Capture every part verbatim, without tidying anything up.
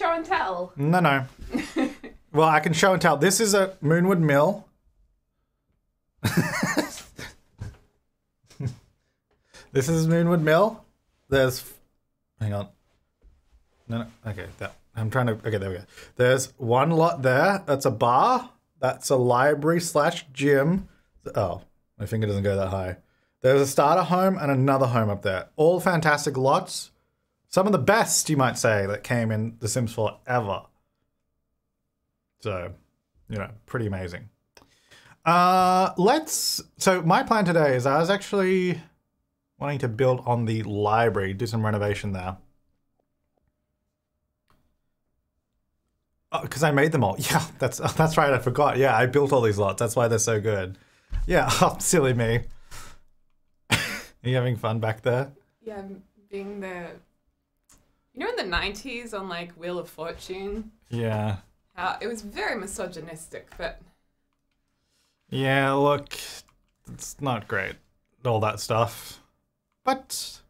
show and tell? No, no. Well, I can show and tell. This is a Moonwood Mill. This is Moonwood Mill. There's, hang on. No, no, okay, that, I'm trying to, okay, there we go. There's one lot there, that's a bar. That's a library slash gym. Oh, my finger doesn't go that high. There's a starter home and another home up there. All fantastic lots. Some of the best, you might say, that came in The Sims four ever. So, you know, pretty amazing. Uh, let's, so my plan today is I was actually wanting to build on the library, do some renovation there. Oh, because I made them all. Yeah, that's, oh, that's right, I forgot. Yeah, I built all these lots. That's why they're so good. Yeah, oh, silly me. Are you having fun back there? Yeah, I'm being the... You know in the nineties on, like, Wheel of Fortune? Yeah. How it was very misogynistic, but... Yeah, look, it's not great, all that stuff. But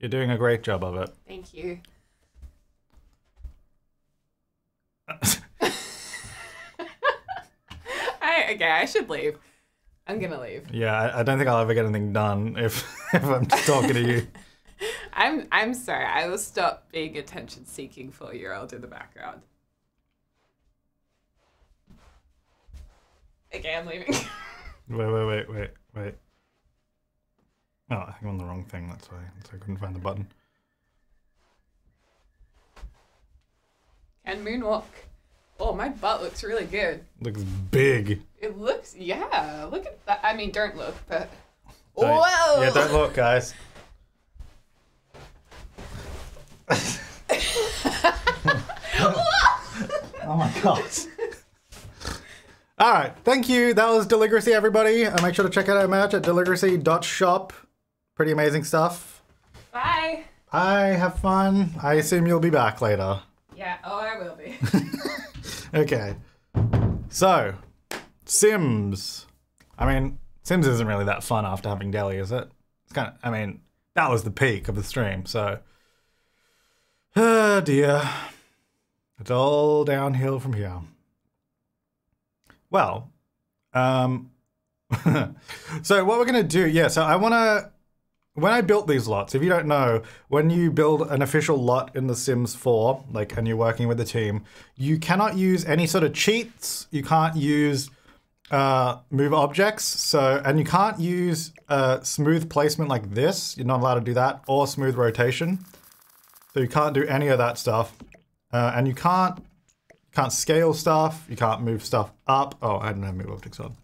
you're doing a great job of it. Thank you. I, okay, I should leave. I'm gonna leave. Yeah, I, I don't think I'll ever get anything done if if I'm talking to you. I'm I'm sorry. I will stop being attention-seeking four-year-old in the background. Okay, I'm leaving. wait, wait, wait, wait, wait. Oh, I think I'm on the wrong thing. That's why. That's why I couldn't find the button. And moonwalk. Oh, my butt looks really good. Looks big. It looks, yeah. Look at that. I mean, don't look, but. Don't, whoa! Yeah, don't look, guys. Oh my god. All right, thank you. That was Deligracy, everybody. And make sure to check out our merch at deligracy dot shop. Pretty amazing stuff. Bye. Bye. Have fun. I assume you'll be back later. Yeah, oh, I will be. Okay. So, Sims. I mean, Sims isn't really that fun after having Deli, is it? It's kind of, I mean, that was the peak of the stream, so. Oh, dear. It's all downhill from here. Well, um, so what we're going to do, yeah, so I want to, when I built these lots, if you don't know, when you build an official lot in The Sims four, like, and you're working with a team, you cannot use any sort of cheats. You can't use uh, move objects. So, and you can't use uh, smooth placement like this. You're not allowed to do that, or smooth rotation. So you can't do any of that stuff. Uh, and you can't, can't scale stuff. You can't move stuff up. Oh, I didn't have move objects on.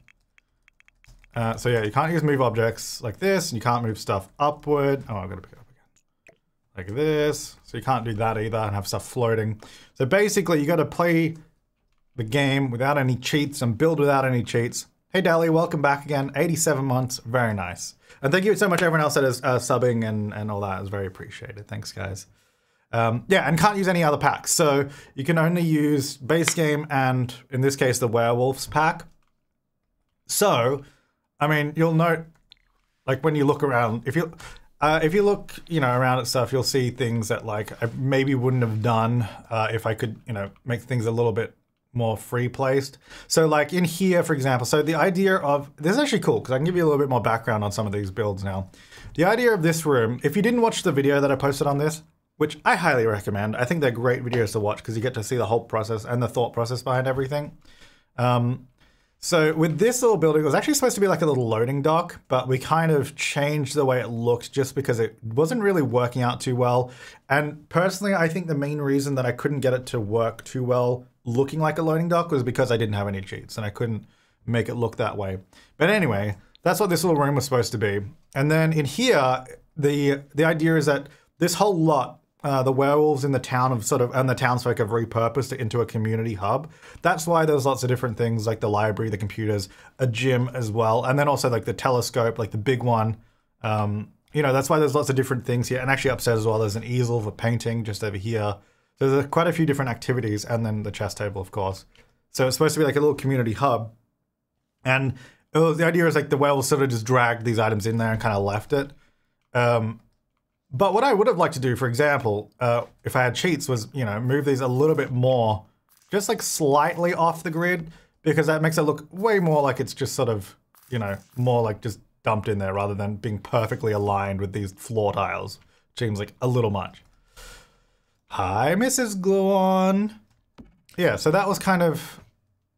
Uh, so yeah, you can't use move objects like this, and you can't move stuff upward. Oh, I've got to pick it up again. Like this. So you can't do that either and have stuff floating. So basically you got to play the game without any cheats and build without any cheats. Hey Deli, welcome back again. eighty-seven months, very nice. And thank you so much everyone else that is uh, subbing and, and all that. It was very appreciated. Thanks guys. Um, yeah, and can't use any other packs. So you can only use base game and in this case the Werewolves pack. So... I mean, you'll note, like when you look around, if you uh, if you look, you know, around at stuff, you'll see things that like I maybe wouldn't have done uh, if I could, you know, make things a little bit more free placed. So like in here, for example, so the idea of, this is actually cool because I can give you a little bit more background on some of these builds now. The idea of this room, if you didn't watch the video that I posted on this, which I highly recommend, I think they're great videos to watch because you get to see the whole process and the thought process behind everything. Um, So with this little building, it was actually supposed to be like a little loading dock, but we kind of changed the way it looked just because it wasn't really working out too well. And personally, I think the main reason that I couldn't get it to work too well looking like a loading dock was because I didn't have any cheats and I couldn't make it look that way. But anyway, that's what this little room was supposed to be. And then in here, the the idea is that this whole lot, Uh, the werewolves in the town of sort of, and the townsfolk have repurposed it into a community hub. That's why there's lots of different things like the library, the computers, a gym as well. And then also like the telescope, like the big one. Um, you know, that's why there's lots of different things here. And actually upstairs as well, there's an easel for painting just over here. So there's quite a few different activities and then the chess table, of course. So it's supposed to be like a little community hub. And it was, the idea is like the werewolves sort of just dragged these items in there and kind of left it. Um, But what I would have liked to do, for example, uh, if I had cheats, was, you know, move these a little bit more, just like slightly off the grid, because that makes it look way more like it's just sort of, you know, more like just dumped in there rather than being perfectly aligned with these floor tiles. Seems like a little much. Hi, Missus Gluon. Yeah, so that was kind of,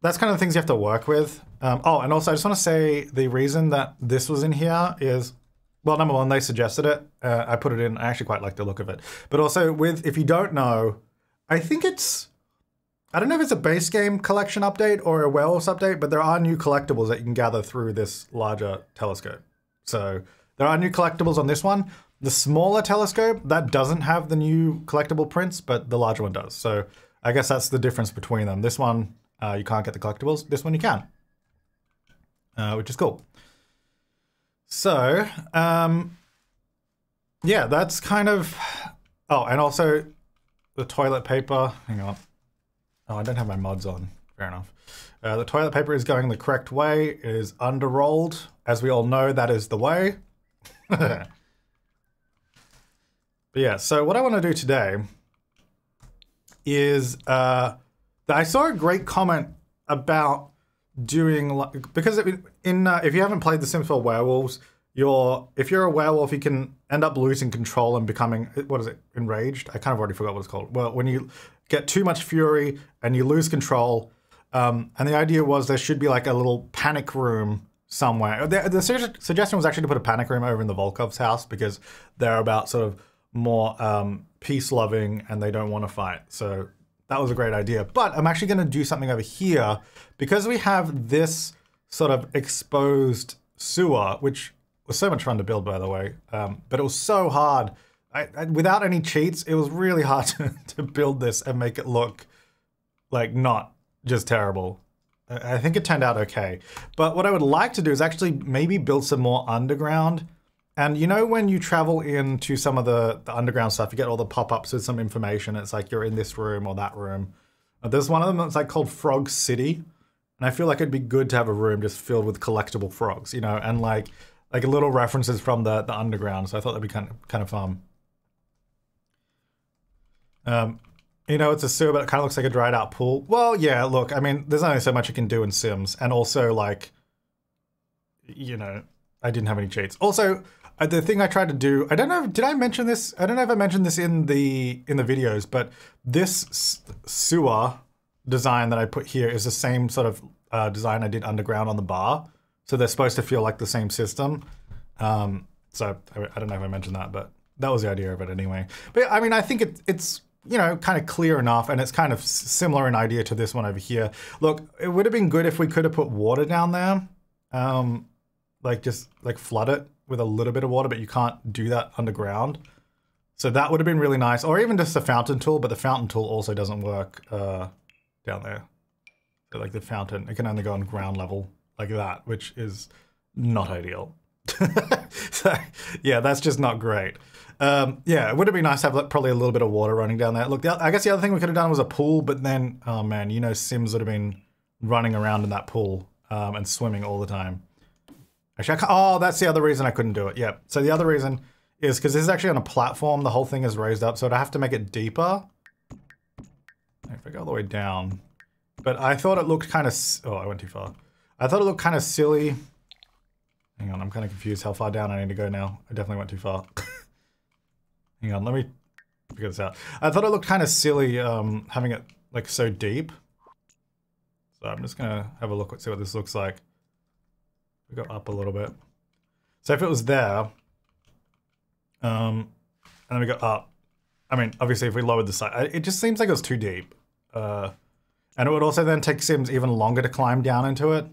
that's kind of the things you have to work with. Um, oh, and also I just want to say the reason that this was in here is, well, number one, they suggested it. Uh, I put it in. I actually quite like the look of it. But also with, if you don't know, I think it's, I don't know if it's a base game collection update or a werewolves update, but there are new collectibles that you can gather through this larger telescope. So there are new collectibles on this one. The smaller telescope, that doesn't have the new collectible prints, but the larger one does. So I guess that's the difference between them. This one, uh, you can't get the collectibles. This one you can, uh, which is cool. So, um, yeah, that's kind of, oh, and also the toilet paper, hang on. Oh, I don't have my mods on. Fair enough. Uh, the toilet paper is going the correct way. It is under-rolled. As we all know, that is the way. But yeah, so what I want to do today is... Uh, I saw a great comment about doing... Like, because it, in uh, if you haven't played The Sims four Werewolves, you're, if you're a werewolf, you can end up losing control and becoming... What is it? Enraged? I kind of already forgot what it's called. Well, when you... get too much fury and you lose control. Um, and the idea was there should be like a little panic room somewhere. The, the su suggestion was actually to put a panic room over in the Volkov's house because they're about sort of more um, peace loving and they don't want to fight. So that was a great idea. But I'm actually going to do something over here because we have this sort of exposed sewer, which was so much fun to build, by the way, um, but it was so hard. I, I, without any cheats, it was really hard to, to build this and make it look like not just terrible. I, I think it turned out okay. But what I would like to do is actually maybe build some more underground. And you know when you travel into some of the, the underground stuff, you get all the pop-ups with some information. It's like you're in this room or that room. There's one of them that's like called Frog City. And I feel like it'd be good to have a room just filled with collectible frogs, you know, and like like little references from the, the underground. So I thought that'd be kind of, kind of fun. Um, you know, it's a sewer, but it kind of looks like a dried out pool. Well, yeah, look, I mean, there's only so much you can do in Sims. And also, like, you know, I didn't have any cheats. Also, the thing I tried to do, I don't know, did I mention this? I don't know if I mentioned this in the in the videos, but this sewer design that I put here is the same sort of uh, design I did underground on the bar. So they're supposed to feel like the same system. Um, so I, I don't know if I mentioned that, but that was the idea of it anyway. But I mean, I think it, it's... you know, kind of clear enough, and it's kind of similar in idea to this one over here. Look, it would have been good if we could have put water down there, um, like just like flood it with a little bit of water, but you can't do that underground. So that would have been really nice, or even just a fountain tool, but the fountain tool also doesn't work uh, down there. So like the fountain, it can only go on ground level like that, which is not ideal. So yeah, that's just not great. Um, yeah, it would have been nice to have like, probably a little bit of water running down there. Look, the, I guess the other thing we could have done was a pool, but then, oh man, you know Sims would have been running around in that pool um, and swimming all the time. Actually, I can't, oh, that's the other reason I couldn't do it. Yeah, so the other reason is because this is actually on a platform. The whole thing is raised up, so I'd have to make it deeper. If I go all the way down. But I thought it looked kind of, oh, I went too far. I thought it looked kind of silly. Hang on, I'm kind of confused how far down I need to go now. I definitely went too far. Hang on, let me figure this out. I thought it looked kind of silly um, having it like so deep. So I'm just gonna have a look and see what this looks like. We go up a little bit. So if it was there, um, and then we go up. I mean, obviously if we lowered the side, it just seems like it was too deep. Uh, and it would also then take Sims even longer to climb down into it.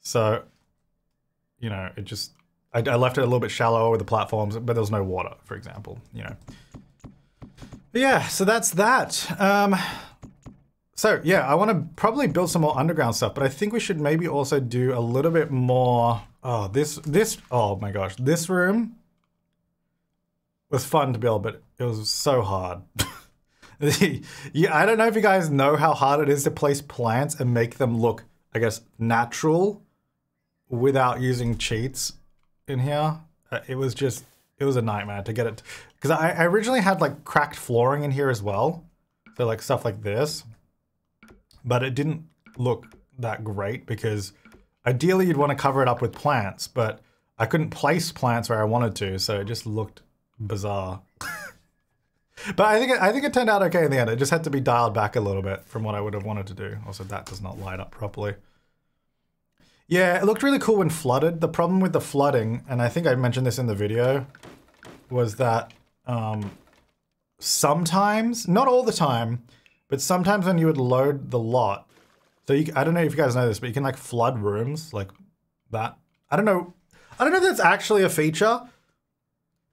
So, you know, it just, I left it a little bit shallower with the platforms, but there was no water, for example, you know. But yeah, so that's that. Um, so yeah, I want to probably build some more underground stuff, but I think we should maybe also do a little bit more. Oh, this, this, oh my gosh, this room was fun to build, but it was so hard. Yeah, I don't know if you guys know how hard it is to place plants and make them look, I guess, natural without using cheats. In here, uh, it was just it was a nightmare to get it, because I, I originally had like cracked flooring in here as well, so like stuff like this, but it didn't look that great because ideally you'd want to cover it up with plants, but I couldn't place plants where I wanted to, so it just looked bizarre. But I think it, I think it turned out okay in the end. It just had to be dialed back a little bit from what I would have wanted to do. Also, that does not light up properly. Yeah, it looked really cool when flooded. The problem with the flooding, and I think I mentioned this in the video, was that um, sometimes, not all the time, but sometimes when you would load the lot, so you, I don't know if you guys know this, but you can like flood rooms like that. I don't know. I don't know if that's actually a feature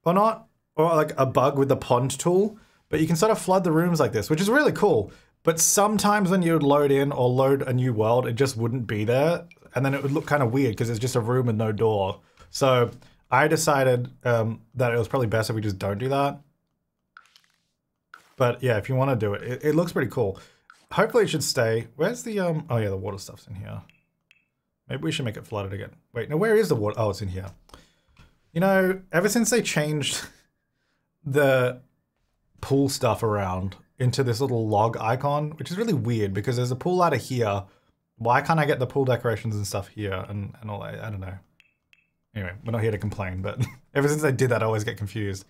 or not, or like a bug with the pond tool, but you can sort of flood the rooms like this, which is really cool. But sometimes when you would load in or load a new world, it just wouldn't be there. And then it would look kind of weird because it's just a room with no door. So I decided um, that it was probably best if we just don't do that. But yeah, if you want to do it, it, it looks pretty cool. Hopefully it should stay. Where's the, um, oh yeah, the water stuff's in here. Maybe we should make it flooded again. Wait, no, where is the water? Oh, it's in here. You know, ever since they changed the pool stuff around into this little log icon, which is really weird because there's a pool out of here. Why can't I get the pool decorations and stuff here and, and all that? I don't know. Anyway, we're not here to complain, but ever since I did that, I always get confused.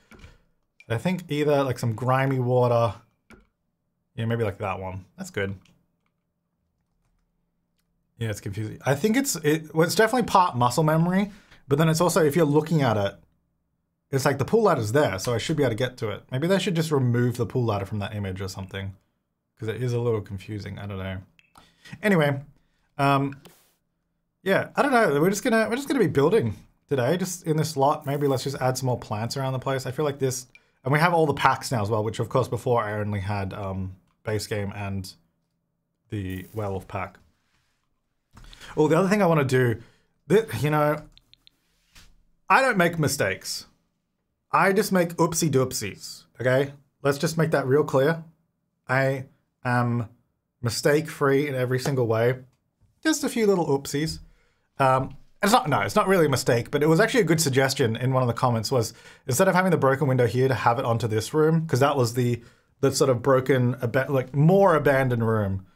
I think either like some grimy water. Yeah, maybe like that one. That's good. Yeah, it's confusing. I think it's, it, well, it's definitely part muscle memory, but then it's also, if you're looking at it, it's like the pool ladder's there, so I should be able to get to it. Maybe they should just remove the pool ladder from that image or something, because it is a little confusing. I don't know. Anyway, um, yeah, I don't know. We're just gonna we're just gonna be building today, just in this lot. Maybe let's just add some more plants around the place. I feel like this, and we have all the packs now as well, which of course before I only had um, base game and the werewolf pack. Oh, the other thing I want to do, this, you know, I don't make mistakes. I just make oopsie doopsies, okay? Let's just make that real clear. I am mistake-free in every single way. Just a few little oopsies. Um, it's not, no, it's not really a mistake, but it was actually a good suggestion in one of the comments was, instead of having the broken window here, to have it onto this room, because that was the, the sort of broken, like more abandoned room.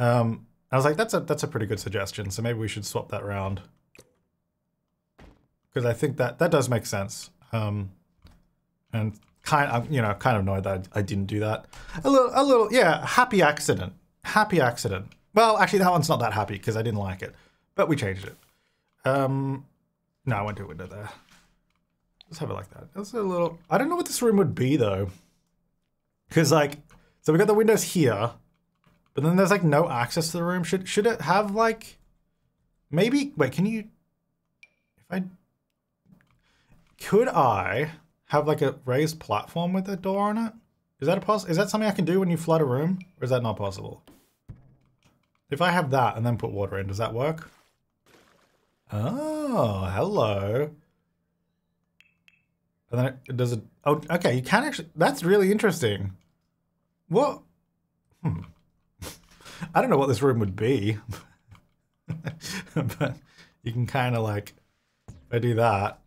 Um, I was like, that's a, that's a pretty good suggestion, so maybe we should swap that around. Because I think that, that does make sense. Um, And kind of, you know, kind of annoyed that I didn't do that. A little, a little, yeah, happy accident. Happy accident. Well, actually, that one's not that happy because I didn't like it. But we changed it. Um, no, I won't do a window there. Let's have it like that. That's a little, I don't know what this room would be, though. Because, like, so we got the windows here. But then there's, like, no access to the room. Should, should it have, like, maybe, wait, can you, if I, could I... have like a raised platform with a door on it? Is that a poss- is that something I can do when you flood a room? Or is that not possible? If I have that and then put water in, does that work? Oh, hello. And then it does it, oh, okay, you can actually, that's really interesting. What? Hmm. I don't know what this room would be. But you can kind of like, if I do that,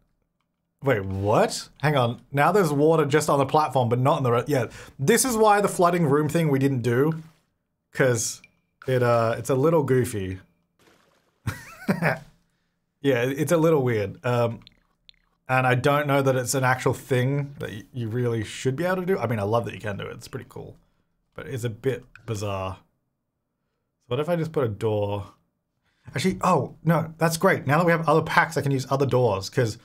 wait, what? Hang on. Now there's water just on the platform, but not in the... Yeah, this is why the flooding room thing we didn't do. Because it, uh, it's a little goofy. Yeah, it's a little weird. Um, and I don't know that it's an actual thing that you really should be able to do. I mean, I love that you can do it. It's pretty cool. But it's a bit bizarre. So what if I just put a door... Actually, oh, no, that's great. Now that we have other packs, I can use other doors, because...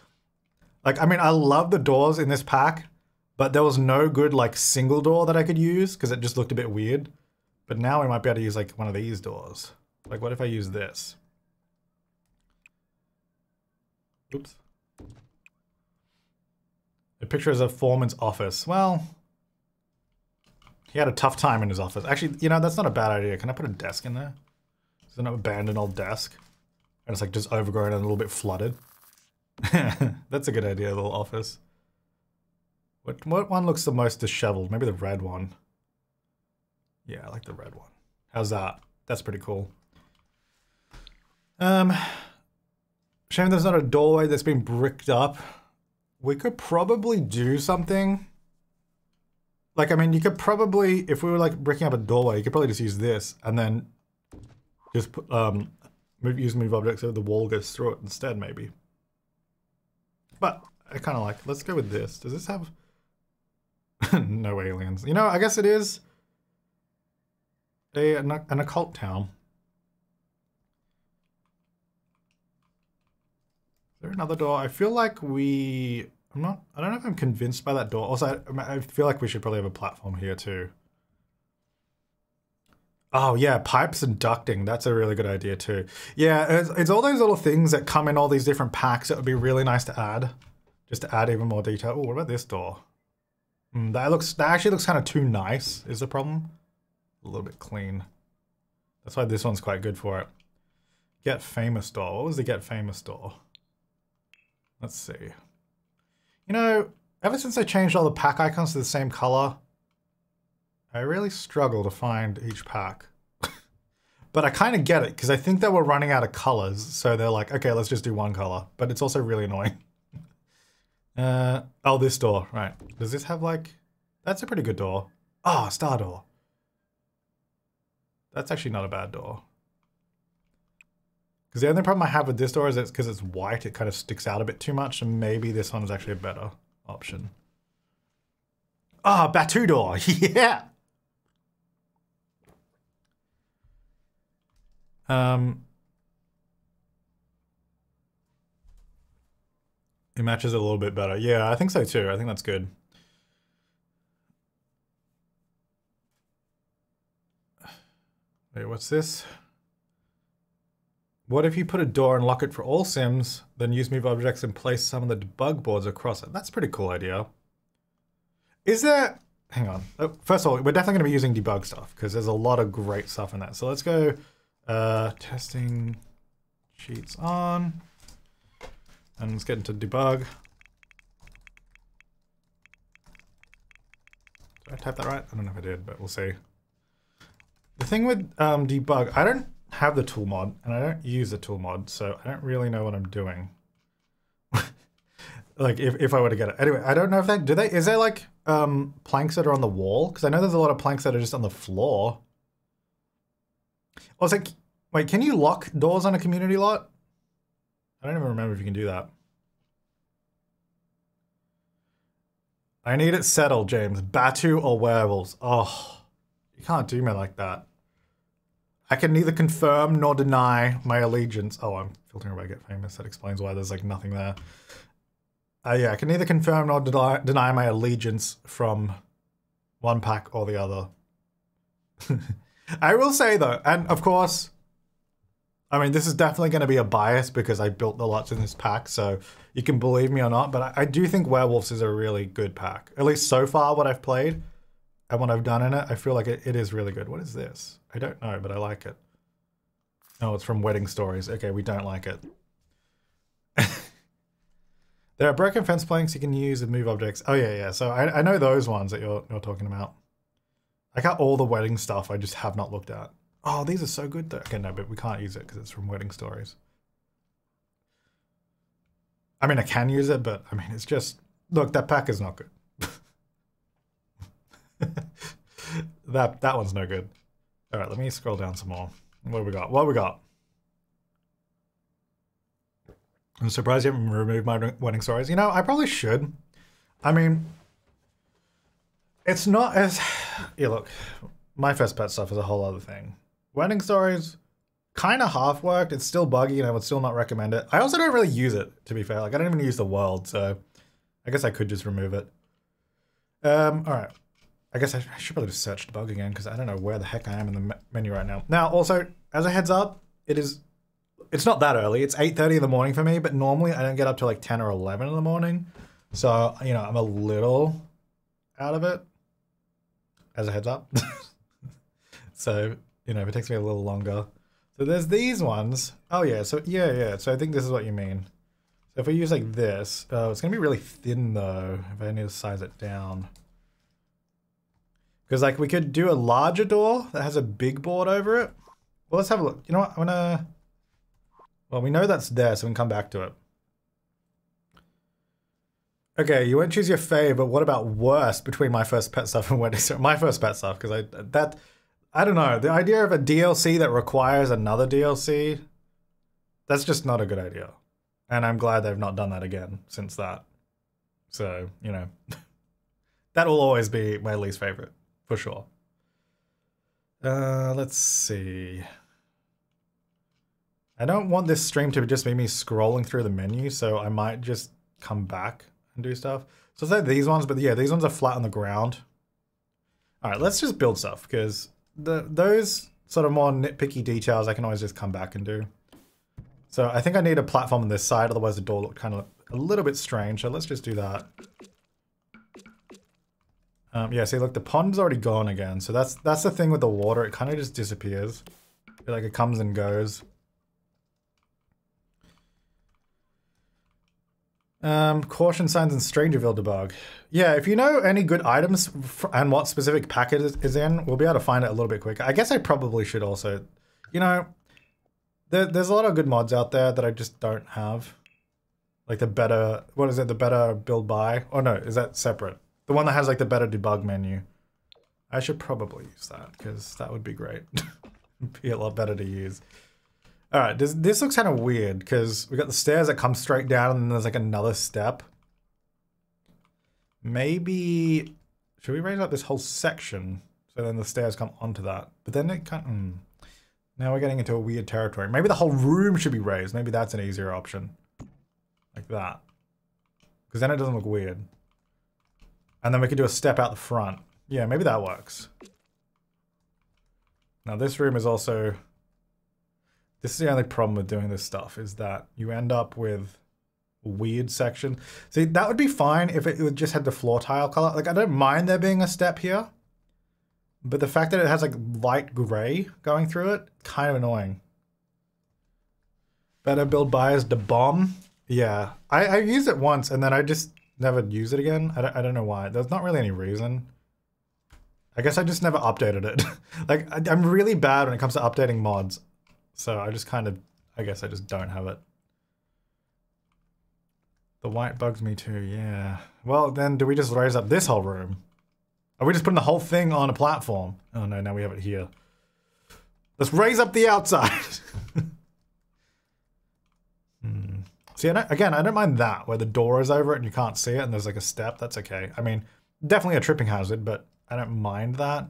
Like, I mean, I love the doors in this pack, but there was no good, like, single door that I could use because it just looked a bit weird. But now we might be able to use, like, one of these doors. Like, what if I use this? Oops. The picture is a foreman's office. Well, he had a tough time in his office. Actually, you know, that's not a bad idea. Can I put a desk in there? Is it an abandoned old desk? And it's, like, just overgrown and a little bit flooded. That's a good idea, little office. What what one looks the most disheveled? Maybe the red one. Yeah, I like the red one. How's that? That's pretty cool. Um, shame there's not a doorway that's been bricked up we could probably do something. Like, I mean, you could probably, if we were like breaking up a doorway, you could probably just use this and then just put, um, move, use move objects so the wall goes through it instead, maybe. But I kind of like, let's go with this. Does this have no aliens? You know, I guess it is a, an, an occult town. Is there another door? I feel like we... I'm not, I don't know if I'm convinced by that door. Also, I, I feel like we should probably have a platform here too. Oh yeah, pipes and ducting. That's a really good idea too. Yeah, it's, it's all those little things that come in all these different packs that would be really nice to add. Just to add even more detail. Oh, what about this door? Mm, that looks, that actually looks kind of too nice is the problem. A little bit clean. That's why this one's quite good for it. Get Famous door. What was the Get Famous door? Let's see. You know, ever since they changed all the pack icons to the same color, I really struggle to find each pack. But I kind of get it, because I think they were running out of colors, so they're like, okay, let's just do one color. But it's also really annoying. Uh, oh, this door, right. Does this have like... That's a pretty good door. Ah, star door. That's actually not a bad door. Because the only problem I have with this door is it's because it's white, it kind of sticks out a bit too much, and maybe this one is actually a better option. Ah, oh, Batuu door! Yeah! Um, it matches it a little bit better. Yeah, I think so too. I think that's good. Wait, what's this? What if you put a door and lock it for all Sims, then use move objects and place some of the debug boards across it? That's a pretty cool idea. Is there... Hang on. Oh, first of all, we're definitely going to be using debug stuff because there's a lot of great stuff in that. So let's go uh, testing sheets on. And let's get into debug. Did I type that right? I don't know if I did, but we'll see. The thing with um, debug, I don't... have the tool mod, and I don't use the tool mod, so I don't really know what I'm doing. Like if, if I were to get it. Anyway, I don't know if they do they is there like um planks that are on the wall? Because I know there's a lot of planks that are just on the floor. I was like, wait, can you lock doors on a community lot? I don't even remember if you can do that. I need it settled, James. Batuu or werewolves. Oh, you can't do me like that. I can neither confirm nor deny my allegiance. Oh, I'm filtering by Get Famous. That explains why there's like nothing there. Uh, yeah, I can neither confirm nor deny, deny my allegiance from one pack or the other. I will say though, and of course, I mean, this is definitely going to be a bias because I built the lots in this pack, so you can believe me or not, but I, I do think Werewolves is a really good pack. At least so far what I've played and what I've done in it, I feel like it, it is really good. What is this? I don't know, but I like it. Oh, it's from Wedding Stories. Okay, we don't like it. There are broken fence planks you can use and move objects. Oh yeah, yeah. So I, I know those ones that you're, you're talking about. I got all the wedding stuff I just have not looked at. Oh, these are so good though. Okay, no, but we can't use it because it's from Wedding Stories. I mean, I can use it, but I mean, it's just... Look, that pack is not good. that, that one's no good. All right, let me scroll down some more. What have we got? What have we got? I'm surprised you haven't removed my Wedding Stories. You know, I probably should. I mean, it's not as... Yeah, look, My First Pet Stuff is a whole other thing. Wedding Stories kind of half-worked. It's still buggy and I would still not recommend it. I also don't really use it, to be fair. Like, I don't even use the world, so I guess I could just remove it. Um, all right. I guess I should probably just search debug again because I don't know where the heck I am in the menu right now. Now, also, as a heads up, it is, it's not that early. It's eight thirty in the morning for me, but normally I don't get up till like ten or eleven in the morning. So, you know, I'm a little out of it as a heads up. So, you know, if it takes me a little longer. So there's these ones. Oh yeah, so yeah, yeah. So I think this is what you mean. So if we use like this, uh, it's gonna be really thin though, if I need to size it down. Because, like, we could do a larger door that has a big board over it. Well, let's have a look. You know what? I'm gonna... Well, we know that's there, so we can come back to it. Okay, you won't choose your fave, but what about worst between My First Pet Stuff and Wedding Stories? My First Pet Stuff, because I that I don't know. The idea of a D L C that requires another D L C, that's just not a good idea. And I'm glad they've not done that again since that. So, you know, that will always be my least favorite, for sure. Uh, let's see. I don't want this stream to just be me scrolling through the menu, so I might just come back and do stuff. So it's like these ones, but yeah, these ones are flat on the ground. All right, let's just build stuff, because the those sort of more nitpicky details I can always just come back and do. So I think I need a platform on this side, otherwise the door looked kind of a little bit strange, so let's just do that. Um, yeah, see, look, the pond's already gone again, so that's that's the thing with the water, it kind of just disappears. I feel like it comes and goes. Um, caution signs in Strangerville debug. Yeah, if you know any good items and what specific packet is in, we'll be able to find it a little bit quicker. I guess I probably should also, you know, there, there's a lot of good mods out there that I just don't have. Like the better, what is it, the better build by? Oh no, is that separate? The one that has like the better debug menu. I should probably use that because that would be great. It'd be a lot better to use. All right, this, this looks kind of weird because we got the stairs that come straight down and then there's like another step. Maybe, should we raise up this whole section so then the stairs come onto that? But then it kind of, mm, now we're getting into a weird territory. Maybe the whole room should be raised. Maybe that's an easier option. Like that. Because then it doesn't look weird. And then we could do a step out the front. Yeah, maybe that works. Now this room is also... This is the only problem with doing this stuff, is that you end up with a weird section. See, that would be fine if it, it just had the floor tile color. Like, I don't mind there being a step here. But the fact that it has, like, light gray going through it, kind of annoying. Better build bias the bomb. Yeah, I, I used it once and then I just... never use it again. I don't, I don't know why. There's not really any reason. I guess I just never updated it. Like, I, I'm really bad when it comes to updating mods. So I just kind of, I guess I just don't have it. The white bugs me too, yeah. Well, then do we just raise up this whole room? Are we just putting the whole thing on a platform? Oh no, now we have it here. Let's raise up the outside. Hmm. See, I don't, again, I don't mind that, where the door is over it and you can't see it and there's like a step, that's okay. I mean, definitely a tripping hazard, but I don't mind that.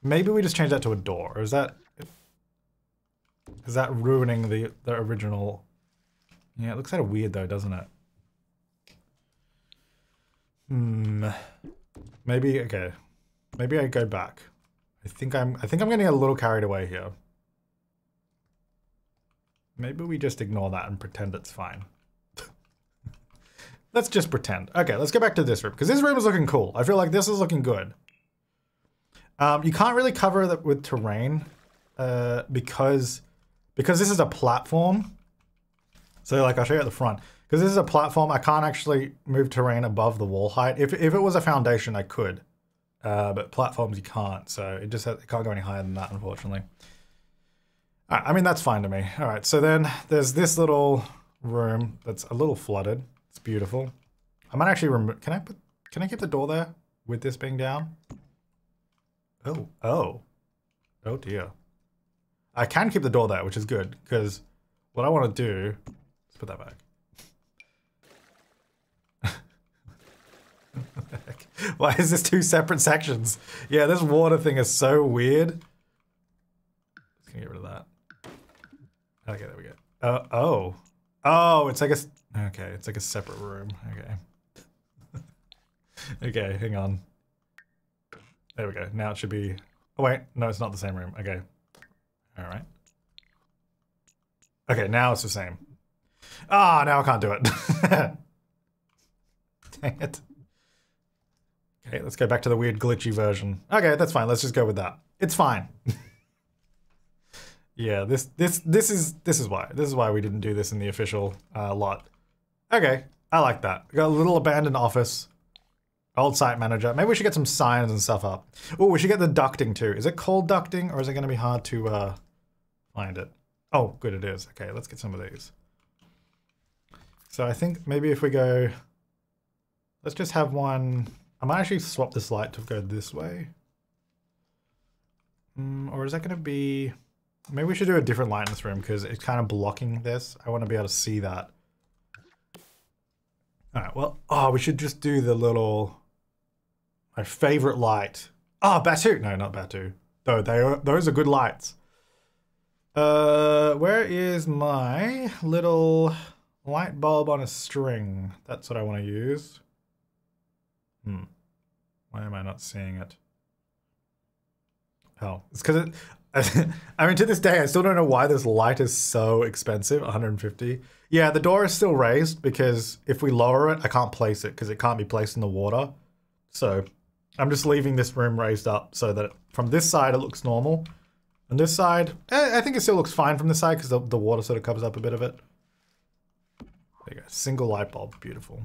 Maybe we just change that to a door, or is that... Is that ruining the, the original... Yeah, it looks kind of weird though, doesn't it? Hmm... Maybe, okay. Maybe I go back. I think I'm, I think I'm getting a little carried away here. Maybe we just ignore that and pretend it's fine. Let's just pretend. Okay, let's go back to this room, because this room is looking cool. I feel like this is looking good. Um, you can't really cover that with terrain uh, because, because this is a platform. So like, I'll show you at the front. Because this is a platform, I can't actually move terrain above the wall height. If, if it was a foundation, I could. Uh, but platforms, you can't. So it just has, it can't go any higher than that, unfortunately. I mean, that's fine to me. All right, so then there's this little room that's a little flooded. It's beautiful. I might actually remove... Can I put... Can I keep the door there with this being down? Oh, oh. Oh, dear. I can keep the door there, which is good, because what I want to do... Let's put that back. What the heck? Why is this two separate sections? Yeah, this water thing is so weird. Just gonna get rid of that. Okay, there we go. Uh, oh. Oh, it's like a... Okay, it's like a separate room. Okay. Okay, hang on. There we go. Now it should be... Oh, wait. No, it's not the same room. Okay. All right. Okay, now it's the same. Ah, oh, now I can't do it. Dang it. Okay, let's go back to the weird glitchy version. Okay, that's fine. Let's just go with that. It's fine. Yeah, this this this is this is why this is why we didn't do this in the official uh, lot. Okay, I like that. We got a little abandoned office, old site manager. Maybe we should get some signs and stuff up. Oh, we should get the ducting too. Is it cold ducting or is it going to be hard to uh, find it? Oh, good, it is. Okay, let's get some of these. So I think maybe if we go, let's just have one. I might actually swap this light to go this way. Mm, or is that going to be, maybe we should do a different light in this room because it's kind of blocking this. I want to be able to see that. All right, well, oh, we should just do the little, my favorite light. Oh, Batuu. No, not Batuu. No, they are, those are good lights. Uh, where is my little light bulb on a string? That's what I want to use. Hmm. Why am I not seeing it? Oh, it's because it... I mean, to this day, I still don't know why this light is so expensive, one hundred fifty. Yeah, the door is still raised because if we lower it, I can't place it because it can't be placed in the water. So I'm just leaving this room raised up so that from this side, it looks normal. And this side, I think it still looks fine from this side because the, the water sort of covers up a bit of it. There you go, single light bulb, beautiful.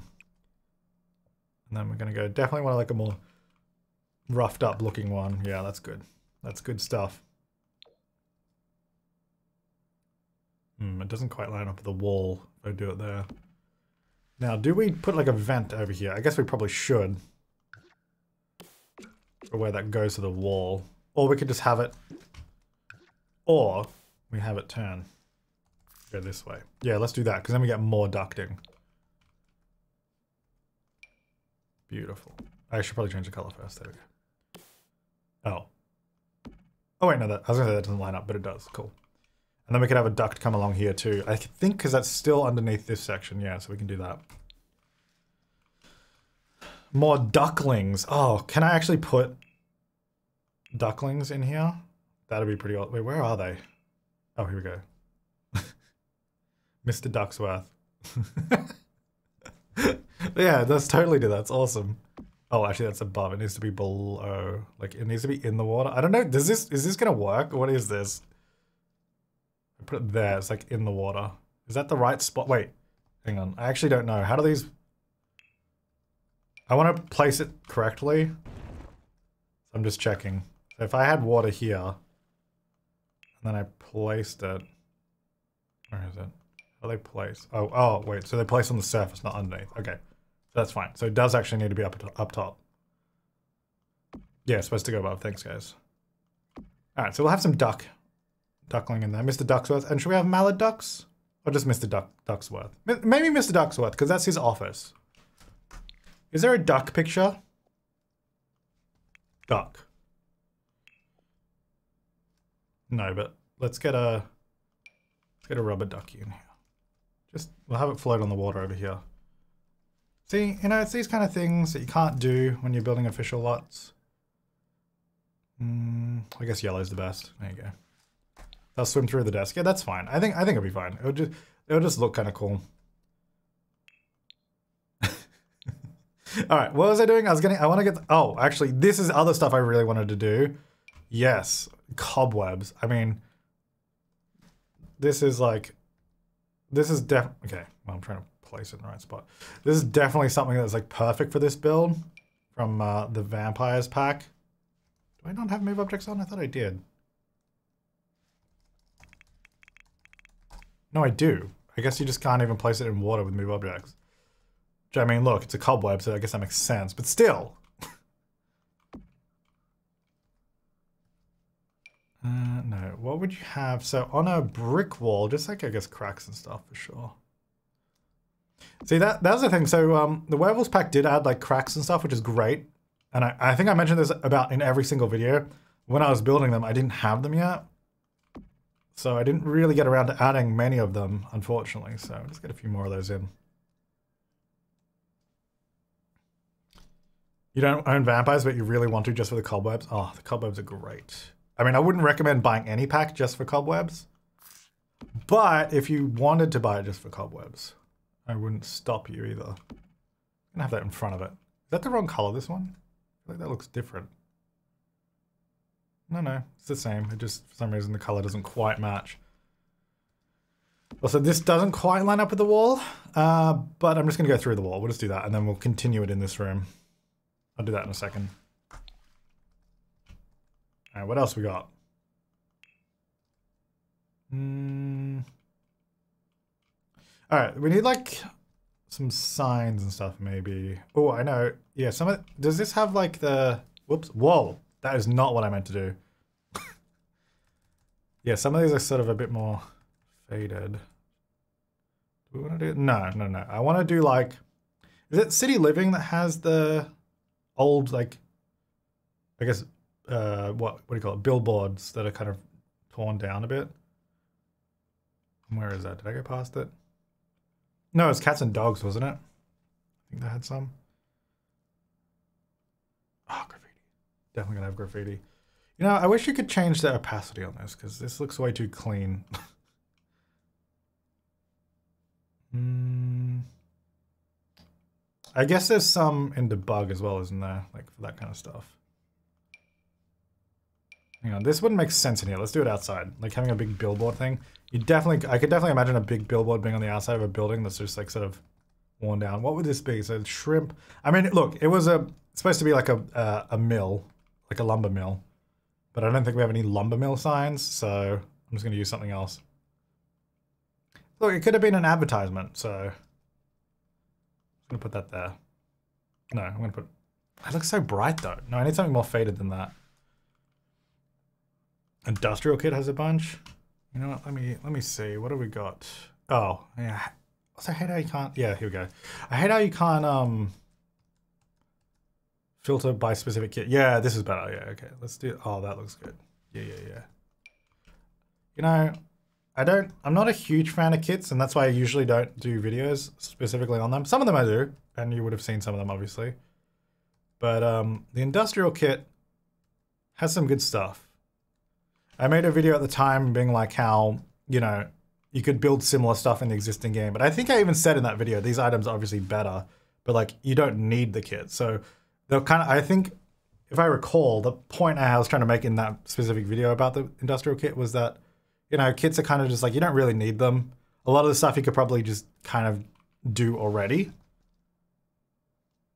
And then we're gonna go, definitely want to like a more roughed up looking one. Yeah, that's good. That's good stuff. Hmm, it doesn't quite line up with the wall. I do it there. Now, do we put like a vent over here? I guess we probably should. Or where that goes to the wall. Or we could just have it, or we have it turn. Go this way. Yeah, let's do that because then we get more ducting. Beautiful. I should probably change the color first. There we go. Oh. Oh wait, no, that, I was gonna say that doesn't line up, but it does. Cool. And then we could have a duct come along here too. I think because that's still underneath this section. Yeah, so we can do that. More ducklings. Oh, can I actually put ducklings in here? That'd be pretty odd. Wait, where are they? Oh, here we go. Mister Ducksworth. Yeah, let's totally do that. It's awesome. Oh, actually, that's above. It needs to be below. Like, it needs to be in the water. I don't know. Does this, is this going to work? What is this? I put it there. It's like in the water. Is that the right spot? Wait, hang on. I actually don't know. How do these... I want to place it correctly. I'm just checking. So if I had water here, and then I placed it... Where is it? How do they place? Oh, oh, wait. So they place on the surface, not underneath. Okay. That's fine. So it does actually need to be up, to up top. Yeah, it's supposed to go above. Thanks, guys. All right, so we'll have some duck. Duckling in there. Mister Ducksworth. And should we have mallard ducks? Or just Mister Duck Ducksworth? Maybe Mister Ducksworth, because that's his office. Is there a duck picture? Duck. No, but let's get a... Let's get a rubber ducky in here. Just, we'll have it float on the water over here. See, you know, it's these kind of things that you can't do when you're building official lots. Mm, I guess yellow's the best. There you go. They'll swim through the desk. Yeah, that's fine. I think I think it'll be fine. It'll just it'll just look kind of cool. All right, what was I doing? I was getting. I want to get. The, oh, actually, this is other stuff I really wanted to do. Yes, cobwebs. I mean, this is like. This is def- okay, well, I'm trying to place it in the right spot. This is definitely something that's like perfect for this build from uh, the Vampires pack. Do I not have move objects on? I thought I did. No, I do. I guess you just can't even place it in water with move objects. Which, I mean, look, it's a cobweb, so I guess that makes sense, but still. Uh, no, what would you have? So on a brick wall, just like, I guess, cracks and stuff for sure. See, that, that was the thing. So um, the Werewolves pack did add like cracks and stuff, which is great. And I, I think I mentioned this about in every single video. When I was building them, I didn't have them yet. So I didn't really get around to adding many of them, unfortunately. So let's get a few more of those in. You don't own Vampires, but you really want to just for the cobwebs. Oh, the cobwebs are great. I mean, I wouldn't recommend buying any pack just for cobwebs, but if you wanted to buy it just for cobwebs, I wouldn't stop you either. I'm gonna have that in front of it. Is that the wrong color, this one? I feel like that looks different. No, no, it's the same. It just, for some reason, the color doesn't quite match. Also, this doesn't quite line up with the wall, uh, but I'm just gonna go through the wall. We'll just do that, and then we'll continue it in this room. I'll do that in a second. All right, what else we got? Mm. All right, we need like some signs and stuff maybe. Oh, I know. Yeah, some of, does this have like the, whoops, whoa, that is not what I meant to do. Yeah, some of these are sort of a bit more faded. Do we want to do it? No, no, no. I want to do like, is it City Living that has the old, like, I guess, uh, what, what do you call it? Billboards that are kind of torn down a bit. Where is that? Did I go past it? No, it's Cats and Dogs, wasn't it? I think they had some. Oh, graffiti. Definitely gonna have graffiti. You know, I wish you could change the opacity on this because this looks way too clean. mm. I guess there's some in debug as well, isn't there? Like for that kind of stuff. Hang on, this wouldn't make sense in here. Let's do it outside. Like having a big billboard thing. You definitely, I could definitely imagine a big billboard being on the outside of a building that's just like sort of worn down. What would this be? So shrimp. I mean, look, it was a it's supposed to be like a uh, a mill, like a lumber mill, but I don't think we have any lumber mill signs, so I'm just going to use something else. Look, it could have been an advertisement, so I'm going to put that there. No, I'm going to put. It looks so bright though. No, I need something more faded than that. Industrial kit has a bunch. You know what? Let me let me see. What do we got? Oh, yeah. Also, I hate how you can't. Yeah, here we go. I hate how you can't um filter by specific kit. Yeah, this is better. Yeah, okay. Let's do. Oh, that looks good. Yeah, yeah, yeah. You know, I don't. I'm not a huge fan of kits, and that's why I usually don't do videos specifically on them. Some of them I do, and you would have seen some of them, obviously. But um, the industrial kit has some good stuff. I made a video at the time being like how, you know, you could build similar stuff in the existing game. But I think I even said in that video, these items are obviously better, but like you don't need the kit. So they'll kind of, I think, if I recall, the point I was trying to make in that specific video about the industrial kit was that, you know, kits are kind of just like, you don't really need them. A lot of the stuff you could probably just kind of do already,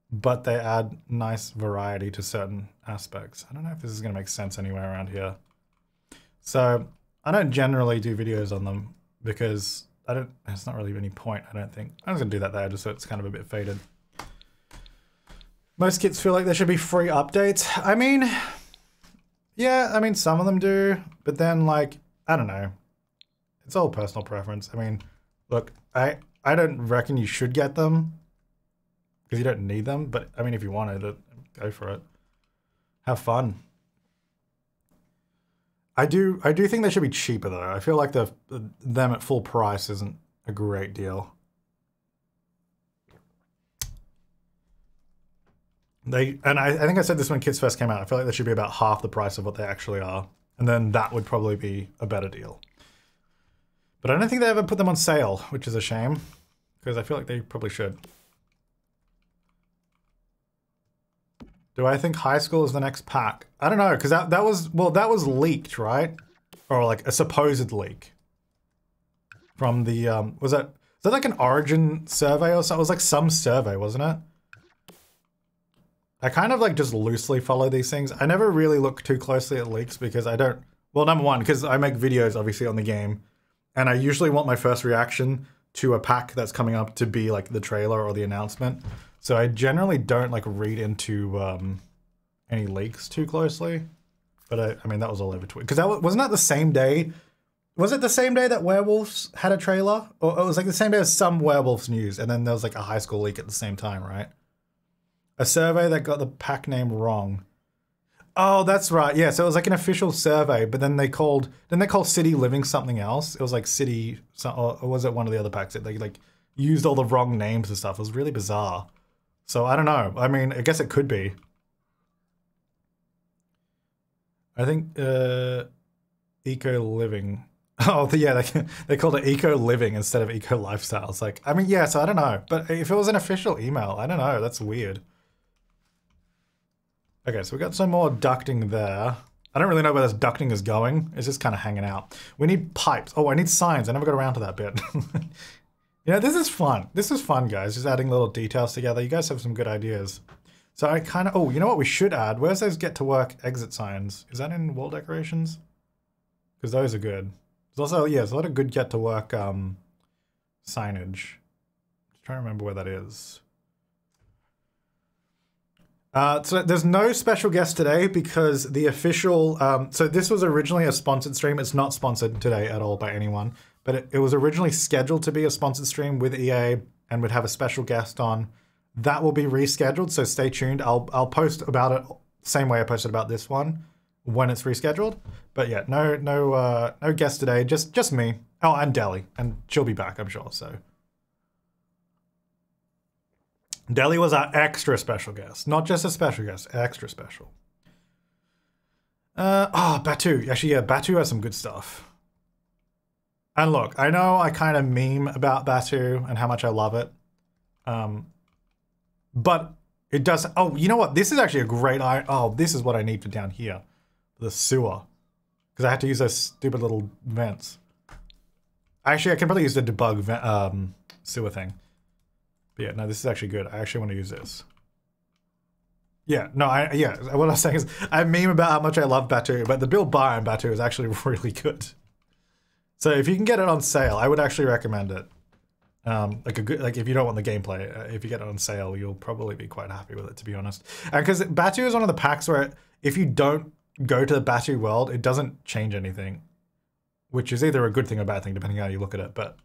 but they add nice variety to certain aspects. I don't know if this is going to make sense anywhere around here. So I don't generally do videos on them because I don't, it's not really any point, I don't think. I'm just gonna do that there just so it's kind of a bit faded. Most kits feel like there should be free updates. I mean, yeah, I mean, some of them do, but then like, I don't know. It's all personal preference. I mean, look, I, I don't reckon you should get them because you don't need them, but I mean, if you wanted to, go for it. Have fun. I do, I do think they should be cheaper though. I feel like the them at full price isn't a great deal. They and I, I think I said this when Kids First came out. I feel like they should be about half the price of what they actually are, and then that would probably be a better deal. But I don't think they ever put them on sale, which is a shame, because I feel like they probably should. Do I think high school is the next pack? I don't know, because that, that was, well, that was leaked, right? Or like a supposed leak from the, um, was that, was that like an origin survey or something? It was like some survey, wasn't it? I kind of like just loosely follow these things. I never really look too closely at leaks because I don't, well, number one, because I make videos obviously on the game and I usually want my first reaction to a pack that's coming up to be like the trailer or the announcement. So I generally don't like read into um, any leaks too closly, but I, I mean that was all over Twitter because that wasn't that the same day. Was it the same day that Werewolves had a trailer, or it was like the same day as some Werewolves news, and then there was like a high school leak at the same time, right? A survey that got the pack name wrong. Oh, that's right. Yeah, so it was like an official survey, but then they called then they called City Living something else. It was like City, or was it one of the other packs that they like used all the wrong names and stuff? It was really bizarre. So I don't know. I mean, I guess it could be. I think uh, Eco Living. Oh, yeah, they, they called it Eco Living instead of Eco Lifestyle. It's like, I mean, yeah, so I don't know. But if it was an official email, I don't know. That's weird. Okay, so we got some more ducting there. I don't really know where this ducting is going. It's just kind of hanging out. We need pipes. Oh, I need signs. I never got around to that bit. You know, this is fun. This is fun, guys. Just adding little details together. You guys have some good ideas. So I kind of... Oh, you know what we should add? Where's those Get to Work exit signs? Is that in wall decorations? Because those are good. There's also, yeah, there's a lot of good Get to Work um, signage. trying to remember where that is. Uh, so there's no special guest today because the official, um, so this was originally a sponsored stream. It's not sponsored today at all by anyone, but it, it was originally scheduled to be a sponsored stream with E A and would have a special guest on. That will be rescheduled, so stay tuned. I'll, I'll post about it same way I posted about this one when it's rescheduled. But yeah, no no, uh, no guest today, just, just me. Oh, and Deli, and she'll be back, I'm sure, so. Deli was our extra special guest. Not just a special guest, extra special. Uh, oh, Batuu. Actually, yeah, Batuu has some good stuff. And look, I know I kind of meme about Batuu and how much I love it. Um, but it does... Oh, you know what? This is actually a great... I, oh, this is what I need for down here. The sewer. Because I had to use those stupid little vents. Actually, I can probably use the debug um, sewer thing. But yeah, no, this is actually good. I actually want to use this. Yeah, no, I, yeah, what I was saying is, I meme about how much I love Batuu, but the build bar in Batuu is actually really good. So if you can get it on sale, I would actually recommend it. Um, like a good, like if you don't want the gameplay, uh, if you get it on sale, you'll probably be quite happy with it, to be honest. And because Batuu is one of the packs where it, if you don't go to the Batuu world, it doesn't change anything, which is either a good thing or a bad thing, depending on how you look at it. But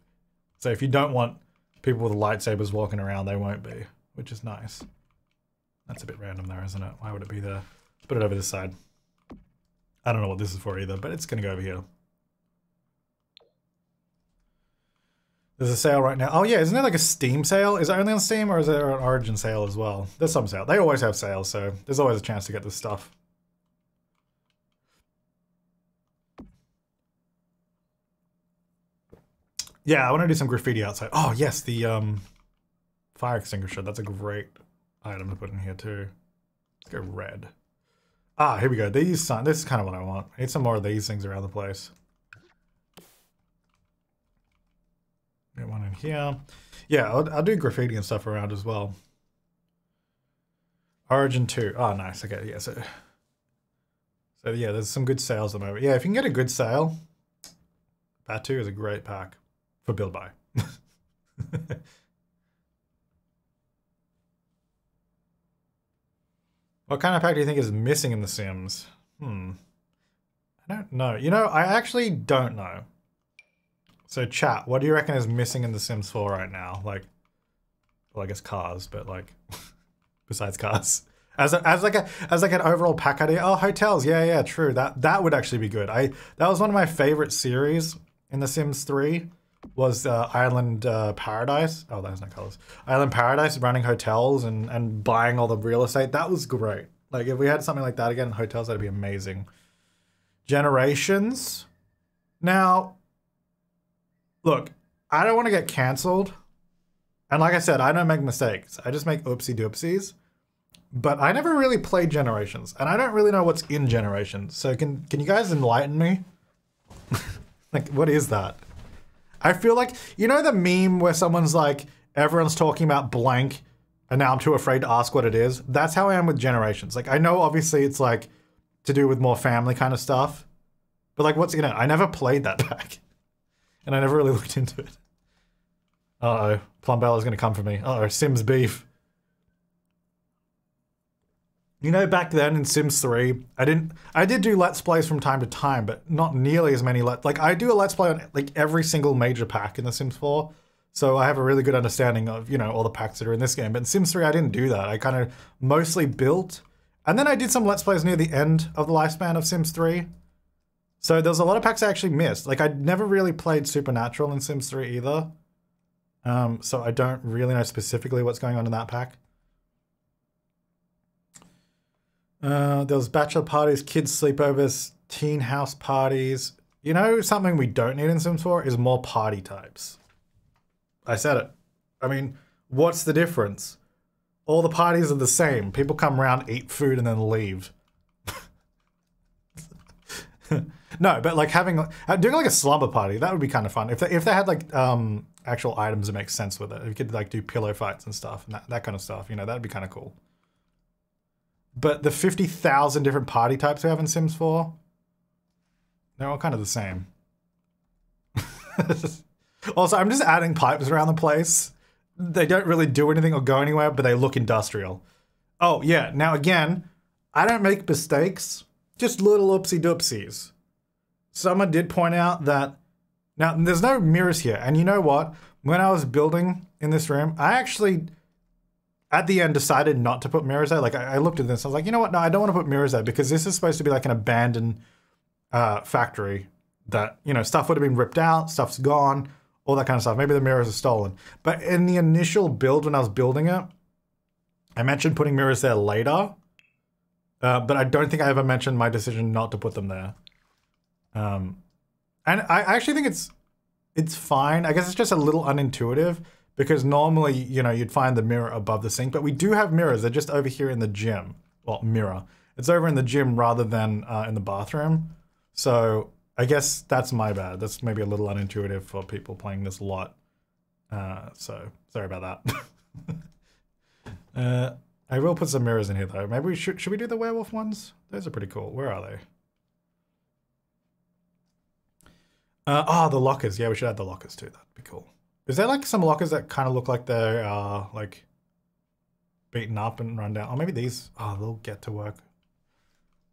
so if you don't want people with lightsabers walking around, they won't be, which is nice. That's a bit random there, isn't it? Why would it be there? Let's put it over this side. I don't know what this is for either, but it's going to go over here. There's a sale right now. Oh yeah, isn't there like a Steam sale? Is it only on Steam or is there an Origin sale as well? There's some sale. They always have sales, so there's always a chance to get this stuff. Yeah, I want to do some graffiti outside. Oh, yes, the um, fire extinguisher. That's a great item to put in here, too. Let's go red. Ah, here we go. These signs. This is kind of what I want. I need some more of these things around the place. Get one in here. Yeah, I'll, I'll do graffiti and stuff around as well. Origin two. Oh, nice. Okay, yeah. So, so yeah, there's some good sales at the moment. Yeah, if you can get a good sale, Batuu is a great pack. For build by. What kind of pack do you think is missing in The Sims? Hmm. I don't know. You know, I actually don't know. So chat, what do you reckon is missing in The Sims four right now? Like, well, I guess cars, but like, besides cars. As, a, as like a as like an overall pack idea. Oh, hotels. Yeah, yeah, true. That that would actually be good. I that was one of my favorite series in The Sims three. Was uh, Island uh, Paradise. Oh, that has no colors. Island Paradise, running hotels and, and buying all the real estate. That was great. Like, if we had something like that again in hotels, that'd be amazing. Generations. Now, look, I don't want to get cancelled. And like I said, I don't make mistakes. I just make oopsie doopsies. But I never really played Generations. And I don't really know what's in Generations. So can, can you guys enlighten me? Like, what is that? I feel like, you know the meme where someone's like, everyone's talking about blank and now I'm too afraid to ask what it is? That's how I am with Generations. Like, I know obviously it's like to do with more family kind of stuff, but like what's in it? I never played that pack and I never really looked into it. Uh-oh, Plumbella's gonna come for me. Uh-oh, Sims beef. You know, back then in Sims three, I didn't, I did do Let's Plays from time to time, but not nearly as many, let, like I do a Let's Play on like every single major pack in The Sims four. So I have a really good understanding of, you know, all the packs that are in this game. But in Sims three, I didn't do that. I kind of mostly built, and then I did some Let's Plays near the end of the lifespan of Sims three. So there's a lot of packs I actually missed. Like I never really played Supernatural in Sims three either. Um, so I don't really know specifically what's going on in that pack. Uh, there was bachelor parties, kids sleepovers, teen house parties. You know, something we don't need in Sims four is more party types. I said it. I mean, what's the difference? All the parties are the same. People come around, eat food, and then leave. No, but like having, doing like a slumber party, that would be kind of fun. If they, if they had like um, actual items that make sense with it. If you could like do pillow fights and stuff, and that, that kind of stuff, you know, that'd be kind of cool. But the fifty thousand different party types we have in Sims four, they're all kind of the same. Also, I'm just adding pipes around the place they don't really do anything or go anywhere, but they look industrial. Oh, yeah. Now, again, I don't make mistakes, just little oopsie-doopsies. Someone did point out that... Now, there's no mirrors here, and you know what? When I was building in this room, I actually, at the end, decided not to put mirrors there. Like, I, I looked at this, I was like, you know what? No, I don't want to put mirrors there because this is supposed to be like an abandoned uh, factory that, you know, stuff would have been ripped out, stuff's gone, all that kind of stuff. Maybe the mirrors are stolen. But in the initial build when I was building it, I mentioned putting mirrors there later, uh, but I don't think I ever mentioned my decision not to put them there. Um, and I actually think it's it's fine. I guess it's just a little unintuitive because normally, you know, you'd find the mirror above the sink, but we do have mirrors. They're just over here in the gym. Well, mirror. It's over in the gym rather than uh, in the bathroom. So I guess that's my bad. That's maybe a little unintuitive for people playing this a lot. Uh, so sorry about that. Uh, I will put some mirrors in here though. Maybe we should, should we do the werewolf ones? Those are pretty cool. Where are they? Uh, oh, the lockers. Yeah, we should add the lockers too. That'd be cool. Is there like some lockers that kind of look like they are like beaten up and run down? Oh, maybe these. Oh, they'll get to work.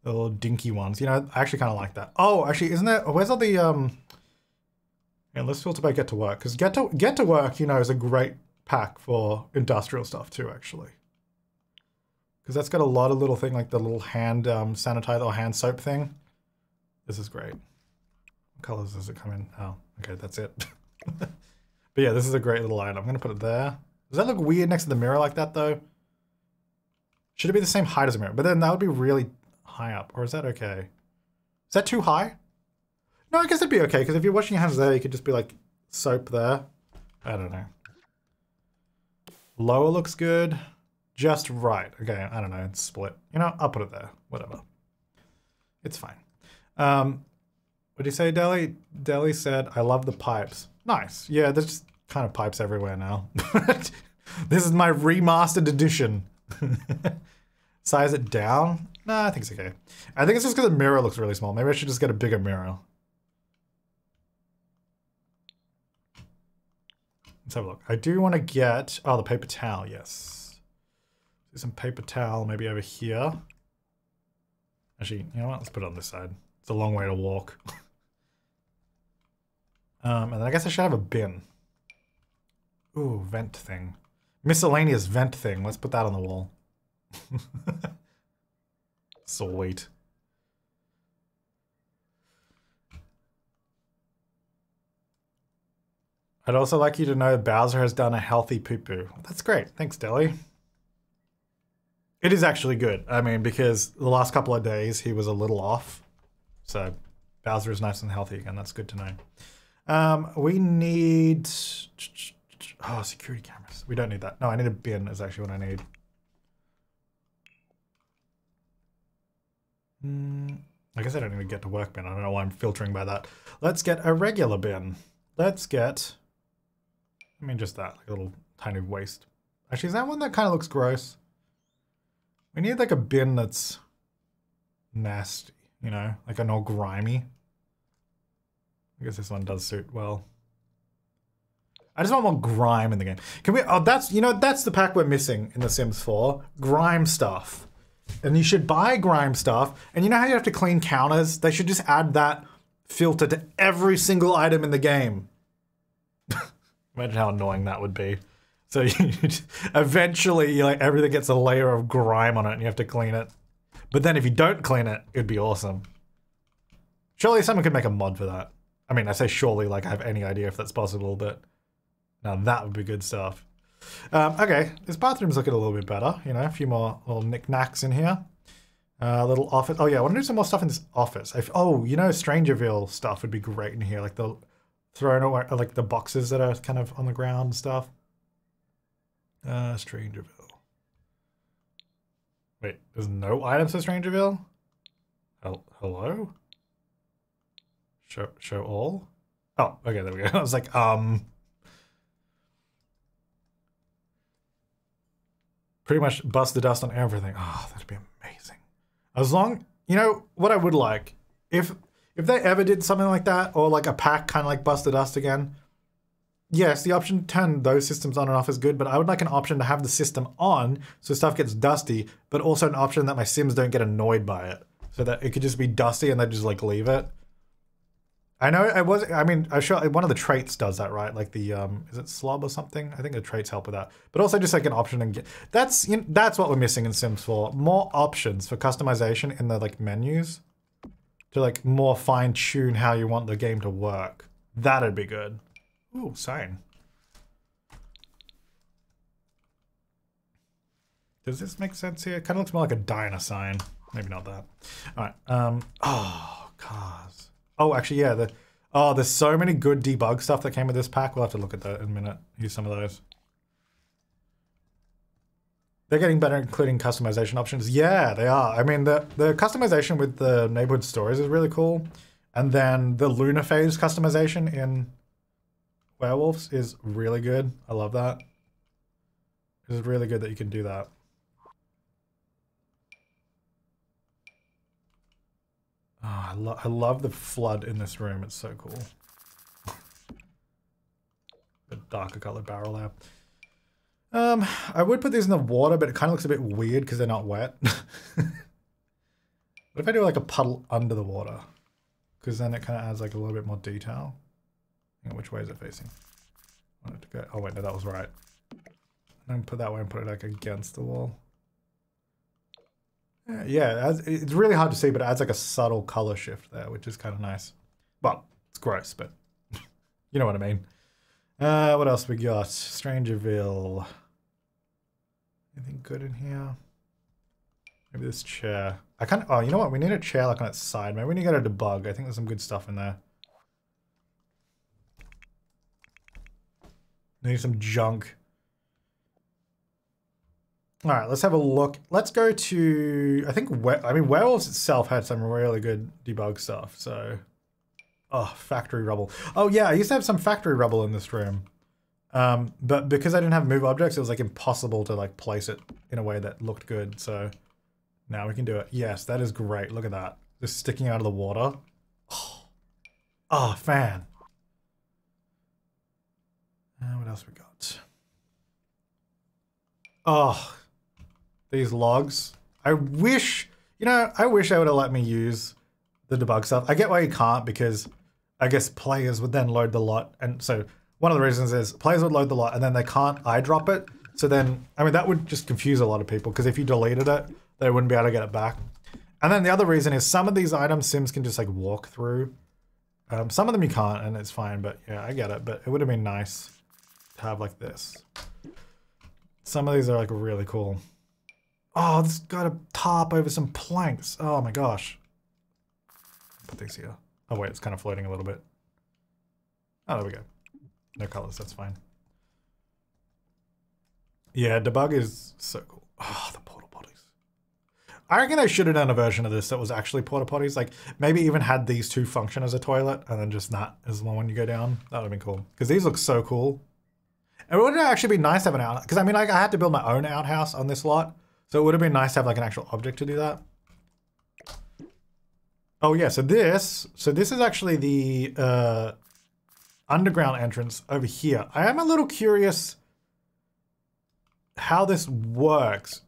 The little dinky ones. You know, I actually kind of like that. Oh, actually, isn't there? Where's all the, um, yeah, let's filter by Get to Work. Because get to, get to Work, you know, is a great pack for industrial stuff too, actually. Because that's got a lot of little thing, like the little hand um, sanitizer or hand soap thing. This is great. What colors does it come in? Oh, okay, that's it. But yeah, this is a great little item. I'm gonna put it there. Does that look weird next to the mirror like that though? Should it be the same height as a mirror? But then that would be really high up, or is that okay? Is that too high? No, I guess it'd be okay, because if you're washing your hands there, you could just be like soap there. I don't know. Lower looks good. Just right. Okay, I don't know, it's split. You know, I'll put it there, whatever. It's fine. Um, What do you say, Deli? Deli said, I love the pipes. Nice. Yeah, there's just kind of pipes everywhere now. This is my remastered edition. Size it down? Nah, I think it's okay. I think it's just because the mirror looks really small. Maybe I should just get a bigger mirror. Let's have a look. I do want to get... Oh, the paper towel, yes. Do some paper towel maybe over here. Actually, you know what? Let's put it on this side. It's a long way to walk. Um, and then I guess I should have a bin. Ooh, vent thing. Miscellaneous vent thing. Let's put that on the wall. Sweet. I'd also like you to know Bowser has done a healthy poo-poo. That's great. Thanks, Deli. It is actually good. I mean, because the last couple of days he was a little off. So Bowser is nice and healthy again. That's good to know. Um, we need... Oh, security cameras. We don't need that. No, I need a bin is actually what I need. Mm, I guess I don't even get to work bin. I don't know why I'm filtering by that. Let's get a regular bin. Let's get... I mean, just that. Like a little tiny waste. Actually, is that one that kind of looks gross? We need like a bin that's nasty. You know, like an all grimy. I guess this one does suit well. I just want more grime in the game. Can we, oh, that's, you know, that's the pack we're missing in The Sims four. Grime stuff. And you should buy grime stuff. And you know how you have to clean counters? They should just add that filter to every single item in the game. Imagine how annoying that would be. So you just, eventually, you like, everything gets a layer of grime on it and you have to clean it. But then if you don't clean it, it'd be awesome. Surely someone could make a mod for that. I mean, I say surely, like I have any idea if that's possible, but now that would be good stuff. Um, okay, this bathroom's looking a little bit better. You know, a few more little knickknacks in here. A uh, little office. Oh yeah, I want to do some more stuff in this office. If, oh, you know, Strangerville stuff would be great in here. Like the thrown away, like the boxes that are kind of on the ground and stuff. Uh, Strangerville. Wait, there's no items for Strangerville? Hello? Show, show all? Oh, okay, there we go. I was like, um... pretty much bust the dust on everything. Oh, that'd be amazing. As long... You know, what I would like, if if they ever did something like that, or like a pack kind of like bust the dust again, Yes, the option to turn those systems on and off is good, but I would like an option to have the system on so stuff gets dusty, but also an option that my Sims don't get annoyed by it, so that it could just be dusty and they just like leave it. I know it was, I mean, I'm sure one of the traits does that, right? Like the, um, is it slob or something? I think the traits help with that. But also just like an option and get, that's, you know, that's what we're missing in Sims four. More options for customization in the like menus to like more fine tune how you want the game to work. That'd be good. Ooh, sign. Does this make sense here? Kind of looks more like a diner sign. Maybe not that. All right. Um, oh, cars. Oh, actually, yeah. The, oh, there's so many good debug stuff that came with this pack. We'll have to look at that in a minute. Use some of those. They're getting better, including customization options. Yeah, they are. I mean, the, the customization with the neighborhood stories is really cool. And then the Lunar Phase customization in Werewolves is really good. I love that. It's really good that you can do that. Oh, I, lo I love the flood in this room. It's so cool. The darker colored barrel there. Um, I would put these in the water, but it kind of looks a bit weird because they're not wet. What if I do like a puddle under the water? Because then it kind of adds like a little bit more detail. Hang on, which way is it facing? I wanted to go. Oh wait, no, that was right. And then put that way and put it like against the wall. Yeah, it's really hard to see, but it adds like a subtle color shift there, which is kind of nice. Well, it's gross, but you know what I mean. Uh, what else we got? Strangerville. Anything good in here? Maybe this chair. I kind of, oh, you know what? We need a chair like on its side. Maybe we need to go to debug. I think there's some good stuff in there. Need some junk. All right, let's have a look. Let's go to, I think, we I mean, Werewolves itself had some really good debug stuff, so. Oh, factory rubble. Oh yeah, I used to have some factory rubble in this room. Um, but because I didn't have move objects, it was like impossible to like place it in a way that looked good, so. Now we can do it. Yes, that is great, look at that. Just sticking out of the water. Oh, oh fan. Uh, what else we got? Oh. These logs. I wish, you know, I wish they would have let me use the debug stuff. I get why you can't, because I guess players would then load the lot. And so one of the reasons is players would load the lot and then they can't eyedrop it. So then, I mean, that would just confuse a lot of people because if you deleted it, they wouldn't be able to get it back. And then the other reason is some of these items Sims can just like walk through. Um, some of them you can't and it's fine, but yeah, I get it. But it would have been nice to have like this. Some of these are like really cool. Oh, this got a tarp over some planks. Oh my gosh. Put these here. Oh wait, it's kind of floating a little bit. Oh, there we go. No colors, that's fine. Yeah, debug is so cool. Oh, the porta potties. I reckon they should have done a version of this that was actually porta potties. Like maybe even had these two function as a toilet and then just that is the one when you go down. That would have been cool. Because these look so cool. And it would actually be nice to have an outhouse. Because I mean, like, I had to build my own outhouse on this lot. So it would have been nice to have like an actual object to do that. Oh yeah, so this, so this is actually the uh, underground entrance over here. I am a little curious how this works.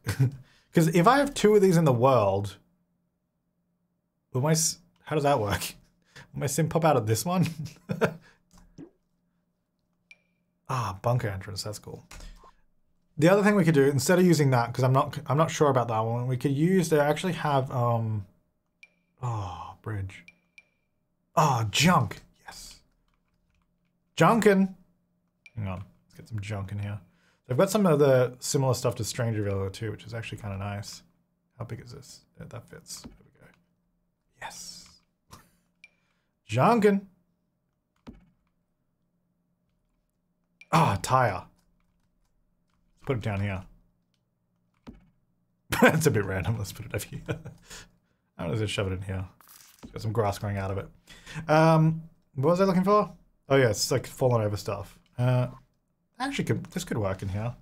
Because if I have two of these in the world, will my, how does that work? Will my sim pop out of this one? Ah, bunker entrance, that's cool. The other thing we could do, instead of using that, because I'm not I'm not sure about that one, we could use, they actually have, um, oh, bridge. Oh, junk, yes. Junkin! Hang on, let's get some junk in here. They've got some of the similar stuff to Strangerville too, which is actually kind of nice. How big is this? Yeah, that fits, there we go. Yes. Junkin! Ah, oh, tire. Put it down here. That's a bit random. Let's put it over here. I'm just gonna shove it in here. Got some grass growing out of it. Um, what was I looking for? Oh yeah, it's like fallen over stuff. Uh, actually, could, this could work in here.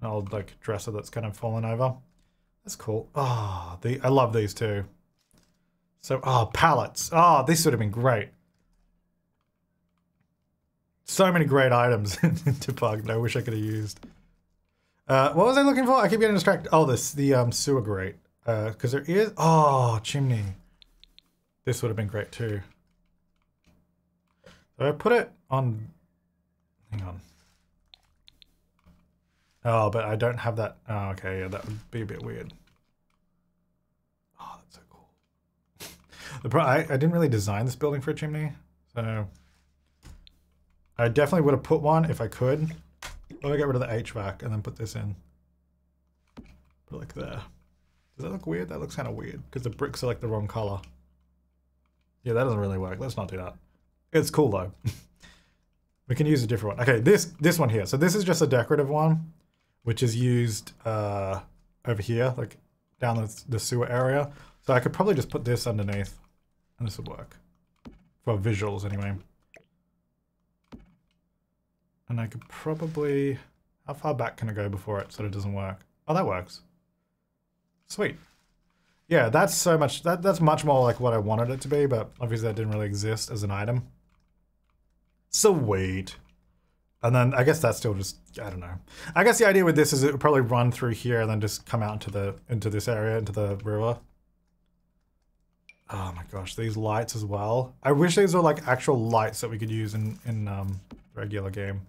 An old like dresser that's kind of fallen over. That's cool. Ah, oh, the I love these too. So ah, oh, pallets. Ah, oh, this would have been great. So many great items to plug that I wish I could have used. Uh, what was I looking for? I keep getting distracted. Oh, this, the um, sewer grate. Because uh, there is... Oh, chimney. This would have been great too. So I put it on... Hang on. Oh, but I don't have that. Oh, okay, yeah, that would be a bit weird. Oh, that's so cool. The pro I, I didn't really design this building for a chimney, so... I definitely would have put one if I could. Let me get rid of the H V A C and then put this in. Put it like there. Does that look weird? That looks kind of weird, because the bricks are like the wrong color. Yeah, that doesn't really work. Let's not do that. It's cool, though. We can use a different one. Okay, this this one here. So this is just a decorative one, which is used uh, over here, like down the, the sewer area. So I could probably just put this underneath, and this would work. For visuals, anyway. And I could probably... How far back can I go before it sort of doesn't work? Oh, that works. Sweet. Yeah, that's so much... That, that's much more like what I wanted it to be, but obviously that didn't really exist as an item. Sweet. And then I guess that's still just... I don't know. I guess the idea with this is it would probably run through here and then just come out into, the, into this area, into the river. Oh my gosh, these lights as well. I wish these were like actual lights that we could use in, in um, regular game.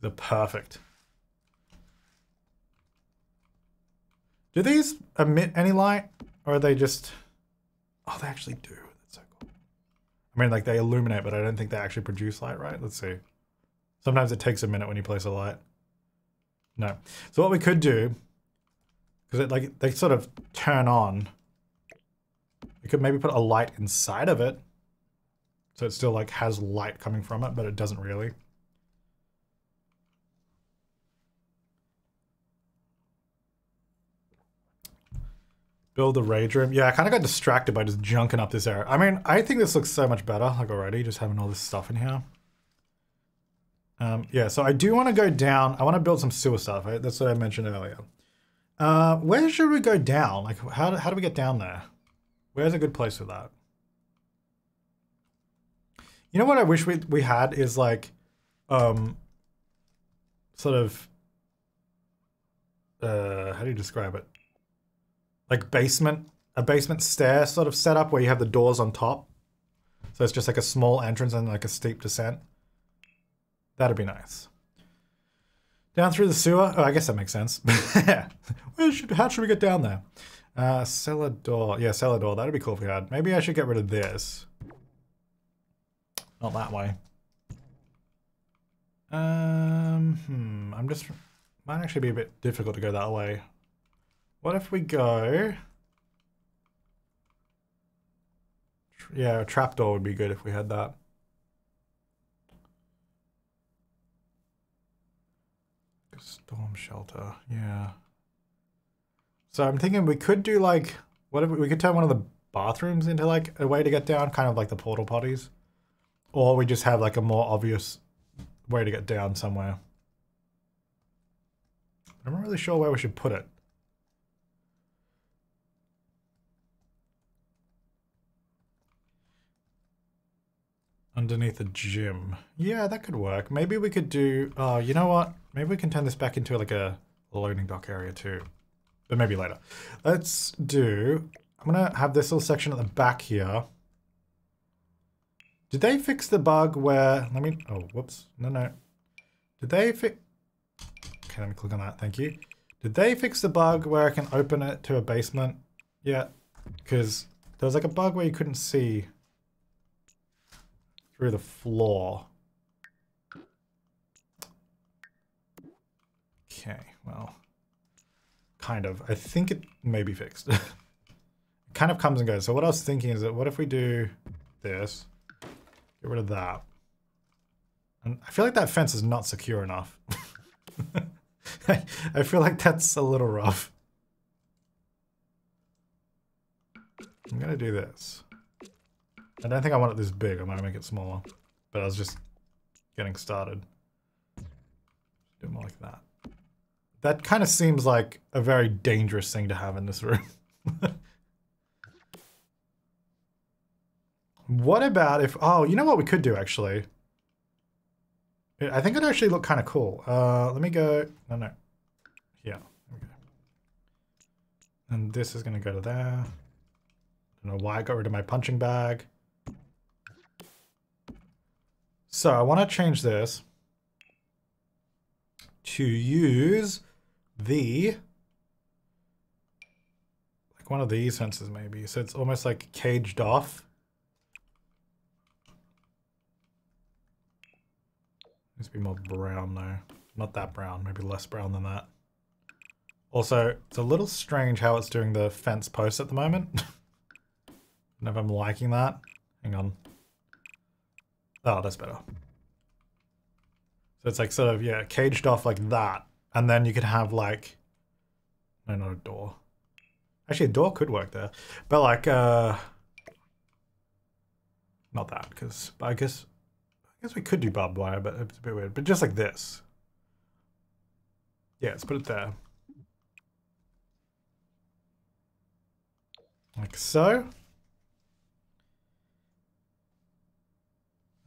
They're perfect. Do these emit any light? Or are they just... Oh, they actually do. That's so cool. I mean, like, they illuminate, but I don't think they actually produce light, right? Let's see. Sometimes it takes a minute when you place a light. No. So what we could do... Because, like, they sort of turn on. We could maybe put a light inside of it. So it still, like, has light coming from it, but it doesn't really. Build a rage room. Yeah, I kind of got distracted by just junking up this area. I mean, I think this looks so much better, like already, just having all this stuff in here. Um, yeah, so I do want to go down. I want to build some sewer stuff. Right? That's what I mentioned earlier. Uh, where should we go down? Like, how do, how do we get down there? Where's a good place for that? You know what I wish we, we had is like, um, sort of, uh, how do you describe it? Like basement, a basement stair sort of setup where you have the doors on top. So it's just like a small entrance and like a steep descent. That'd be nice. Down through the sewer. Oh, I guess that makes sense. Where should, how should we get down there? Uh, cellar door. Yeah, cellar door. That'd be cool if we had. Maybe I should get rid of this. Not that way. Um, hmm. I'm just... Might actually be a bit difficult to go that way. What if we go... Yeah, a trapdoor would be good if we had that. Storm shelter, yeah. So I'm thinking we could do like... What if we, we could turn one of the bathrooms into like a way to get down, kind of like the portal potties. Or we just have like a more obvious way to get down somewhere. I'm not really sure where we should put it. Underneath a gym. Yeah, that could work. Maybe we could do, uh, you know what? Maybe we can turn this back into like a loading dock area too, but maybe later. Let's do, I'm gonna have this little section at the back here. Did they fix the bug where, let me, oh, whoops, no, no. Did they fix, okay, let me click on that, thank you. Did they fix the bug where I can open it to a basement? Yeah, because there was like a bug where you couldn't see through the floor. Okay, well, kind of. I think it may be fixed. It kind of comes and goes. So what I was thinking is that what if we do this? Get rid of that. And I feel like that fence is not secure enough. I feel like that's a little rough. I'm gonna do this. I don't think I want it this big. I might make it smaller. But I was just getting started. Do more like that. That kind of seems like a very dangerous thing to have in this room. What about if... Oh, you know what we could do, actually? I think it actually looked kind of cool. Uh, let me go. No, no. Yeah. Okay. And this is going to go to there. I don't know why I got rid of my punching bag. So I want to change this to use the, like one of these fences maybe. So it's almost like caged off. Needs to be more brown though. Not that brown, maybe less brown than that. Also, it's a little strange how it's doing the fence post at the moment. I don't know if I'm liking that. Hang on. Oh, that's better. So it's like sort of, yeah, caged off like that. And then you could have like, no, not a door. Actually, a door could work there. But like, uh, not that, because I guess, I guess we could do barbed wire, but it's a bit weird. But just like this. Yeah, let's put it there. Like so.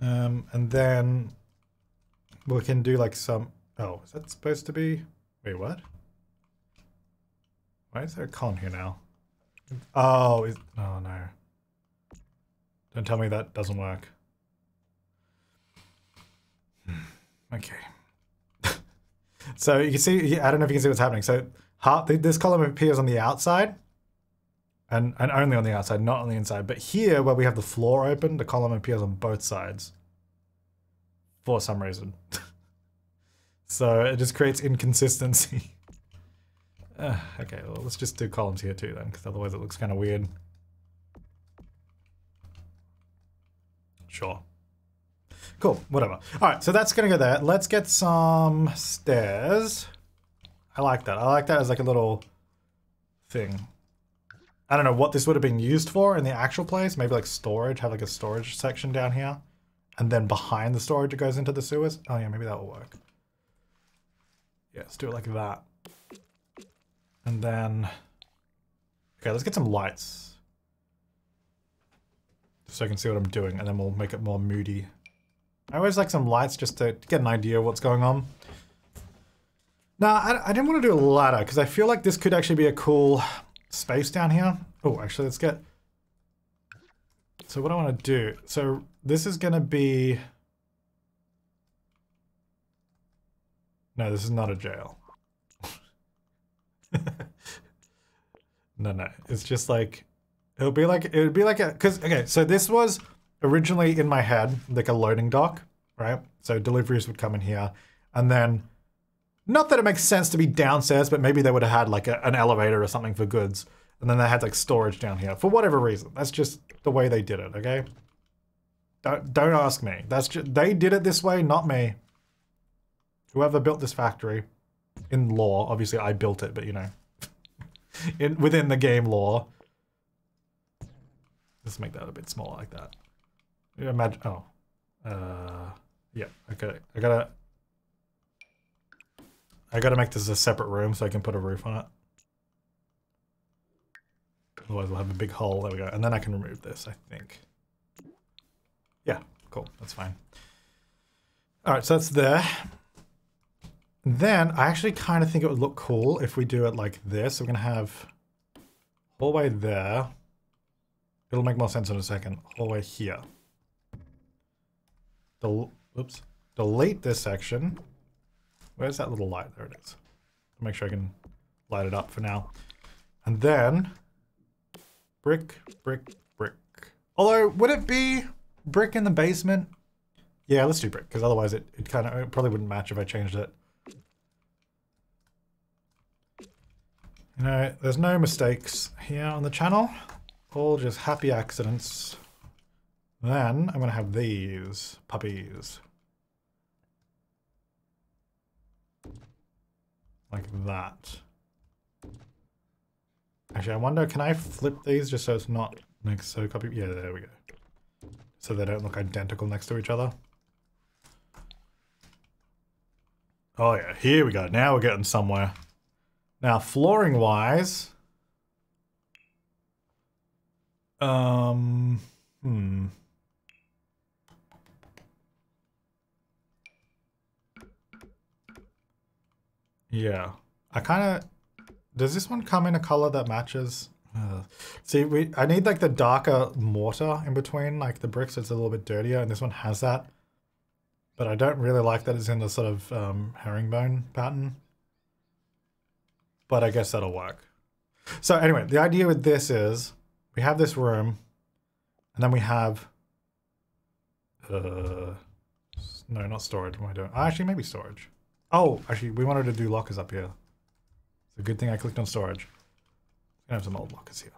Um, and then we can do like some, oh, is that supposed to be, wait, what? Why is there a con here now? Oh, is, oh no. Don't tell me that doesn't work. Okay. So you can see, I don't know if you can see what's happening. So half, this column appears on the outside and, and only on the outside, not on the inside. But here where we have the floor open, the column appears on both sides. For some reason. So it just creates inconsistency. uh, okay, well, let's just do columns here too then, because otherwise it looks kind of weird. Sure. Cool, whatever. All right, so that's going to go there. Let's get some stairs. I like that. I like that as like a little thing. I don't know what this would have been used for in the actual place. Maybe like storage, have like a storage section down here. And then behind the storage, it goes into the sewers. Oh yeah, maybe that will work. Yeah, let's do it like that. And then, okay, let's get some lights. Just so I can see what I'm doing, and then we'll make it more moody. I always like some lights just to get an idea of what's going on. Now, I, I didn't want to do a ladder, because I feel like this could actually be a cool space down here. Oh, actually, let's get... So what I want to do, so this is going to be, no, this is not a jail. no, no, it's just like, it'll be like, it'll be like a, because, okay, so this was originally in my head, like a loading dock, right? So deliveries would come in here and then, not that it makes sense to be downstairs, but maybe they would have had like a, an elevator or something for goods. And then they had like storage down here for whatever reason. That's just the way they did it, okay? Don't, don't ask me. That's just, they did it this way, not me. Whoever built this factory, in lore, obviously I built it, but you know, in, within the game lore. Let's make that a bit smaller like that. Imagine, oh, uh, yeah, okay. I gotta, I gotta make this a separate room so I can put a roof on it. Otherwise we'll have a big hole, there we go. And then I can remove this, I think. Yeah, cool, that's fine. All right, so that's there. Then I actually kind of think it would look cool if we do it like this. We're gonna have hallway there. It'll make more sense in a second. Hallway here. Del- oops. Delete this section. Where's that little light? There it is. Make sure I can light it up for now. And then, brick, brick, brick. Although, would it be brick in the basement? Yeah, let's do brick, because otherwise it, it kind of it probably wouldn't match if I changed it. You know, there's no mistakes here on the channel. All just happy accidents. Then I'm going to have these puppies. Like that. Actually, I wonder, can I flip these just so it's not like so copy? Yeah, there we go. So they don't look identical next to each other. Oh yeah, here we go. Now we're getting somewhere. Now, flooring wise, um, hmm. Yeah. I kind of... Does this one come in a color that matches? Uh, see, we I need like the darker mortar in between, like the bricks, so it's a little bit dirtier, and this one has that. But I don't really like that it's in the sort of um, herringbone pattern. But I guess that'll work. So anyway, the idea with this is we have this room, and then we have... Uh, no, not storage. What am I doing? Actually, maybe storage. Oh, actually, we wanted to do lockers up here. It's a good thing I clicked on storage. I have some old lockers here.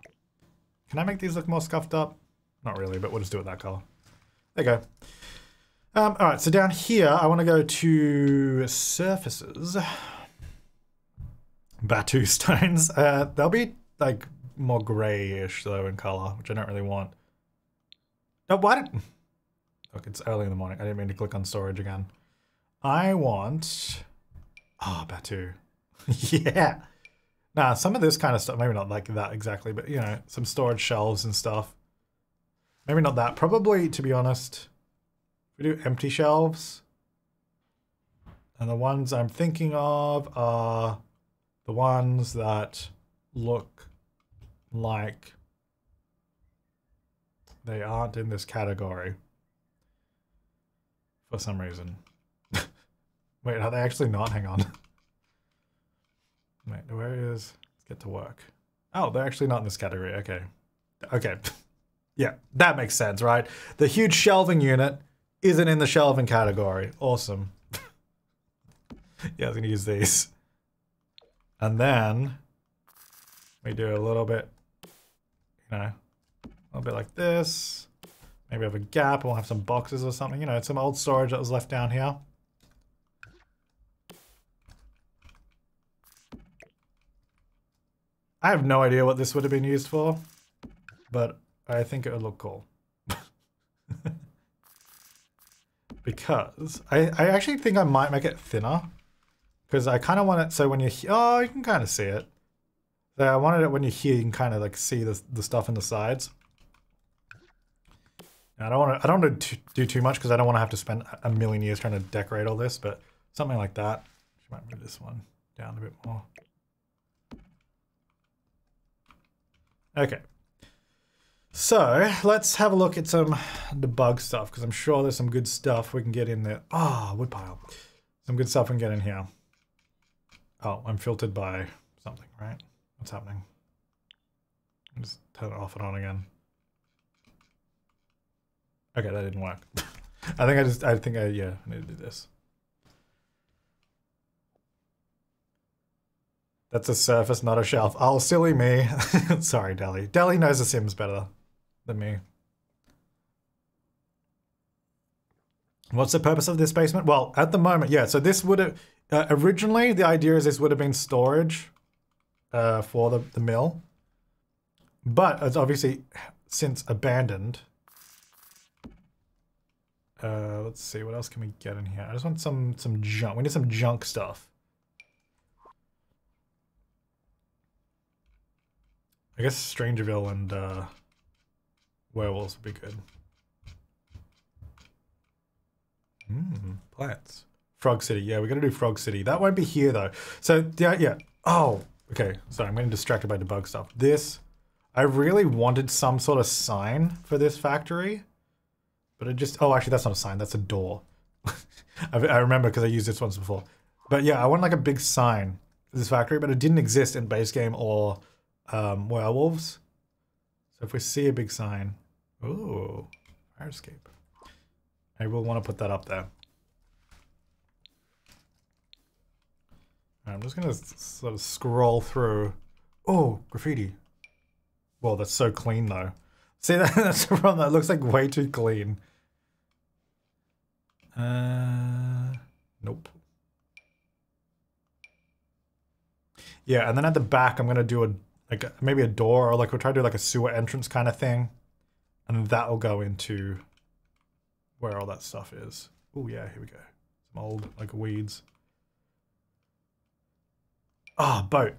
Can I make these look more scuffed up? Not really, but we'll just do it that color. There you go. Um, all right, so down here, I want to go to surfaces. Batuu stones. Uh, they'll be like more grayish though in color, which I don't really want. No, why did... Look, it's early in the morning. I didn't mean to click on storage again. I want... Ah, oh, Batuu. Yeah. Nah, some of this kind of stuff, maybe not like that exactly, but you know, some storage shelves and stuff. Maybe not that. Probably, to be honest, we do empty shelves. And the ones I'm thinking of are the ones that look like they aren't in this category for some reason. Wait, are they actually not? Hang on. Wait, where is... Let's get to work. Oh, they're actually not in this category. Okay. Okay. Yeah, that makes sense, right? The huge shelving unit isn't in the shelving category. Awesome. Yeah, I was going to use these. And then we do a little bit, you know, a little bit like this. Maybe we have a gap and we'll have some boxes or something. You know, it's some old storage that was left down here. I have no idea what this would have been used for, but I think it would look cool. Because I, I actually think I might make it thinner, because I kind of want it so when you're here, oh, you can kind of see it. So I wanted it when you're here, you can kind of like see the, the stuff in the sides. And I don't want to I don't want to do too much because I don't want to have to spend a million years trying to decorate all this, but something like that. I might move this one down a bit more. Okay, so let's have a look at some debug stuff, because I'm sure there's some good stuff we can get in there. Ah, wood pile. Some good stuff we can get in here. Oh, I'm filtered by something, right? What's happening? I'll just turn it off and on again. Okay, that didn't work. I think I just, I think I, yeah, I need to do this. That's a surface, not a shelf. Oh, silly me. Sorry, Deli. Deli knows The Sims better than me. What's the purpose of this basement? Well, at the moment, yeah. So this would have... Uh, originally, the idea is this would have been storage uh, for the, the mill. But it's obviously since abandoned. Uh, let's see, what else can we get in here? I just want some, some junk. We need some junk stuff. I guess Strangerville and uh, Werewolves would be good. Mmm, plants. Frog City. Yeah, we're going to do Frog City. That won't be here, though. So, yeah, yeah. Oh, okay. Sorry, I'm getting distracted by debug stuff. This, I really wanted some sort of sign for this factory, but it just... Oh, actually, that's not a sign. That's a door. I, I remember because I used this once before. But, yeah, I want, like, a big sign for this factory, but it didn't exist in base game or... Um, werewolves. So if we see a big sign, ooh, fire escape. I will want to put that up there. I'm just gonna sort of scroll through. Oh, graffiti. Well, that's so clean though. See that? That's the problem. That looks like way too clean. Uh, nope. Yeah, and then at the back, I'm gonna do a. Like maybe a door, or like we'll try to do like a sewer entrance kind of thing, and that will go into where all that stuff is. Oh yeah, here we go. Some old like weeds. Ah, oh, boat.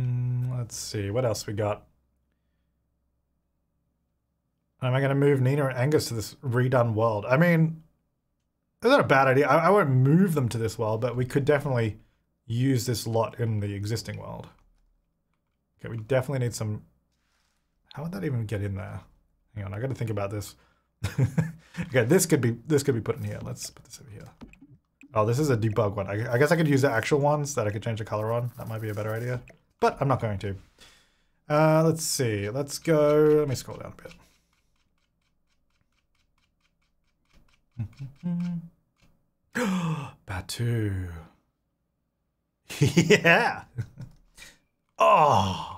mm, let's see what else we got. Am I going to move Nina and Angus to this redone world? I mean, That's not a bad idea. I, I won't move them to this world, but we could definitely use this lot in the existing world. Okay, we definitely need some... How would that even get in there? Hang on, I gotta think about this. Okay, this could be this could be put in here. Let's put this over here. Oh, this is a debug one. I, I guess I could use the actual ones that I could change the color on. That might be a better idea, but I'm not going to. Uh, let's see. Let's go. Let me scroll down a bit. Batuu. Yeah. Oh.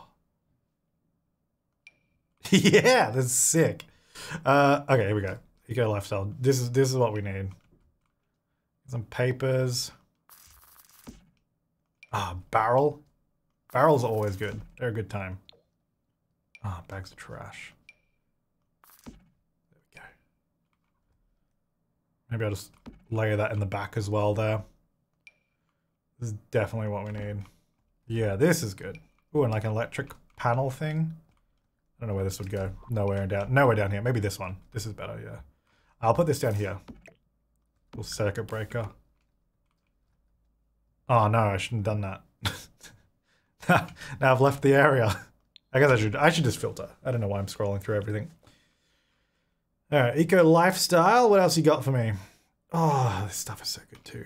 Yeah, that's sick. Uh, okay, here we go. Eco Lifestyle. This is this is what we need. Some papers. Ah, barrel. Barrels are always good. They're a good time. Ah, bags of trash. There we go. Maybe I'll just layer that in the back as well there. This is definitely what we need. Yeah, this is good. Ooh, and like an electric panel thing. I don't know where this would go. Nowhere down, nowhere down here. Maybe this one. This is better, yeah. I'll put this down here. Little circuit breaker. Oh no, I shouldn't have done that. Now I've left the area. I guess I should, I should just filter. I don't know why I'm scrolling through everything. All right, Eco Lifestyle. What else you got for me? Oh, this stuff is so good too.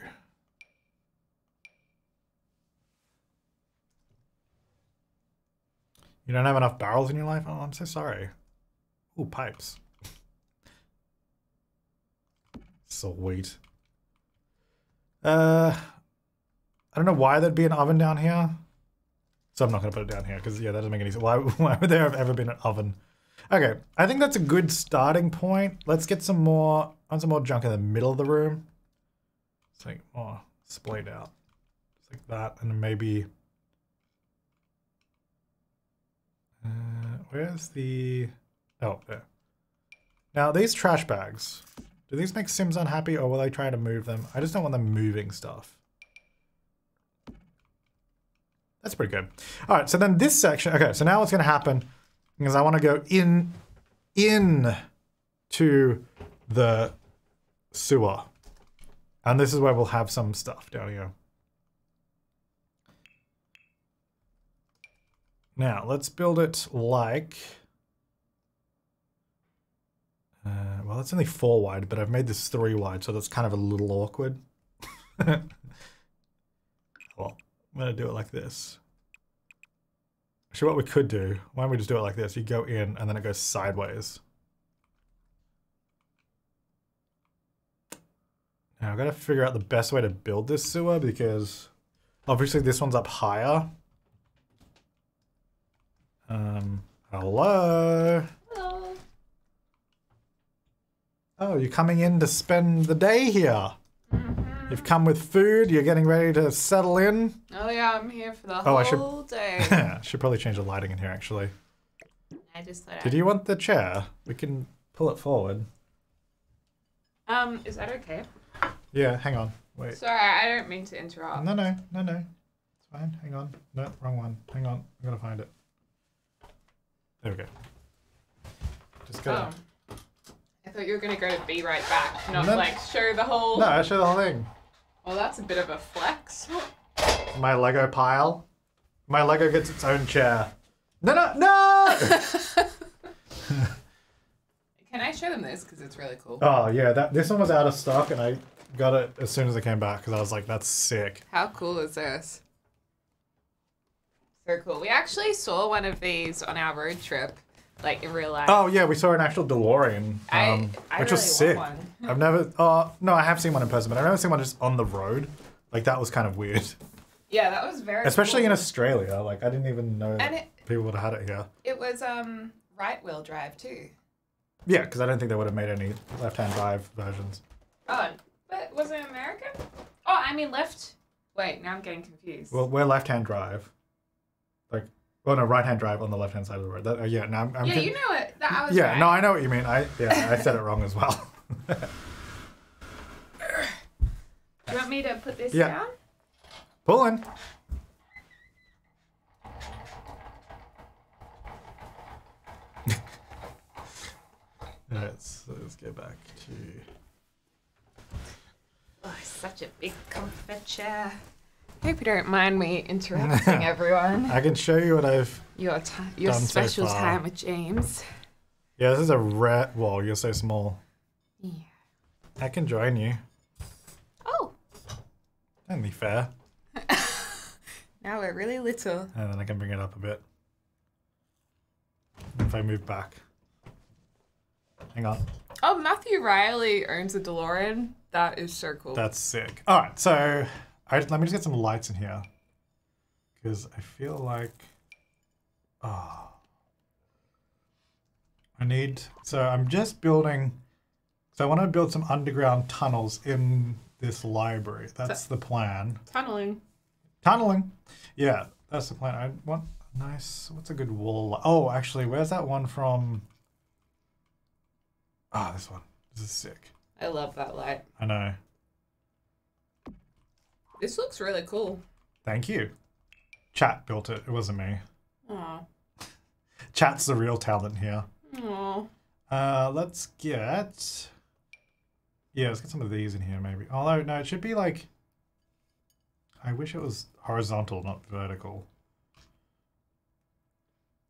You don't have enough barrels in your life? Oh, I'm so sorry. Ooh, pipes. Sweet. Uh, I don't know why there'd be an oven down here. So I'm not going to put it down here because, yeah, that doesn't make any sense. Why, why would there have ever been an oven? Okay, I think that's a good starting point. Let's get some more, on some more junk in the middle of the room. It's like, oh, splayed out. Just like that, and then maybe... Uh, where's the... Oh, there. Now, these trash bags. Do these make Sims unhappy, or will they try to move them? I just don't want them moving stuff. That's pretty good. All right, so then this section... Okay, so now what's going to happen is I want to go in... in to the sewer. And this is where we'll have some stuff down here. Now, let's build it like... Uh, well, it's only four wide, but I've made this three wide, so that's kind of a little awkward. Well, I'm going to do it like this. Actually, what we could do, why don't we just do it like this? You go in, and then it goes sideways. Now, I've got to figure out the best way to build this sewer, because obviously this one's up higher. Um, hello? Hello. Oh, you're coming in to spend the day here. Mm-hmm. You've come with food, you're getting ready to settle in. Oh yeah, I'm here for the oh, whole I should, day. I should probably change the lighting in here, actually. I just thought Did I... you want the chair? We can pull it forward. Um, is that okay? Yeah, hang on, wait. Sorry, I don't mean to interrupt. No, no, no, no. It's fine, hang on. No, wrong one. Hang on, I'm gonna find it. There we go. Just go. Oh. I thought you were gonna go to be right back, not then, like show the whole. No, I show the whole thing. Well, that's a bit of a flex. My Lego pile. My Lego gets its own chair. No, no, no! Can I show them this? Because it's really cool. Oh yeah, that this one was out of stock, and I got it as soon as I came back because I was like, "That's sick." How cool is this? Very cool. We actually saw one of these on our road trip, like in real life. Oh yeah, we saw an actual DeLorean, um, I, I which really was sick. Want one. I've never, uh, no, I have seen one in person, but I've never seen one just on the road. Like that was kind of weird. Yeah, that was very. Especially cool. In Australia, like I didn't even know that it, people would have had it here. It was um, right-wheel drive too. Yeah, because I don't think they would have made any left-hand drive versions. Oh, but was it America? Oh, I mean left. Wait, now I'm getting confused. Well, we're left-hand drive. Oh no, right-hand drive on the left-hand side of the road. That, uh, yeah, no, I'm, I'm yeah, kidding. You know it. That I was yeah, right. No, I know what you mean. I yeah, I said it wrong as well. Do you want me to put this yeah. down? Pulling. All right, so let's go back to. such a big comfort chair. I hope you don't mind me interrupting everyone. I can show you what I've your t your done special so far. Time with James. Yeah, this is a rat wall. You're so small. Yeah. I can join you. Oh. Only fair. Now we're really little. And then I can bring it up a bit. If I move back. Hang on. Oh, Matthew Riley owns a DeLorean. That is so cool. That's sick. All right, so I, let me just get some lights in here. Because I feel like... Oh. I need... So I'm just building... So I want to build some underground tunnels in this library. That's so, the plan. Tunneling. Tunneling. Yeah, that's the plan. I want a nice... What's a good wall? Oh, actually, where's that one from... Ah, oh, this one. This is sick. I love that light. I know. This looks really cool. Thank you. Chat built it. It wasn't me. Aww. Chat's the real talent here. Aww. Uh, let's get... Yeah, let's get some of these in here, maybe. Although, no, it should be like... I wish it was horizontal, not vertical.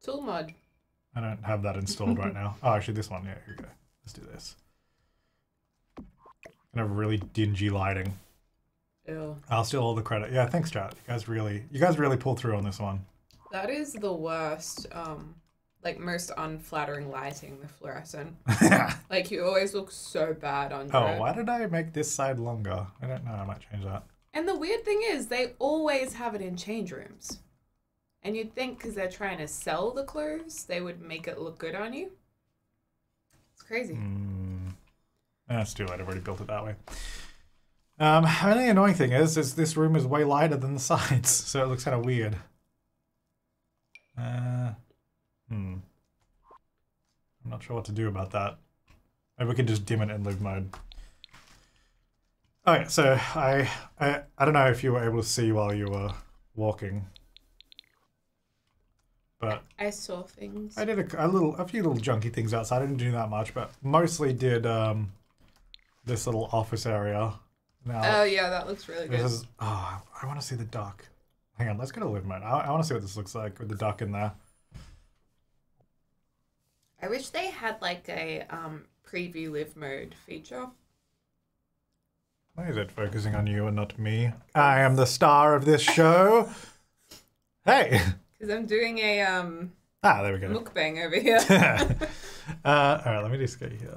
Tool mod. I don't have that installed right now. Oh, actually, this one. Yeah, here we go. Let's do this. I have really dingy lighting. Ew. I'll steal all the credit. Yeah, thanks, chat. You guys really, you guys really pulled through on this one. That is the worst, um, like most unflattering lighting, the fluorescent. Like you always look so bad on. Oh, it. Why did I make this side longer? I don't know. I might change that. And the weird thing is, they always have it in change rooms. And you'd think because they're trying to sell the clothes, they would make it look good on you. It's crazy. Mm. That's too late. I've already built it that way. Um, only annoying thing is, is this room is way lighter than the sides, so it looks kind of weird. Uh, hmm. I'm not sure what to do about that. Maybe we can just dim it in live mode. Okay, so I, I, I don't know if you were able to see while you were walking, but I saw things. I did a, a little, a few little junky things outside. I didn't do that much, but mostly did um, this little office area. Now, oh yeah, that looks really this good. Is, oh, I want to see the duck. Hang on, let's go to live mode. I, I want to see what this looks like with the duck in there. I wish they had like a um, preview live mode feature. Why is it focusing on you and not me? I am the star of this show. Hey. Because I'm doing a um. Ah, there we go. Mukbang over here. uh, all right, let me just get here.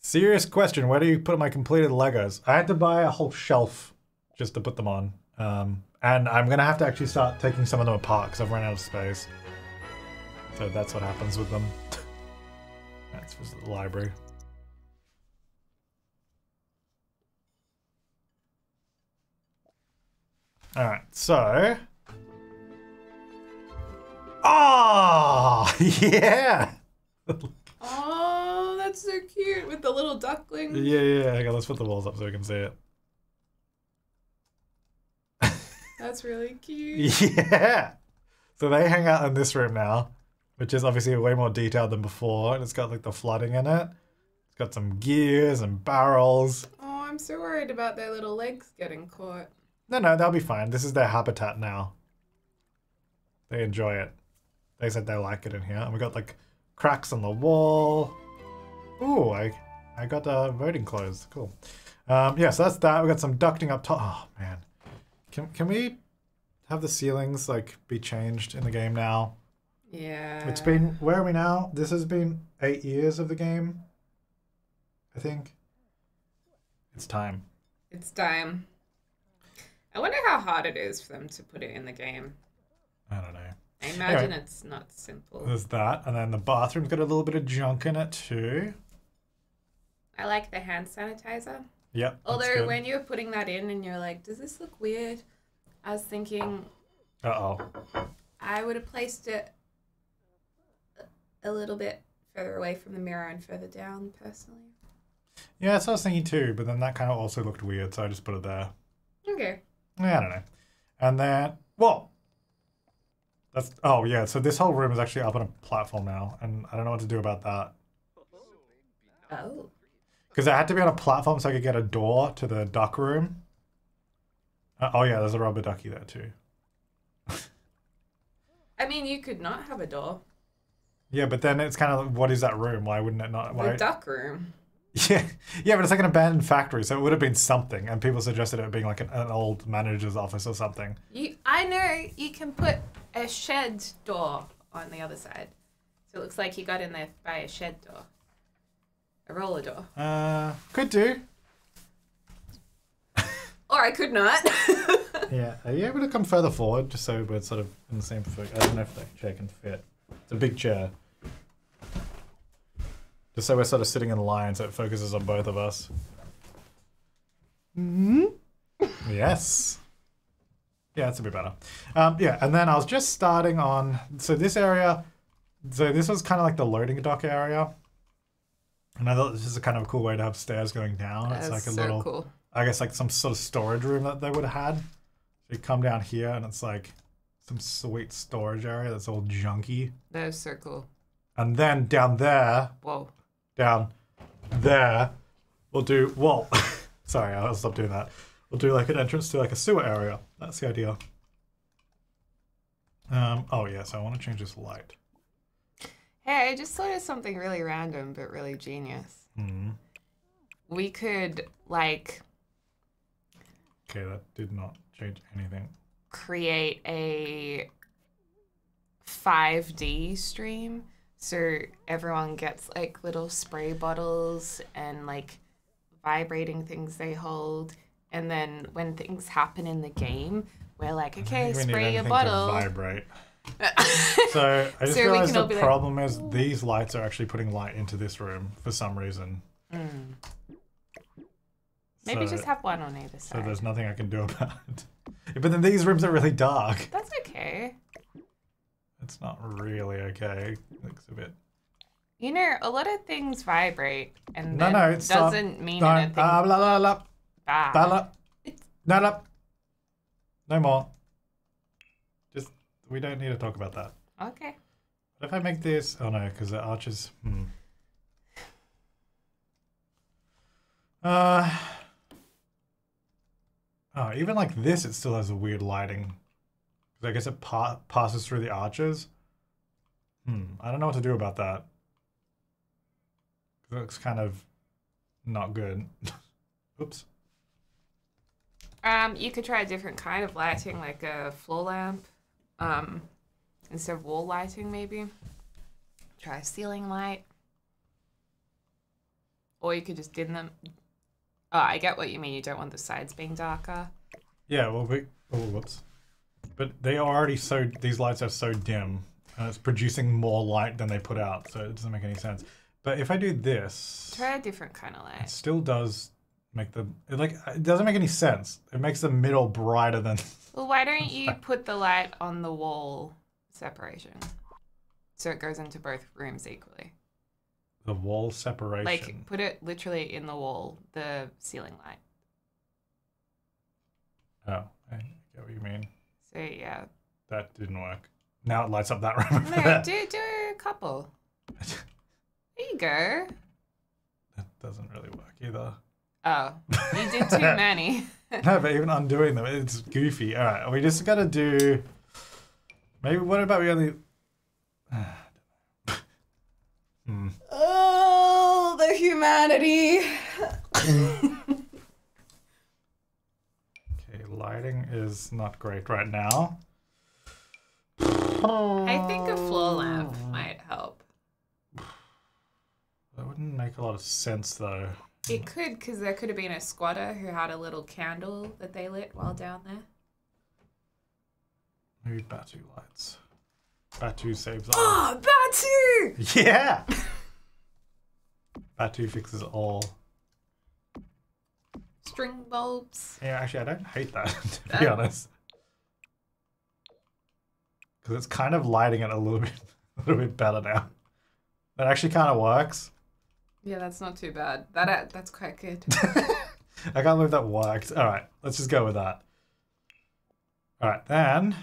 Serious question: where do you put my completed Legos? I had to buy a whole shelf just to put them on, um, and I'm gonna have to actually start taking some of them apart because I've run out of space. So that's what happens with them. That's just the library. Alright, so... Oh, yeah! Oh, that's so cute with the little duckling. Yeah, yeah, hang on, let's put the walls up so we can see it. That's really cute. Yeah! So they hang out in this room now, which is obviously way more detailed than before, and it's got like the flooding in it. It's got some gears and barrels. Oh, I'm so worried about their little legs getting caught. No, no, they'll be fine. This is their habitat now. They enjoy it. They said they like it in here. And we got like cracks on the wall. Ooh, I, I got uh, voting clothes. Cool. Um, yeah, so that's that. We got some ducting up top. Oh man, can can we have the ceilings like be changed in the game now? Yeah. It's been where are we now? This has been eight years of the game. I think. It's time. It's time. I wonder how hard it is for them to put it in the game. I don't know. I imagine anyway, it's not simple. There's that. And then the bathroom's got a little bit of junk in it too. I like the hand sanitizer. Yep. Although when you're putting that in and you're like, does this look weird? I was thinking... Uh-oh. I would have placed it a little bit further away from the mirror and further down, personally. Yeah, that's what I was thinking too. But then that kind of also looked weird, so I just put it there. Okay. I don't know. And then, well, that's, oh yeah, so this whole room is actually up on a platform now, and I don't know what to do about that. Oh. Because I had to be on a platform so I could get a door to the duck room. Uh, oh yeah, there's a rubber ducky there too. I mean, you could not have a door. Yeah, but then it's kind of like, what is that room? Why wouldn't it not? Why? The duck room. Yeah, yeah, but it's like an abandoned factory, so it would have been something. And people suggested it being like an, an old manager's office or something. You, I know you can put a shed door on the other side. So it looks like you got in there by a shed door. A roller door. Uh, could do. Or I could not. Yeah, are you able to come further forward just so we're sort of in the same foot? I don't know if that chair can fit. It's a big chair. Just so we're sort of sitting in line so it focuses on both of us. Mm hmm? Yes. Yeah, that's a bit better. Um, yeah, and then I was just starting on... So this area... So this was kind of like the loading dock area. And I thought this is a kind of a cool way to have stairs going down. It's like a so little... Cool. I guess like some sort of storage room that they would have had. You come down here and it's like some sweet storage area that's all junky. That is so cool. And then down there, whoa, down there, we'll do, whoa, sorry, I'll stop doing that. We'll do like an entrance to like a sewer area. That's the idea. Um, oh yeah, so I want to change this light. Hey, I just thought of something really random but really genius. Mm-hmm. We could like... Okay, that did not change anything. Create a five D stream so everyone gets like little spray bottles and like vibrating things they hold, and then when things happen in the game we're like, okay, spray your bottle. To vibrate. So I just so realized the problem like, is these lights are actually putting light into this room for some reason. Mm. Maybe so, just have one on either side. So there's nothing I can do about it. But then these rooms are really dark. That's okay. It's not really okay. It looks a bit... You know, a lot of things vibrate and no, no, it doesn't not, mean no, anything uh, blah, blah, blah. Bad. Blah, blah. No, no. No more. Just, we don't need to talk about that. Okay. What if I make this... Oh no, because the arches... Hmm. Uh... Oh, even like this, it still has a weird lighting. I guess it pa passes through the arches. Hmm, I don't know what to do about that. It looks kind of not good. Oops. Um, you could try a different kind of lighting, like a floor lamp, um, instead of wall lighting, maybe. Try a ceiling light, or you could just dim them. Oh, I get what you mean. You don't want the sides being darker. Yeah, well, we... Oh, whoops. But they are already so... These lights are so dim. And it's producing more light than they put out, so it doesn't make any sense. But if I do this... Try a different kind of light. It still does make the... It like, it doesn't make any sense. It makes the middle brighter than... Well, why don't you put the light on the wall separation? So it goes into both rooms equally. The wall separation. Like, put it literally in the wall, the ceiling light. Oh, I get what you mean. So, yeah. That didn't work. Now it lights up that room. No, there. do do a couple. There you go. That doesn't really work either. Oh, you did too many. No, but even undoing them, it's goofy. All right, we just got to do... Maybe, what about we only... Hmm. Oh, the humanity. Okay, lighting is not great right now. I think a floor lamp might help. That wouldn't make a lot of sense, though. It could, because there could have been a squatter who had a little candle that they lit while down there. Maybe Batuu lights. Batuu saves all. Oh, Batuu! Yeah! Batuu fixes all. String bulbs. Yeah, actually, I don't hate that, to um, be honest. Because it's kind of lighting it a little bit, a little bit better now. That actually kind of works. Yeah, that's not too bad. That uh, that's quite good. I can't believe that worked. All right, let's just go with that. All right, then...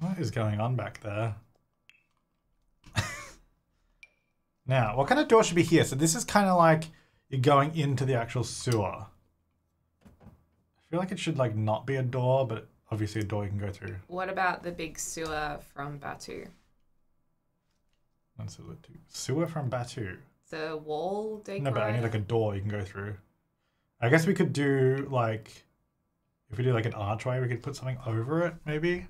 What is going on back there? Now, what kind of door should be here? So this is kind of like you're going into the actual sewer. I feel like it should like not be a door, but obviously a door you can go through. What about the big sewer from Batuu? That's a little too. Sewer from Batuu. The wall decoration. No, but I need like a door you can go through. I guess we could do like, if we do like an archway, we could put something over it, maybe.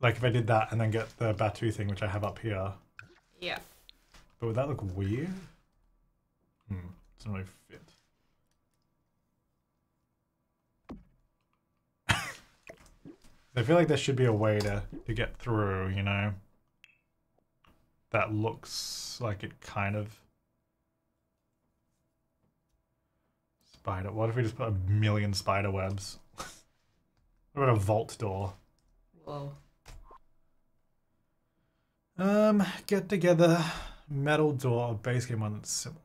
Like if I did that and then get the Batuu thing, which I have up here. Yeah. But would that look weird? Hmm, doesn't really fit. I feel like there should be a way to, to get through, you know? That looks like it kind of... Spider... What if we just put a million spider webs? What about a vault door? Whoa. Um, get together, metal door, base game one that's similar.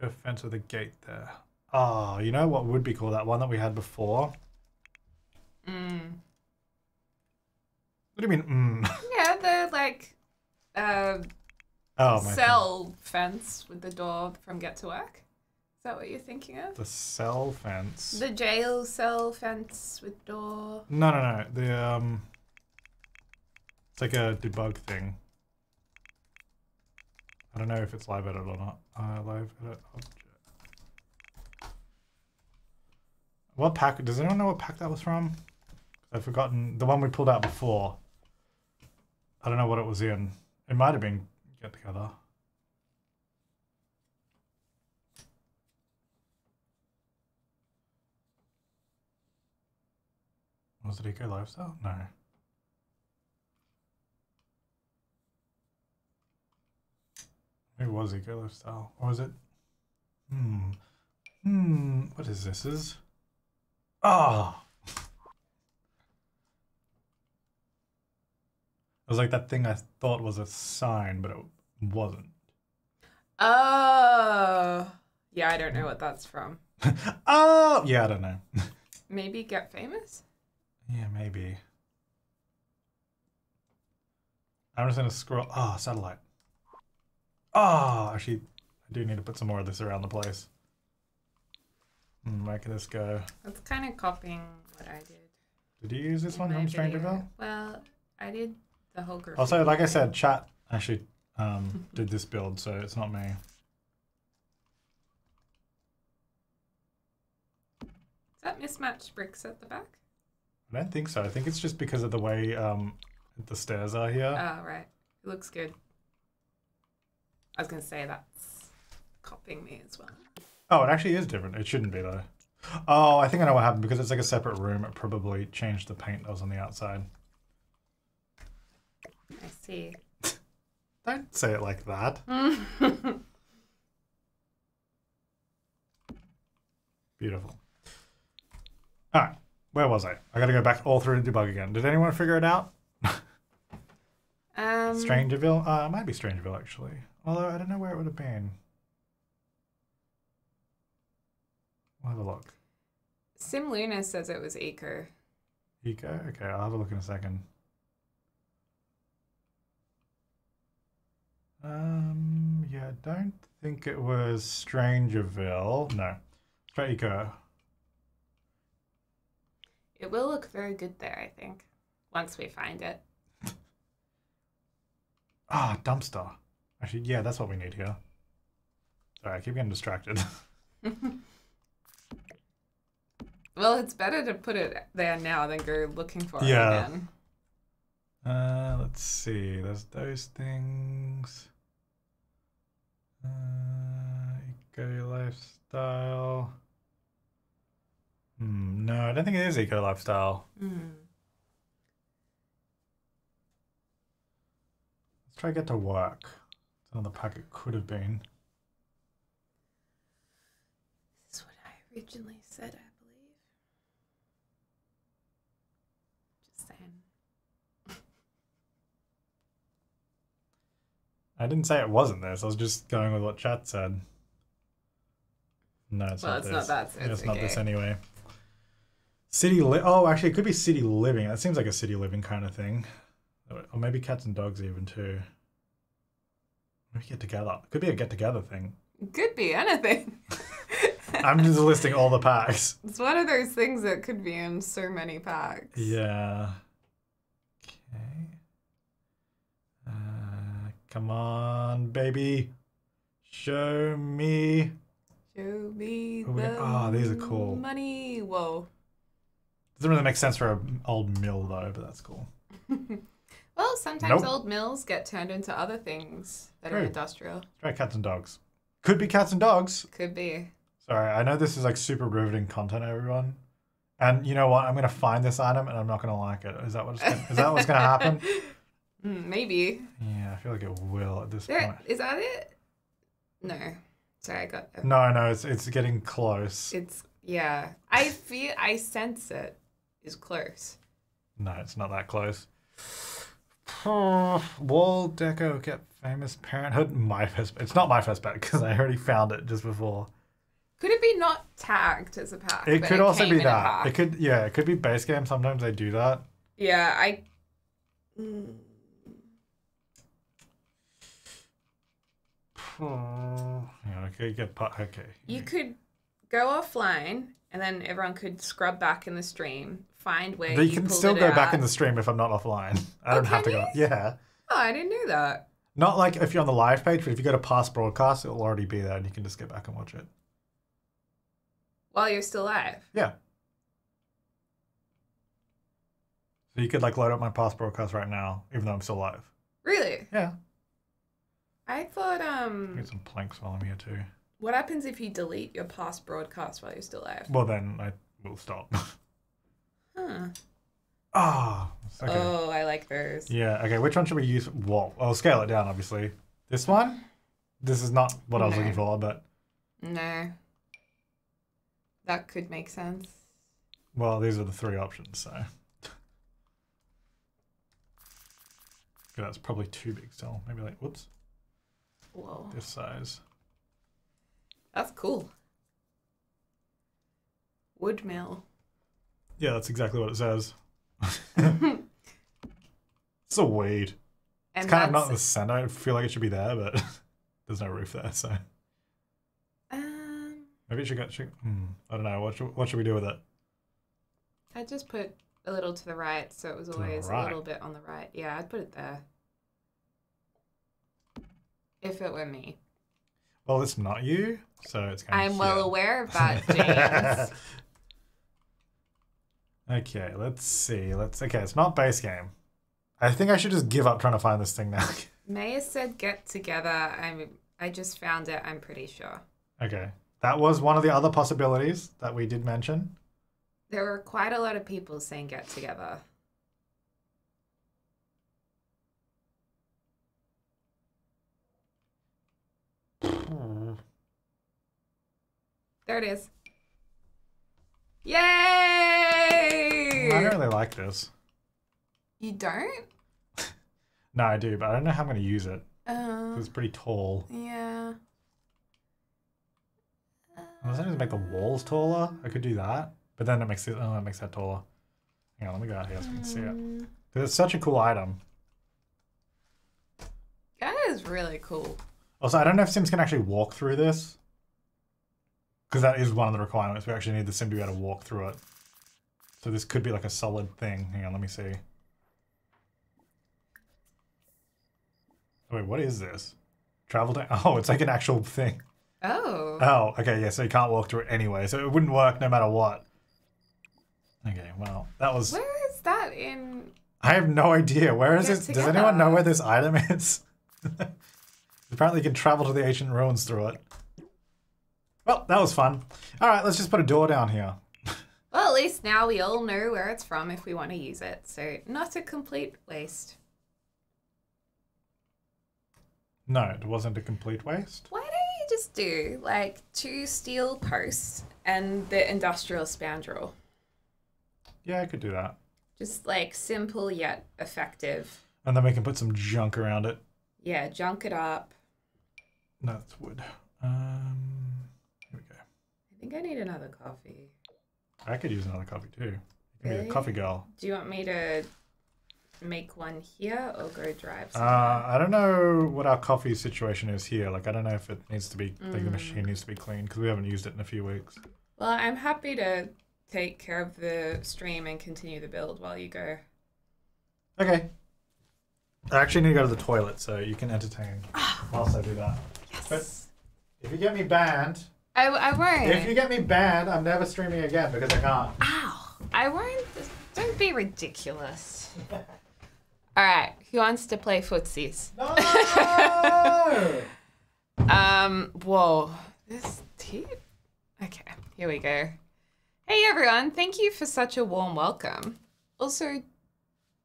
Do a fence with a gate there. Oh, you know what would be cool? That one that we had before? Mm. What do you mean? Mm? Yeah, the like uh, oh, cell thing. Fence with the door from Get to Work. Is that what you're thinking of? The cell fence. The jail cell fence with door. No, no, no. The um, it's like a debug thing. I don't know if it's live edit or not. Uh, live edit object. What pack? Does anyone know what pack that was from? I've forgotten. The one we pulled out before. I don't know what it was in. It might have been Get Together. Was it Eco Lifestyle? No. It was Eco Lifestyle. Or was it? Hmm. Hmm. What is this? Is oh. It was like that thing I thought was a sign, but it wasn't. Oh. Yeah, I don't know what that's from. Oh! Yeah, I don't know. Maybe Get Famous? Yeah, maybe. I'm just going to scroll. Oh, satellite. Oh, actually, I do need to put some more of this around the place. Make this go. That's kind of copying what I did. Did you use this one from Strangerville? Well, I did... The whole group. Also, like I said, chat actually um, did this build, so it's not me. Is that mismatched bricks at the back? I don't think so. I think it's just because of the way um, the stairs are here. Oh, right. It looks good. I was going to say that's copying me as well. Oh, it actually is different. It shouldn't be, though. Oh, I think I know what happened. Because it's like a separate room, it probably changed the paint that was on the outside. I see. Don't say it like that. Beautiful. All right, where was I? I got to go back all through the debug again. Did anyone figure it out? um, Strangerville? Uh, it might be Strangerville, actually. Although, I don't know where it would have been. We'll have a look. Sim Luna says it was Eco. Eco? Okay, I'll have a look in a second. Um, yeah, I don't think it was Strangerville. No. Straight Eco. It will look very good there, I think, once we find it. Ah, oh, dumpster. Actually, yeah, that's what we need here. Sorry, I keep getting distracted. Well, it's better to put it there now than go looking for yeah. it again. Uh, let's see, there's those things. Uh, Eco Lifestyle. Hmm, no, I don't think it is Eco Lifestyle. Mm. Let's try Get to Work. It's another pack it could have been. This is what I originally said, I believe. Just saying. I didn't say it wasn't this. I was just going with what chat said. No, it's well, not it's this. Not that, so it's it's okay. not this anyway. City li Oh, actually, it could be City Living. That seems like a City Living kind of thing. Or maybe Cats and Dogs even too. We get together. Could be a get together thing. Could be anything. I'm just listing all the packs. It's one of those things that could be in so many packs. Yeah. Okay. Uh, come on, baby. Show me. Show me the money. Oh, these are cool. Money. Whoa. Doesn't really make sense for an old mill, though, but that's cool. Well, sometimes nope. old mills get turned into other things that True. Are industrial. Try Cats and Dogs. Could be Cats and Dogs. Could be. Sorry, I know this is like super riveting content, everyone. And you know what? I'm going to find this item and I'm not going to like it. Is that what's going to happen? Maybe. Yeah, I feel like it will at this there, point. Is that it? No. Sorry, I got it. No, no, it's, it's getting close. It's, yeah. I feel, I sense it is close. No, it's not that close. Oh, Wall Deco, Get Famous, Parenthood, My First Pet. It's not My First Pet because I already found it just before. Could it be not tagged as a pack? It could it also be that. It could, yeah, it could be base game. Sometimes they do that. Yeah, I. Mm. Oh, yeah, okay, get okay. You could go offline, and then everyone could scrub back in the stream. Find where they you can still go out. Back in the stream if I'm not offline. I don't oh, have to go. You? Yeah. Oh, I didn't know that. Not like if you're on the live page, but if you go to past broadcast, it'll already be there, and you can just get back and watch it. While you're still live. Yeah. So you could like load up my past broadcast right now, even though I'm still live. Really? Yeah. I thought um. Get some planks while I'm here too. What happens if you delete your past broadcast while you're still live? Well, then I will stop. Huh. Oh, okay. Oh, I like those. Yeah, okay, which one should we use? Well, I'll scale it down, obviously. This one? This is not what no. I was looking for, but... No. That could make sense. Well, these are the three options, so... Okay, that's probably too big still. Maybe like, whoops. Whoa. This size. That's cool. Wood mill. Yeah, that's exactly what it says. It's a weed. And it's kind of not in the center. I feel like it should be there, but there's no roof there, so. Um, Maybe it should go. Should, hmm, I don't know. What should, what should we do with it? I'd just put a little to the right, so it was always right. a little bit on the right. Yeah, I'd put it there. If it were me. Well, it's not you, so it's kind of. I'm well aware of that, James. Okay, let's see. Let's okay, it's not base game. I think I should just give up trying to find this thing now. Maya said get together. I'm I just found it, I'm pretty sure. Okay. That was one of the other possibilities that we did mention. There were quite a lot of people saying get together. There it is. Yay! I don't really like this. You don't? No, I do, but I don't know how I'm going to use it. Uh, it's pretty tall. Yeah. Uh, Unless I just make the walls taller, I could do that. But then it makes it. Oh, it makes that taller. Hang on, let me go out here so we can see it. Because it's such a cool item. That is really cool. Also, I don't know if Sims can actually walk through this. Because that is one of the requirements. We actually need the sim to be able to walk through it. So this could be like a solid thing. Hang on, let me see. Oh, wait, what is this? Travel to... Oh, it's like an actual thing. Oh. Oh, okay, yeah, so you can't walk through it anyway. So it wouldn't work no matter what. Okay, well, that was... Where is that in... I have no idea. Where is this? Does anyone know where this item is? Apparently you can travel to the ancient ruins through it. Well, that was fun. All right, let's just put a door down here. Well, at least now we all know where it's from if we want to use it. So not a complete waste. No, it wasn't a complete waste. Why don't you just do like two steel posts and the industrial spandrel? Yeah, I could do that. Just like simple yet effective. And then we can put some junk around it. Yeah, junk it up. No, that's wood. Um... I think I need another coffee. I could use another coffee too. You can really? Be a coffee girl. Do you want me to make one here or go drive somewhere? Uh, I don't know what our coffee situation is here. Like, I don't know if it needs to be, mm. like the machine needs to be cleaned because we haven't used it in a few weeks. Well, I'm happy to take care of the stream and continue the build while you go. Okay. I actually need to go to the toilet, so you can entertain oh. whilst I do that. Yes. But if you get me banned... I, I won't. If you get me banned, I'm never streaming again because I can't. Ow. I won't. Don't be ridiculous. All right. Who wants to play footsies? No! um, whoa. This tea? Okay. Here we go. Hey, everyone. Thank you for such a warm welcome. Also,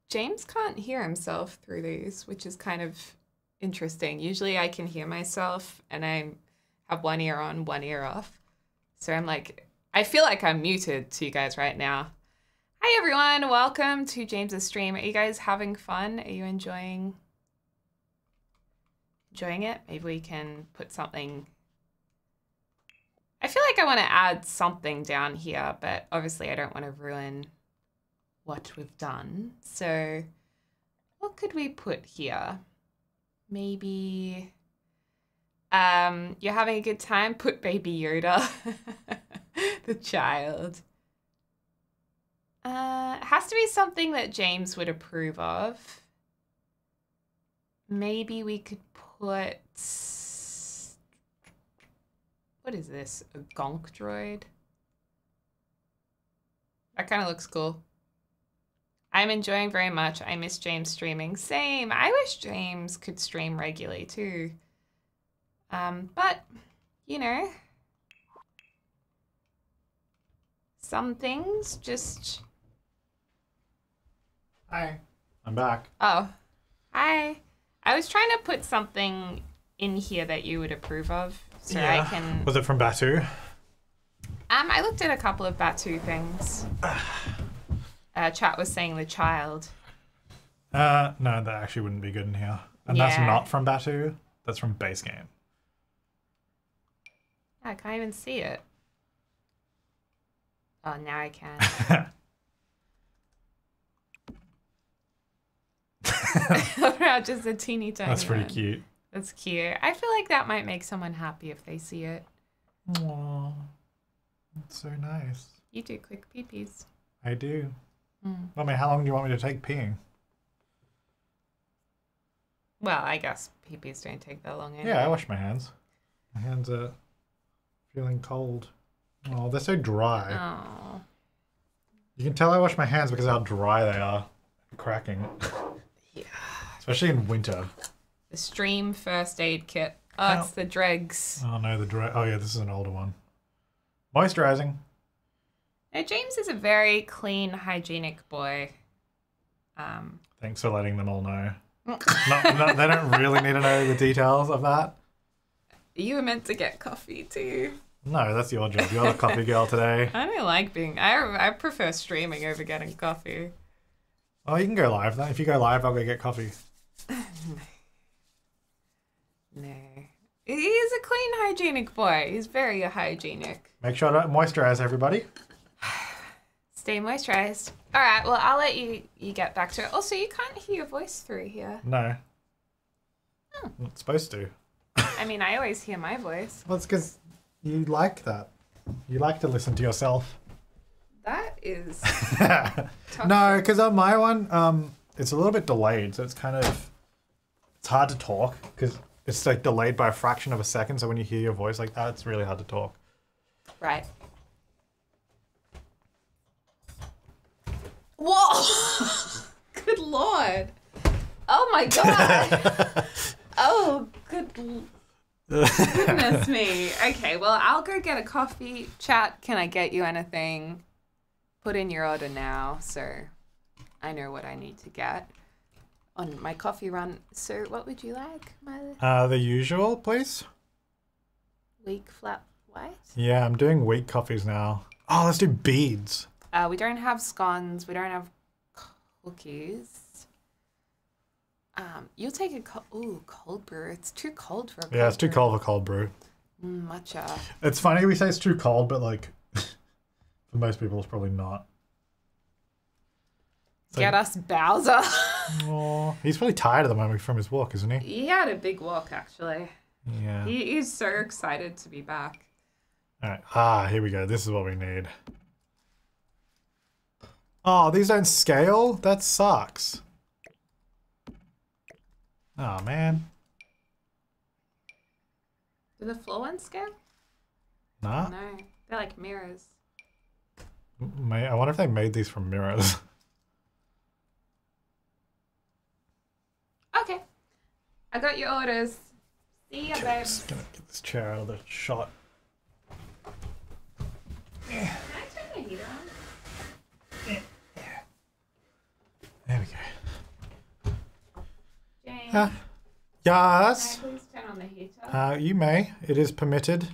James can't hear himself through these, which is kind of interesting. Usually I can hear myself and I have one ear on, one ear off. So I'm like, I feel like I'm muted to you guys right now. Hi, everyone. Welcome to James's stream. Are you guys having fun? Are you enjoying, enjoying it? Maybe we can put something. I feel like I want to add something down here, but obviously I don't want to ruin what we've done. So what could we put here? Maybe um, you're having a good time? Put Baby Yoda, the child. Uh, it has to be something that James would approve of. Maybe we could put... What is this? A gonk droid? That kind of looks cool. I'm enjoying very much. I miss James streaming. Same. I wish James could stream regularly too. Um, but, you know, some things just... Hi. I'm back. Oh. Hi. I was trying to put something in here that you would approve of. So yeah. I can... Was it from Batuu? Um, I looked at a couple of Batuu things. Uh, chat was saying the child. Uh, no, that actually wouldn't be good in here. And yeah. That's not from Batuu. That's from base game. I can't even see it. Oh, now I can. Look how just a teeny tiny That's pretty one. Cute. That's cute. I feel like that might make someone happy if they see it. Aww. That's so nice. You do quick pee-pees. I do. I mean, how long do you want me to take peeing? Well, I guess pee-pees don't take that long anyway. Yeah, I wash my hands. My hands are feeling cold. Oh, they're so dry. Oh. You can tell I wash my hands because of how dry they are. Cracking. Yeah. Especially in winter. The stream first aid kit. Oh, how? It's the dregs. Oh, no, the dregs. Oh, yeah, this is an older one. Moisturizing. Now, James is a very clean, hygienic boy. Um, Thanks for letting them all know. not, not, they don't really need to know the details of that. You were meant to get coffee too. No, that's your job. You're the coffee girl today. I don't like being... I, I prefer streaming over getting coffee. Oh, you can go live. If you go live, I'll go get coffee. no. no. He's a clean, hygienic boy. He's very hygienic. Make sure to moisturize everybody. Stay moisturized. All right, well, I'll let you you get back to it. Also, you can't hear your voice through here. No. Oh. I'm not supposed to. I mean, I always hear my voice. Well, it's because you like that. You like to listen to yourself. That is... No, because on my one, um, it's a little bit delayed, so it's kind of... It's hard to talk, because it's like delayed by a fraction of a second, so when you hear your voice like that, it's really hard to talk. Right. Whoa! Good lord! Oh my god! Oh, good goodness me! Okay, well, I'll go get a coffee. Chat, can I get you anything? Put in your order now, so I know what I need to get on my coffee run. So, what would you like, my? Uh, the usual, please. Weak flat white. Yeah, I'm doing weak coffees now. Oh, let's do beads. Uh, we don't have scones. We don't have cookies. Um, you'll take a co ooh, cold brew. It's too cold for a cold brew. Yeah, it's too cold for cold brew. Matcha. It's funny we say it's too cold, but like for most people, it's probably not. It's Get like, us Bowser. Oh, he's really tired at the moment from his walk, isn't he? He had a big walk, actually. Yeah. He, he's so excited to be back. All right. Ah, here we go. This is what we need. Oh, these don't scale? That sucks. Oh, man. Do the floor ones scale? Nah. No. They're like mirrors. I wonder if they made these from mirrors. Okay. I got your orders. See ya, babe. Just gonna get this chair out of the shot. Can I turn the heat on? There we go. James. Uh, yes. Can I please turn on the heater? Uh, you may. It is permitted.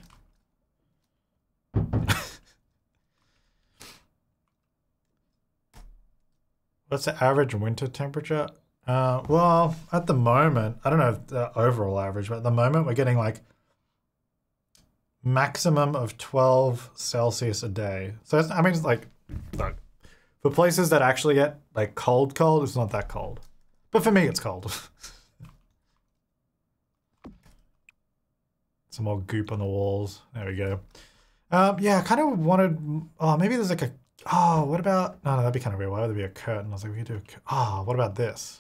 What's the average winter temperature? Uh, well, at the moment, I don't know if the overall average, but at the moment we're getting like maximum of twelve Celsius a day. So it's, I mean, it's like, like for places that actually get like cold, cold, it's not that cold. But for me, it's cold. Some more goop on the walls. There we go. Um, yeah, I kind of wanted, oh, maybe there's like a, oh, what about, no, no, that'd be kind of weird. Why would there be a curtain? I was like, we could do a curtain. Oh, what about this?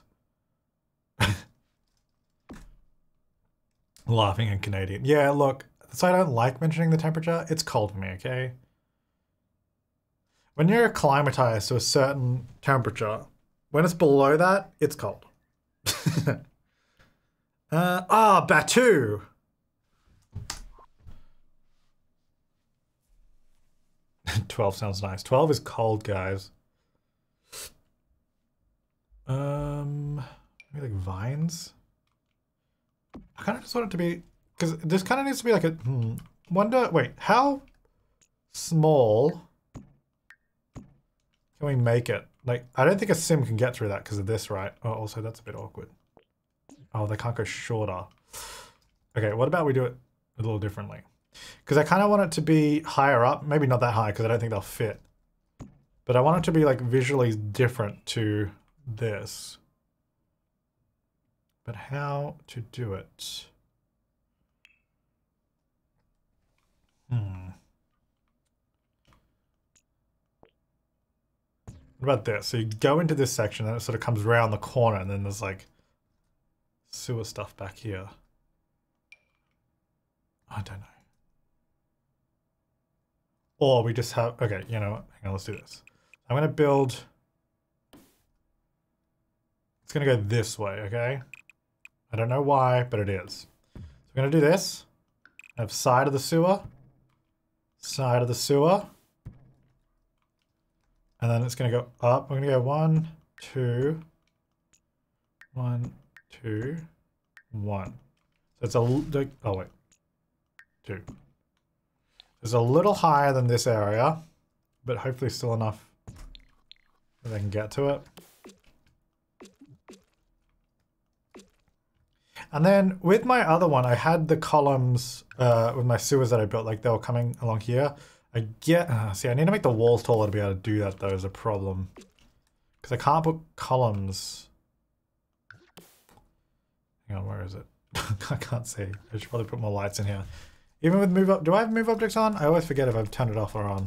Laughing in Canadian. Yeah, look, so I don't like mentioning the temperature. It's cold for me, okay? When you're acclimatized to a certain temperature, when it's below that, it's cold. uh, ah, Batuu! twelve sounds nice. twelve is cold, guys. Um, maybe like vines? I kind of just want it to be... Because this kind of needs to be like a... Hmm, wonder... Wait, how small can we make it? Like, I don't think a sim can get through that because of this, right? Oh, also, that's a bit awkward. Oh, they can't go shorter. Okay, what about we do it a little differently? Because I kind of want it to be higher up. Maybe not that high because I don't think they'll fit. But I want it to be like visually different to this. But how to do it? Hmm. What about this? So you go into this section and it sort of comes around the corner and then there's like sewer stuff back here. I don't know. Or we just have, okay, you know what, hang on, let's do this. I'm gonna build, it's gonna go this way, okay? I don't know why, but it is. So we're gonna do this, have side of the sewer, side of the sewer, and then it's gonna go up. We're gonna go one, two, one, two, one. So it's a, oh wait, two. It's a little higher than this area, but hopefully still enough that they can get to it. And then with my other one, I had the columns uh, with my sewers that I built, like they were coming along here. I get, uh, see, I need to make the walls taller to be able to do that though is a problem. Because I can't put columns. Hang on, where is it? I can't see. I should probably put more lights in here. Even with move up, do I have move objects on? I always forget if I've turned it off or on.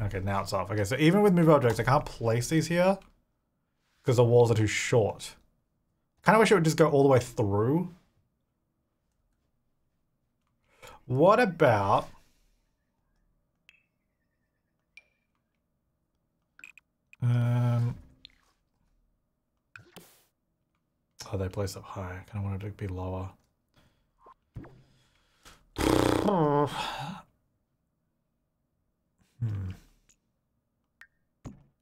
Okay, now it's off. Okay, so even with move objects, I can't place these here because the walls are too short. Kind of wish it would just go all the way through. What about... Um... Oh, they place up high. I kind of want it to be lower. Hmm.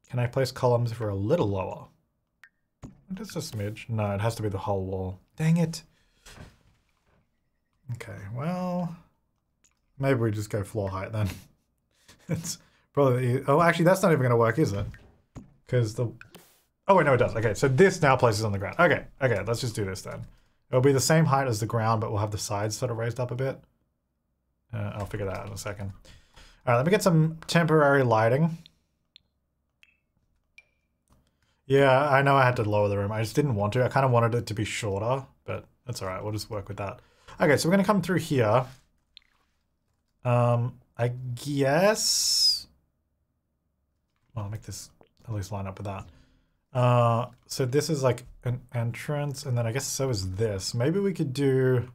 Can I place columns for a little lower? Just a smidge. No, it has to be the whole wall. Dang it. Okay, well, maybe we just go floor height then. It's probably, oh, actually, that's not even going to work, is it? Because the, oh wait, no, it does. Okay, so this now places on the ground. Okay, okay, let's just do this then. It'll be the same height as the ground, but we'll have the sides sort of raised up a bit. Uh, I'll figure that out in a second. All right, let me get some temporary lighting. Yeah, I know I had to lower the room. I just didn't want to. I kind of wanted it to be shorter, but that's all right. We'll just work with that. Okay, so we're going to come through here. Um, I guess... Well, I'll make this at least line up with that. Uh, so this is like an entrance, and then I guess so is this. Maybe we could do...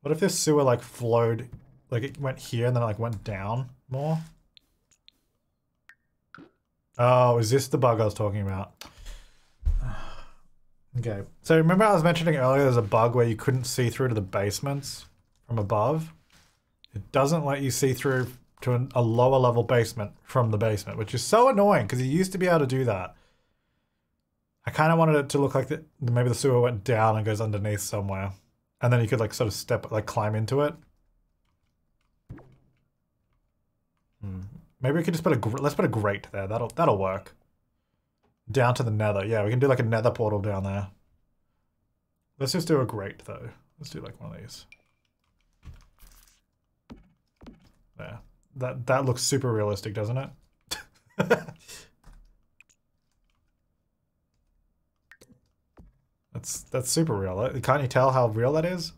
What if this sewer like flowed, like it went here and then it like went down more? Oh, is this the bug I was talking about? Okay, so remember I was mentioning earlier there's a bug where you couldn't see through to the basements from above? It doesn't let you see through to an, a lower level basement from the basement, which is so annoying because you used to be able to do that. I kind of wanted it to look like the, maybe the sewer went down and goes underneath somewhere. And then you could like sort of step, like climb into it. Hmm. Maybe we could just put a, let's put a grate there. That'll, that'll work. Down to the nether. Yeah, we can do like a nether portal down there. Let's just do a grate though. Let's do like one of these. There. That, that looks super realistic, doesn't it? That's, that's super real. Can't you tell how real that is?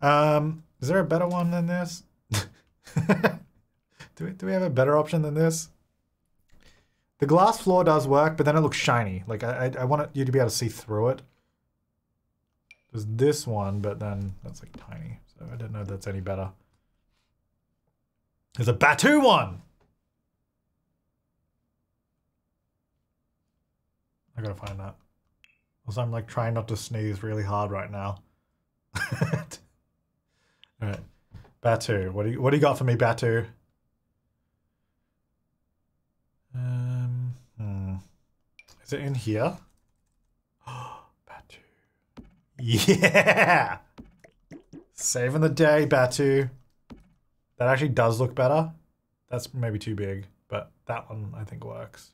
Um, is there a better one than this? Do we, do we have a better option than this? The glass floor does work, but then it looks shiny. Like, I, I, I want you to be able to see through it. There's this one, but then that's like tiny. So I don't know if that's any better. There's a Batuu one! I gotta find that. Also, I'm like trying not to sneeze really hard right now. Alright. Batuu. What do you what do you got for me, Batuu? Um hmm. Is it in here? Oh, Batuu. Yeah. Saving the day, Batuu. That actually does look better. That's maybe too big, but that one I think works.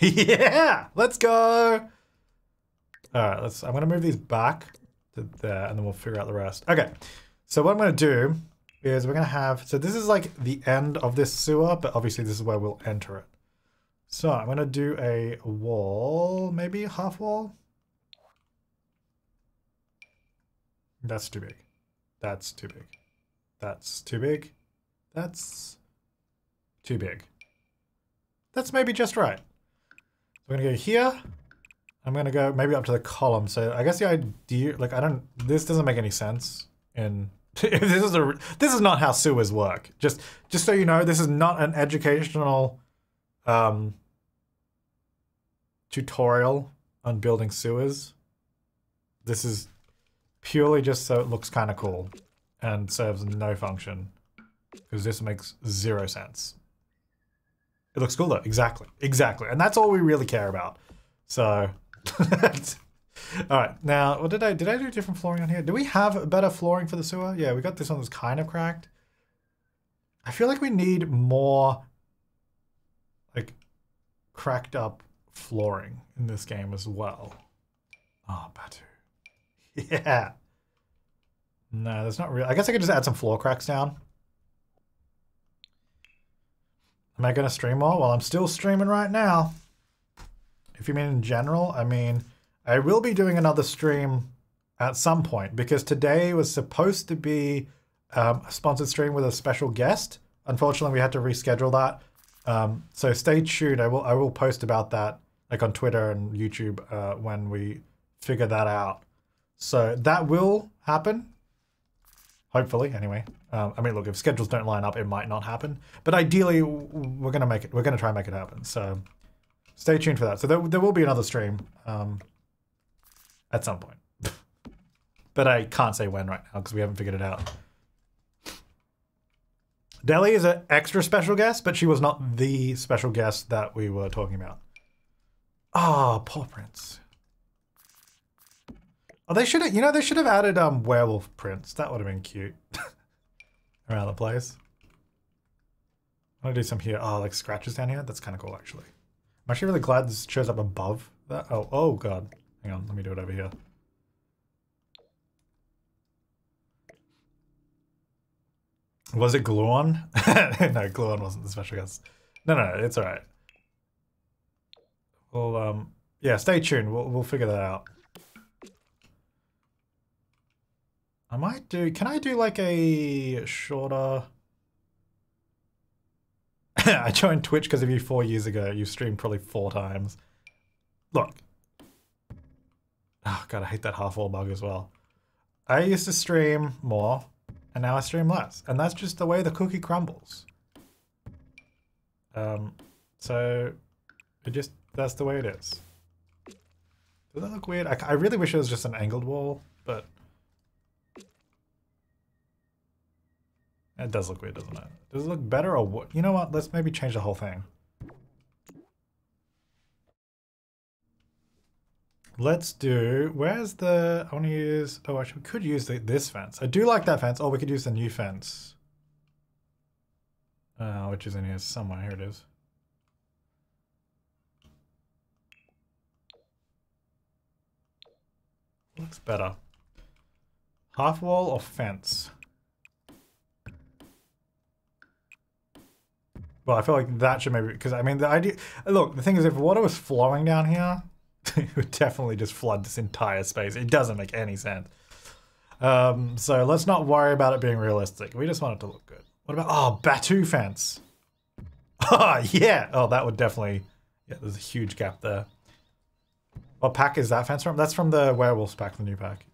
Yeah, let's go. All right, let's. I'm gonna move these back to there, and then we'll figure out the rest. Okay, so what I'm gonna do is we're gonna have. So this is like the end of this sewer, but obviously this is where we'll enter it. So I'm gonna do a wall, maybe half wall. That's too big. That's too big. That's too big. That's too big. That's maybe just right. I'm gonna go here. I'm gonna go maybe up to the column. So I guess the idea, like I don't, this doesn't make any sense. And this is a, this is not how sewers work. Just, just so you know, this is not an educational um, tutorial on building sewers. This is purely just so it looks kind of cool and serves no function because this makes zero sense. It looks cool though, exactly, exactly. And that's all we really care about. So, alright, now, what did I, did I do different flooring on here? Do we have better flooring for the sewer? Yeah, we got this one that's kind of cracked. I feel like we need more, like, cracked up flooring in this game as well. Oh, Batuu. Yeah. No, that's not real. I guess I could just add some floor cracks down. Am I going to stream more? Well, I'm still streaming right now. If you mean in general, I mean, I will be doing another stream at some point because today was supposed to be um, a sponsored stream with a special guest. Unfortunately, we had to reschedule that. Um, so stay tuned. I will I will post about that like on Twitter and YouTube uh, when we figure that out. So that will happen. Hopefully, anyway. Um, I mean, look, if schedules don't line up, it might not happen. But ideally, we're gonna make it. We're gonna try and make it happen. So, stay tuned for that. So there, there will be another stream um, at some point. But I can't say when right now because we haven't figured it out. Deli is an extra special guest, but she was not the special guest that we were talking about. Ah, oh, Paw Prints. Oh, they should have, you know, they should have added um, werewolf prints. That would have been cute. Around the place. I'm gonna do some here. Oh, like scratches down here? That's kind of cool, actually. I'm actually really glad this shows up above that. Oh, oh God. Hang on, let me do it over here. Was it Glorn? No, Glorn wasn't the special guest. No, no, no, it's all right. We'll, um, yeah, stay tuned. We'll, we'll figure that out. I might do, can I do like a shorter... I joined Twitch because of you four years ago. You've streamed probably four times. Look. Oh god, I hate that half-wall bug as well. I used to stream more, and now I stream less. And that's just the way the cookie crumbles. Um, so, it just, that's the way it is. Does that look weird? I, I really wish it was just an angled wall, but... It does look weird, doesn't it? Does it look better or what? You know what? Let's maybe change the whole thing. Let's do... Where's the... I want to use... Oh, actually, we could use the, this fence. I do like that fence. Oh, we could use the new fence. Uh, which is in here somewhere. Here it is. Looks better. Half wall or fence? Well, I feel like that should maybe... Because, I mean, the idea... Look, the thing is, if water was flowing down here... It would definitely just flood this entire space. It doesn't make any sense. Um, so let's not worry about it being realistic. We just want it to look good. What about, oh, Batuu fence. Oh, yeah. Oh, that would definitely, yeah, there's a huge gap there. What pack is that fence from? That's from the Werewolves pack, the new pack.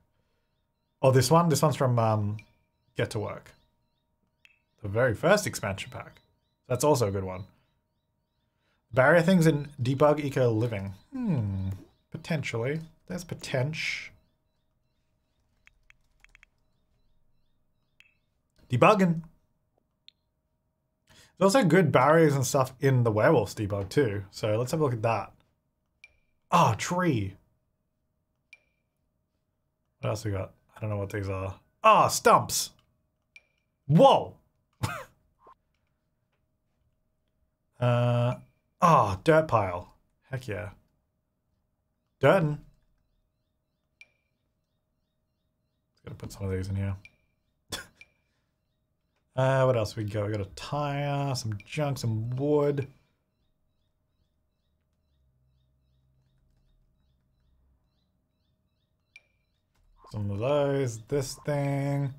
Oh, this one? This one's from um, Get to Work. The very first expansion pack. That's also a good one. Barrier things in debug eco living. Hmm. Potentially. There's potential. Debugging. There's also good barriers and stuff in the Werewolves debug too. So let's have a look at that. Ah, oh, tree. What else we got? I don't know what these are. Ah, oh, stumps. Whoa. uh. Oh, dirt pile. Heck yeah. Dirtin. Gotta put some of these in here. uh, what else we got? We got a tire, some junk, some wood. Some of those. This thing.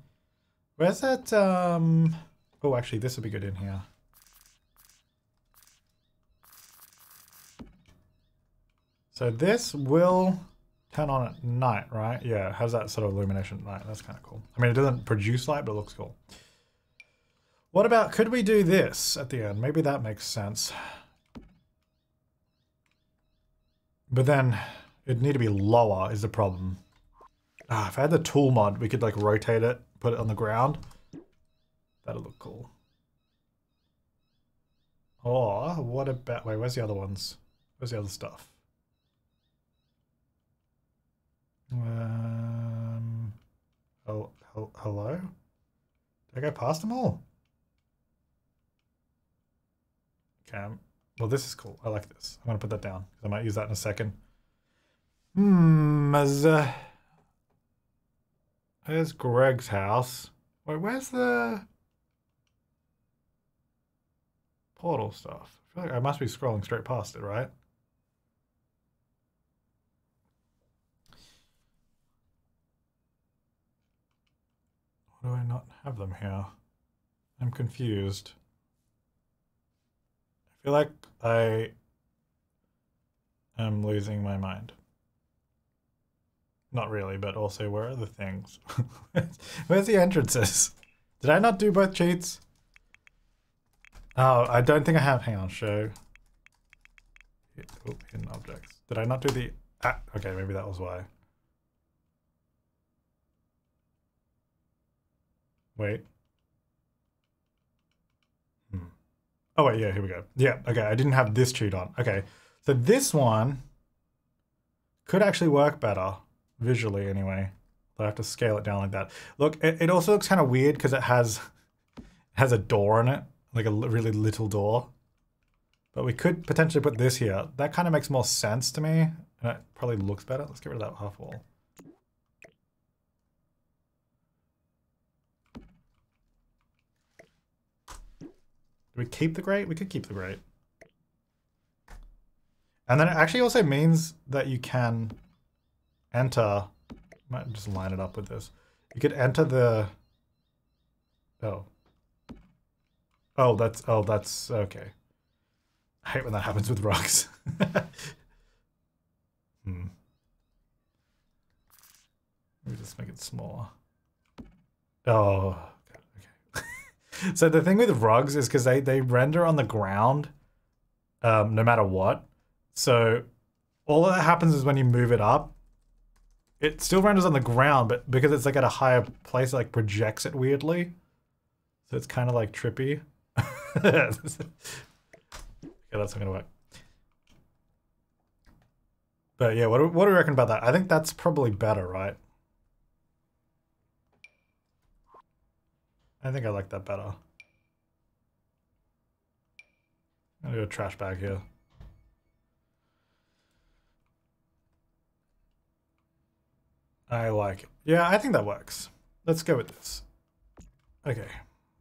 Where's that? Um... Oh, actually, this would be good in here. So this will turn on at night, right? Yeah, it has that sort of illumination at night. That's kind of cool. I mean, it doesn't produce light, but it looks cool. What about, could we do this at the end? Maybe that makes sense. But then it'd need to be lower is the problem. Ah, if I had the tool mod, we could like rotate it, put it on the ground. That'll look cool. Or what about, wait, where's the other ones? Where's the other stuff? Um, oh, oh, hello? Did I go past them all? Okay, well this is cool. I like this. I'm going to put that down because I might use that in a second. Hmm, as, uh, there's Greg's house. Wait, where's the portal stuff? I feel like I must be scrolling straight past it, right? Do I not have them here? I'm confused. I feel like I am losing my mind. Not really, but also where are the things? Where's the entrances? Did I not do both cheats? Oh, I don't think I have. Hang on, show. Oh, hidden objects. Did I not do the... Ah, okay, maybe that was why. Wait. Hmm. Oh, wait, yeah, here we go. Yeah, okay, I didn't have this cheat on. Okay, so this one could actually work better, visually anyway. I have to scale it down like that. Look, it, it also looks kind of weird because it has, has a door in it, like a really little door. But we could potentially put this here. That kind of makes more sense to me, and it probably looks better. Let's get rid of that half wall. we keep the grate? We could keep the grate. And then it actually also means that you can enter, I might just line it up with this. You could enter the, oh. Oh, that's, oh, that's, okay. I hate when that happens with rocks. Hmm. Let me just make it smaller. Oh, okay. So the thing with rugs is because they, they render on the ground um, no matter what. So all that happens is when you move it up, it still renders on the ground, but because it's like at a higher place, it like projects it weirdly. So it's kind of like trippy. Okay, that's not gonna work. But yeah, what do, what do we reckon about that? I think that's probably better, right? I think I like that better. I'm gonna do a trash bag here. I like it. Yeah, I think that works. Let's go with this. Okay,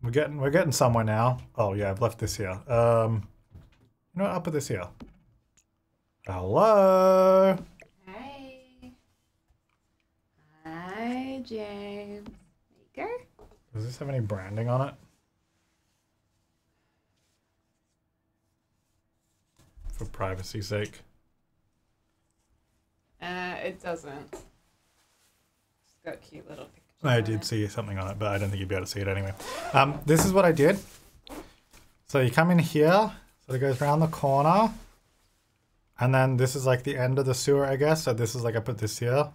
we're getting we're getting somewhere now. Oh yeah, I've left this here. Um, you know what? I'll put this here. Hello. Hi. Hi, James. There you go. Does this have any branding on it? For privacy's sake. Uh, it doesn't. It's got cute little pictures. I did see something on it, but I don't think you'd be able to see it anyway. Um, this is what I did. So you come in here, so it goes around the corner. And then this is like the end of the sewer, I guess. So this is like, I put this here.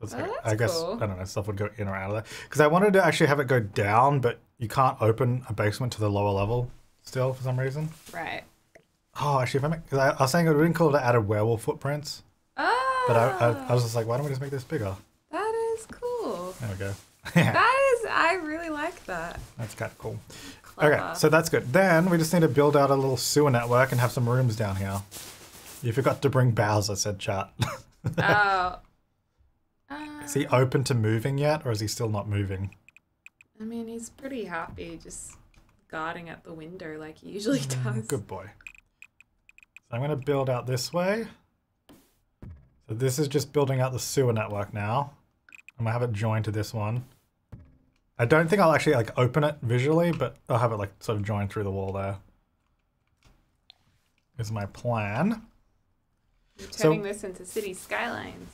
So it's oh, like, that's I guess, cool. I don't know, stuff would go in or out of there. Because I wanted to actually have it go down, but you can't open a basement to the lower level still for some reason. Right. Oh, actually, if I make, cause I, I was saying it would be cool to add a werewolf footprints. Oh. But I, I, I was just like, why don't we just make this bigger? That is cool. There we go. That is, I really like that. That's kind of cool. Clever. Okay, so that's good. Then we just need to build out a little sewer network and have some rooms down here. You forgot to bring Bowser, said chat. Oh. Uh, is he open to moving yet, or is he still not moving? I mean, he's pretty happy just guarding at the window like he usually does. Good boy. So I'm going to build out this way. So this is just building out the sewer network now. I'm going to have it joined to this one. I don't think I'll actually like open it visually, but I'll have it like sort of joined through the wall there. Is my plan. You're turning so, this into city skylines.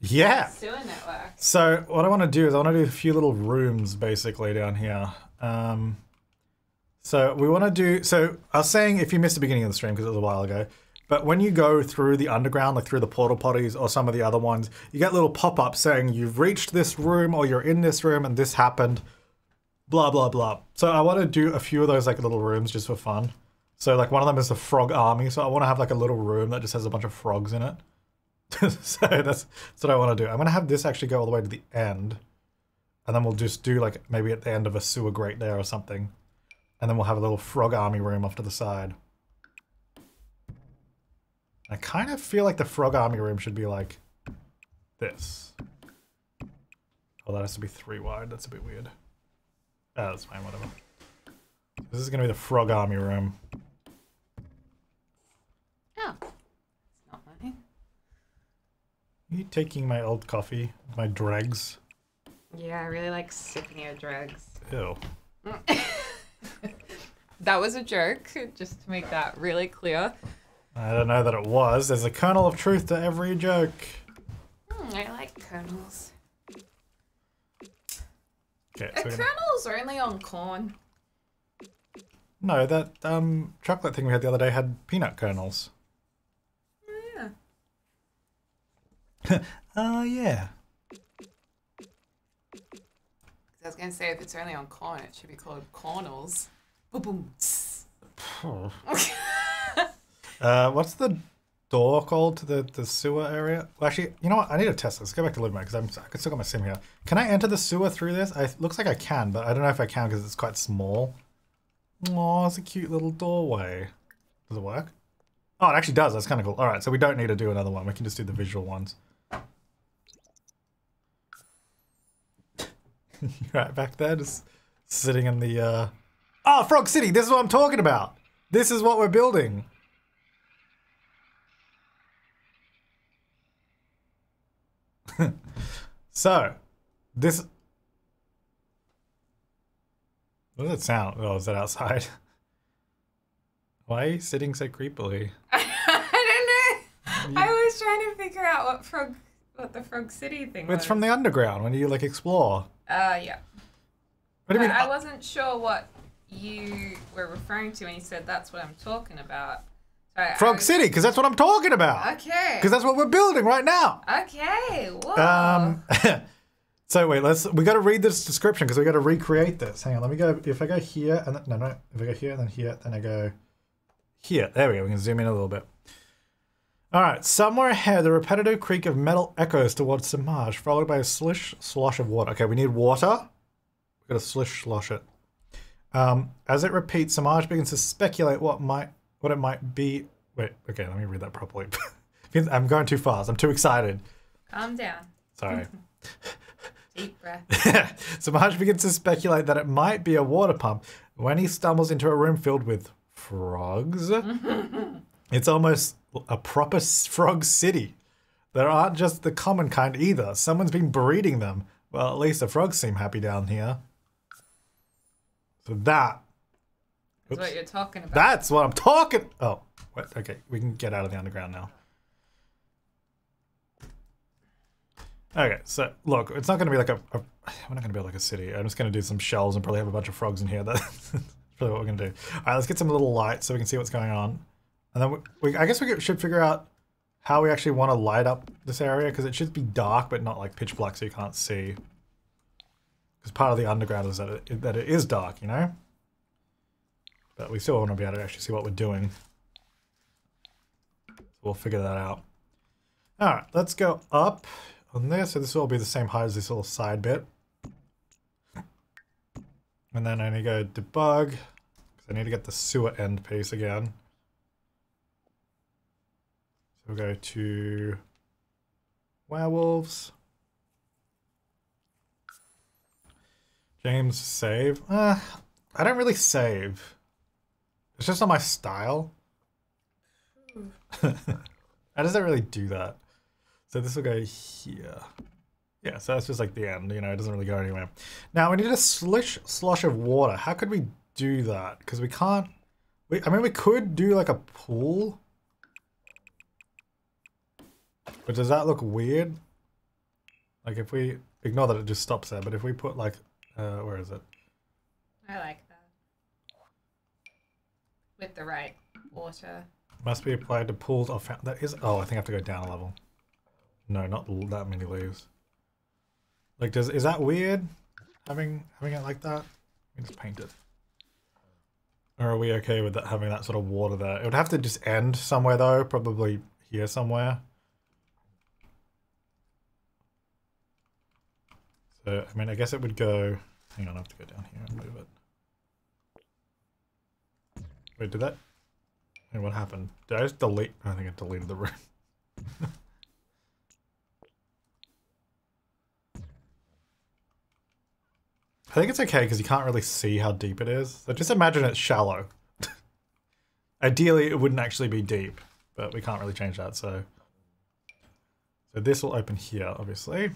Yeah. Sewer network. So what I want to do is I want to do a few little rooms basically down here. Um, so we want to do, so I was saying if you missed the beginning of the stream because it was a while ago, but when you go through the underground, like through the portal potties or some of the other ones, you get little pop-ups saying you've reached this room or you're in this room and this happened, blah, blah, blah. So I want to do a few of those like little rooms just for fun. So like one of them is the frog army. So I want to have like a little room that just has a bunch of frogs in it. So that's, that's what I want to do. I'm going to have this actually go all the way to the end. And then we'll just do like maybe at the end of a sewer grate there or something. And then we'll have a little frog army room off to the side. I kind of feel like the frog army room should be like this. Oh, that has to be three wide. That's a bit weird. Oh, that's fine. Whatever. This is going to be the frog army room. Oh, it's not mine. Are you taking my old coffee? My dregs? Yeah, I really like sipping your dregs. Ew. That was a joke, just to make that really clear. I don't know that it was. There's a kernel of truth to every joke. Mm, I like kernels. Okay, so the kernels are only on corn. No, that um, chocolate thing we had the other day had peanut kernels. Oh, yeah. Oh, yeah. I was going to say, if it's only on corn, it should be called cornels. Boom, boom. uh, What's the door called to the, the sewer area? Well, actually, you know what? I need to test this. Let's go back to live mode because I'm I still got my sim here. Can I enter the sewer through this? It looks like I can, but I don't know if I can because it's quite small. Oh, it's a cute little doorway. Does it work? Oh, it actually does. That's kind of cool. All right, so we don't need to do another one. We can just do the visual ones. Right back there, just sitting in the uh, Oh, Frog City. This is what I'm talking about. This is what we're building. So, this... What does it sound? Oh, is that outside? Why are you sitting so creepily? I don't know. You... I was trying to figure out what frog, what the Frog City thing was. It's from the underground when you like explore. Uh, yeah. What do you mean? I wasn't sure what you were referring to when you said that's what I'm talking about. Sorry, Frog was... City, because that's what I'm talking about. Okay. Because that's what we're building right now. Okay. Whoa. Um. So wait, let's, we got to read this description because we got to recreate this. Hang on, let me go, if I go here, and then, no, no, if I go here, and then here, then I go here. There we go, we can zoom in a little bit. All right, somewhere ahead, the repetitive creak of metal echoes towards Samaj, followed by a slish slosh of water. Okay, we need water. We've got to slish slosh it. Um, as it repeats, Samaj begins to speculate what might, what it might be. Wait, okay, let me read that properly. I'm going too fast, I'm too excited. Calm down. Sorry. Deep breath. Samaj begins to speculate that it might be a water pump when he stumbles into a room filled with frogs. It's almost a proper Frog City. There aren't just the common kind either. Someone's been breeding them. Well, at least the frogs seem happy down here. So that... That's oops, what you're talking about. That's what I'm talking... Oh, wait, okay. We can get out of the underground now. Okay, so look, it's not going to be like a, a... We're not going to build like a city. I'm just going to do some shells and probably have a bunch of frogs in here. That's probably what we're going to do. All right, let's get some little lights so we can see what's going on. And then we, we, I guess we should figure out how we actually want to light up this area because it should be dark but not like pitch black so you can't see. Because part of the underground is that it, that it is dark, you know? But we still want to be able to actually see what we're doing. So we'll figure that out. All right, let's go up. On there, so this will all be the same height as this little side bit. And then I need to go debug, because I need to get the sewer end piece again. So we'll go to Werewolves. James, save. Uh, I don't really save. It's just not my style. I just don't really do that. So this will go here. Yeah, so that's just like the end, you know, it doesn't really go anywhere. Now we need a slish slosh of water. How could we do that? Because we can't, we, I mean, we could do like a pool. But does that look weird? Like if we, ignore that it just stops there, but if we put like, uh, where is it? I like that. With the right water. Must be applied to pools or fountains. That is, oh, I think I have to go down a level. No, not that many leaves. Like, does is that weird? Having having it like that? Let me just paint it. Or are we okay with that, having that sort of water there? It would have to just end somewhere though, probably here somewhere. So, I mean, I guess it would go... Hang on, I have to go down here and move it. Wait, did that... Wait, what happened? Did I just delete... I think I deleted the room. I think it's okay because you can't really see how deep it is. So just imagine it's shallow. Ideally, it wouldn't actually be deep, but we can't really change that. So, so this will open here, obviously.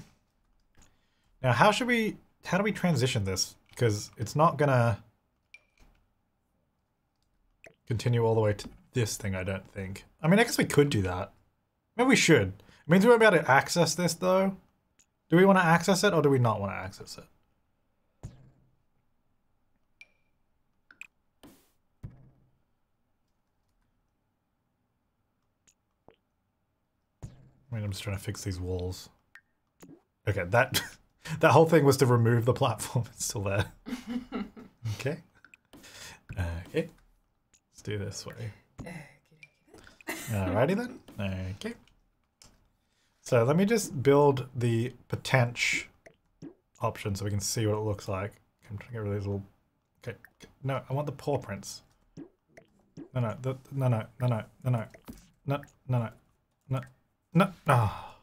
Now, how should we? How do we transition this? Because it's not gonna continue all the way to this thing. I don't think. I mean, I guess we could do that. Maybe we should. It means we won't be able to access this, though. Do we want to access it, or do we not want to access it? I mean, I'm just trying to fix these walls. Okay, that that whole thing was to remove the platform. It's still there. Okay. Okay. Let's do this way. Alrighty then. Okay. So let me just build the potential option so we can see what it looks like. I'm trying to get rid of these little... Okay. No, I want the paw prints. No, no, the, no, no, no, no, no, no, no, no, no, no. No, no. Oh.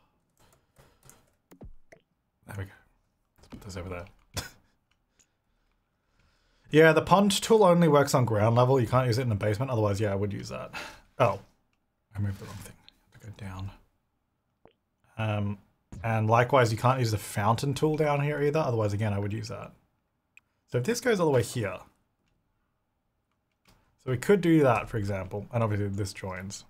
There we go. Let's put this over there. Yeah, the punch tool only works on ground level. You can't use it in the basement. Otherwise, yeah, I would use that. Oh, I moved the wrong thing. I have to go down. Um, and likewise, you can't use the fountain tool down here either. Otherwise, again, I would use that. So if this goes all the way here, so we could do that, for example, and obviously this joins.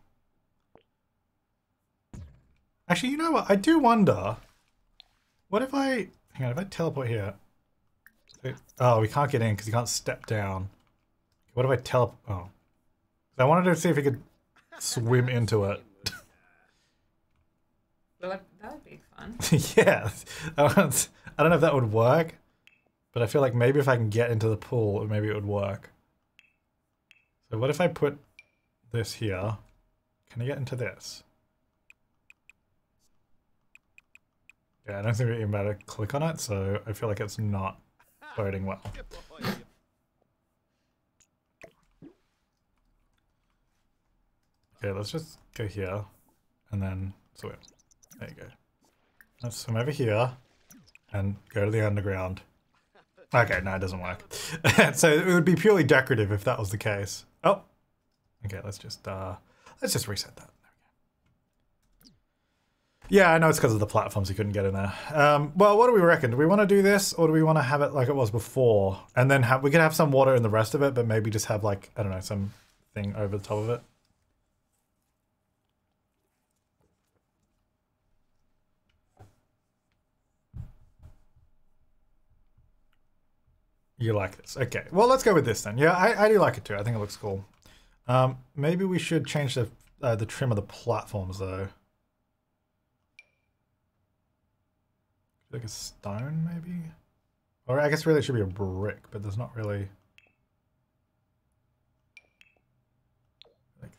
Actually, you know what? I do wonder, what if I, hang on, if I teleport here? Oh, we can't get in because you can't step down. What if I teleport? Oh. I wanted to see if we could swim into it. Well, that would be fun. Yeah. I don't know if that would work, but I feel like maybe if I can get into the pool, maybe it would work. So what if I put this here? Can I get into this? Yeah, I don't think we're even about to click on it, so I feel like it's not voting well. Okay, let's just go here and then swim. There you go. Let's swim over here and go to the underground. Okay, no, it doesn't work. So it would be purely decorative if that was the case. Oh, okay, let's just uh, let's just reset that. Yeah, I know it's because of the platforms you couldn't get in there. Um, well, what do we reckon? Do we want to do this, or do we want to have it like it was before? And then have, we could have some water in the rest of it, but maybe just have like, I don't know, some thing over the top of it. You like this. Okay, well, let's go with this then. Yeah, I, I do like it too. I think it looks cool. Um, maybe we should change the, uh, the trim of the platforms though. Like a stone, maybe? Or I guess really it should be a brick, but there's not really... Like,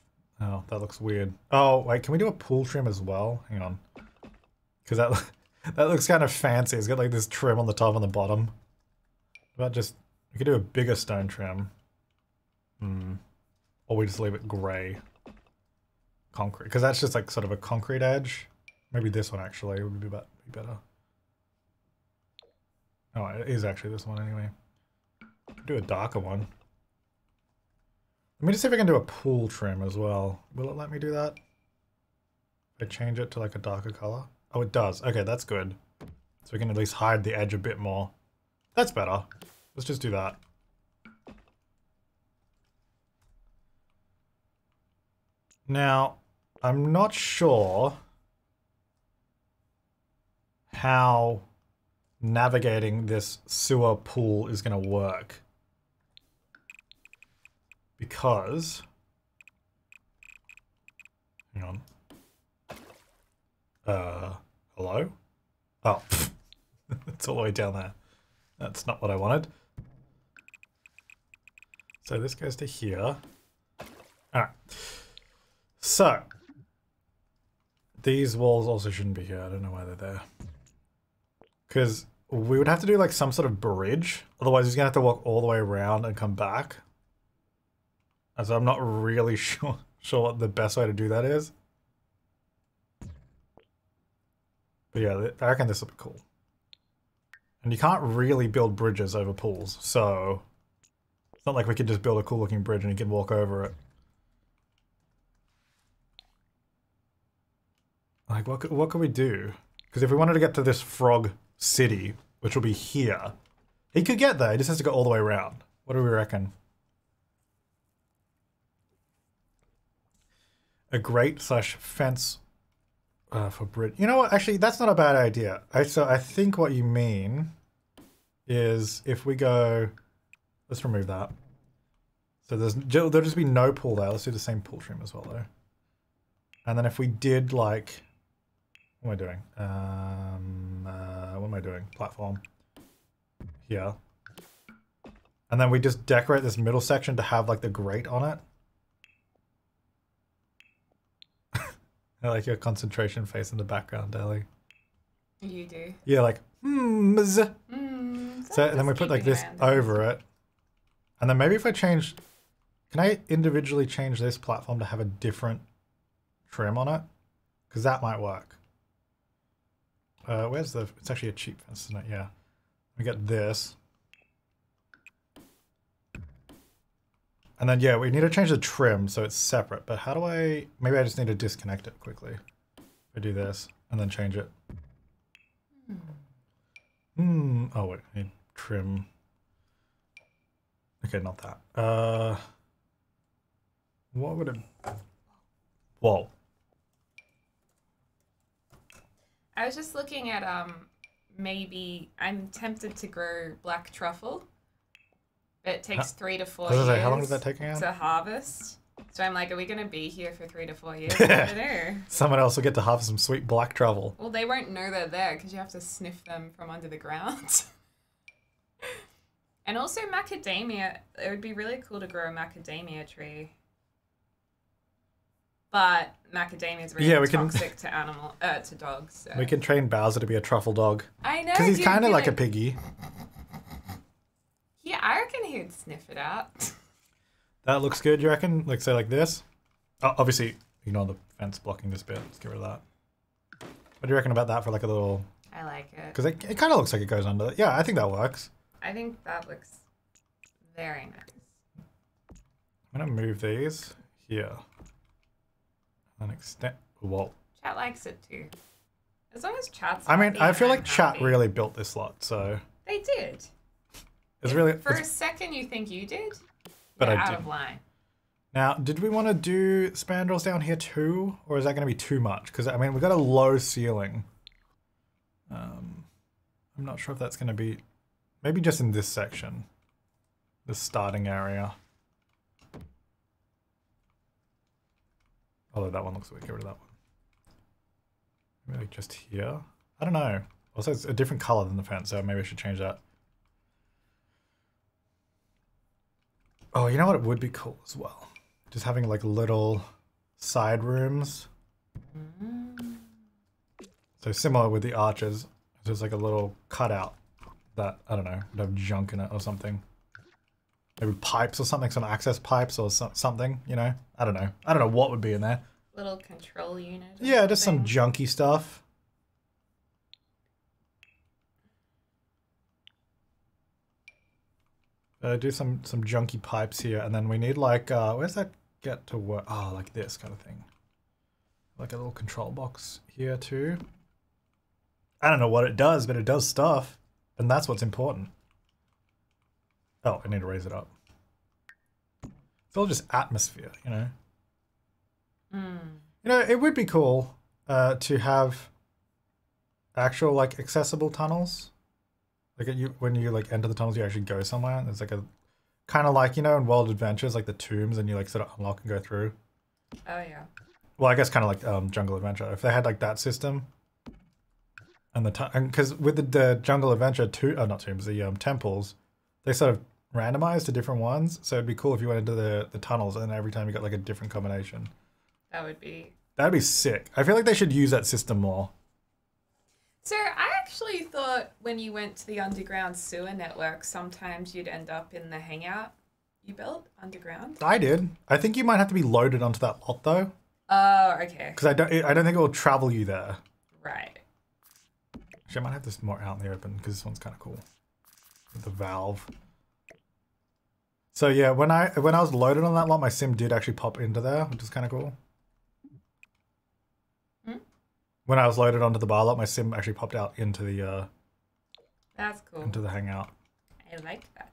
oh, that looks weird. Oh, wait, can we do a pool trim as well? Hang on. Because that, that looks kind of fancy. It's got like this trim on the top and the bottom. What about just... We could do a bigger stone trim. Hmm. Or we just leave it grey. Concrete. Because that's just like sort of a concrete edge. Maybe this one actually would be better. Oh, it is actually this one anyway. Do a darker one. Let me just see if I can do a pool trim as well. Will it let me do that? If I change it to like a darker color? Oh, it does. Okay, that's good. So we can at least hide the edge a bit more. That's better. Let's just do that. Now, I'm not sure how navigating this sewer pool is going to work, because hang on, uh hello. Oh, it's all the way down there. That's not what I wanted. So this goes to here. All right, so these walls also shouldn't be here. I don't know why they're there, because we would have to do like some sort of bridge. Otherwise he's gonna have to walk all the way around and come back. And so I'm not really sure sure what the best way to do that is. But yeah, I reckon this will be cool. And you can't really build bridges over pools, so it's not like we could just build a cool looking bridge and you can walk over it. Like what could, what could we do? Because if we wanted to get to this Frog City, which will be here, he could get there. He just has to go all the way around. What do we reckon? A grate slash fence uh, for bridge. You know what? Actually, that's not a bad idea. I, so I think what you mean is if we go, let's remove that. So there's there'll just be no pool there. Let's do the same pool trim as well though. And then if we did like, what am I doing? Um, uh, what am I doing? Platform. Here. And then we just decorate this middle section to have like the grate on it. I like your concentration face in the background, Ellie. You do. Yeah, like, mm, mm, so and then we put like this over it. And then maybe if I change, can I individually change this platform to have a different trim on it? Because that might work. Uh, where's the, it's actually a cheap fence, isn't it? Yeah. We get this. And then, yeah, we need to change the trim so it's separate. But how do I... Maybe I just need to disconnect it quickly. I do this and then change it. Hmm. Oh, wait. I need trim. Okay, not that. Uh, what would it... Whoa. I was just looking at, um, maybe... I'm tempted to grow black truffle. It takes three to four years. Like, how long does that take again? To harvest. So I'm like, are we going to be here for three to four years? I don't know. Someone else will get to harvest some sweet black truffle. Well, they won't know they're there because you have to sniff them from under the ground. And also macadamia. It would be really cool to grow a macadamia tree. But macadamia is really yeah, toxic can... to animal, uh, to dogs. So. We can train Bowser to be a truffle dog. I know. Because he's kind of like a piggy. Yeah, I reckon he'd sniff it out. That looks good, you reckon? Like, say, like this? Oh, obviously, ignore the fence blocking this bit. Let's get rid of that. What do you reckon about that for, like, a little... I like it. Because it, it kind of looks like it goes under. Yeah, I think that works. I think that looks very nice. I'm going to move these here. And extend... Whoa. Chat likes it, too. As long as Chat's I mean, I feel like I'm Chat happy. Really built this lot, so... They did. It's really, for it's, a second you think you did, but You're I out didn't. Of line. Now, did we want to do spandrels down here too, or is that going to be too much? Because, I mean, we've got a low ceiling. Um, I'm not sure if that's going to be... Maybe just in this section. The starting area. Although that one looks like... Get rid of that one. Maybe like just here? I don't know. Also, it's a different color than the fence, so maybe I should change that. Oh, you know what? It would be cool as well. Just having like little side rooms. Mm-hmm. So similar with the arches. There's like a little cutout that, I don't know, would have junk in it or something. Maybe pipes or something, some access pipes or so something, you know? I don't know. I don't know what would be in there. Little control unit. Yeah, something. Just some junky stuff. Uh, do some some junky pipes here, and then we need like uh, where's that get to work? Oh, like this kind of thing, like a little control box here too. I don't know what it does, but it does stuff, and that's what's important. Oh, I need to raise it up. It's all just atmosphere, you know. Mm. You know, it would be cool uh, to have actual like accessible tunnels. Like you, when you like enter the tunnels, you actually go somewhere. It's like a kind of like, you know, in World Adventures, like the tombs, and you like sort of unlock and go through. Oh yeah. Well, I guess kind of like um, Jungle Adventure. If they had like that system, and the and because with the, the Jungle Adventure two, oh not tombs, the um, temples, they sort of randomized to different ones. So it'd be cool if you went into the the tunnels, and every time you got like a different combination. That would be. That'd be sick. I feel like they should use that system more. So I actually thought when you went to the underground sewer network, sometimes you'd end up in the hangout you built underground. I did. I think you might have to be loaded onto that lot though. Oh, okay. Because I don't, I don't think it will travel you there. Right. Actually, I might have this more out in the open because this one's kind of cool. With the valve. So yeah, when I when I was loaded on that lot, my sim did actually pop into there, which is kind of cool. When I was loaded onto the bar lot, my sim actually popped out into the uh, That's cool. Into the hangout. I like that.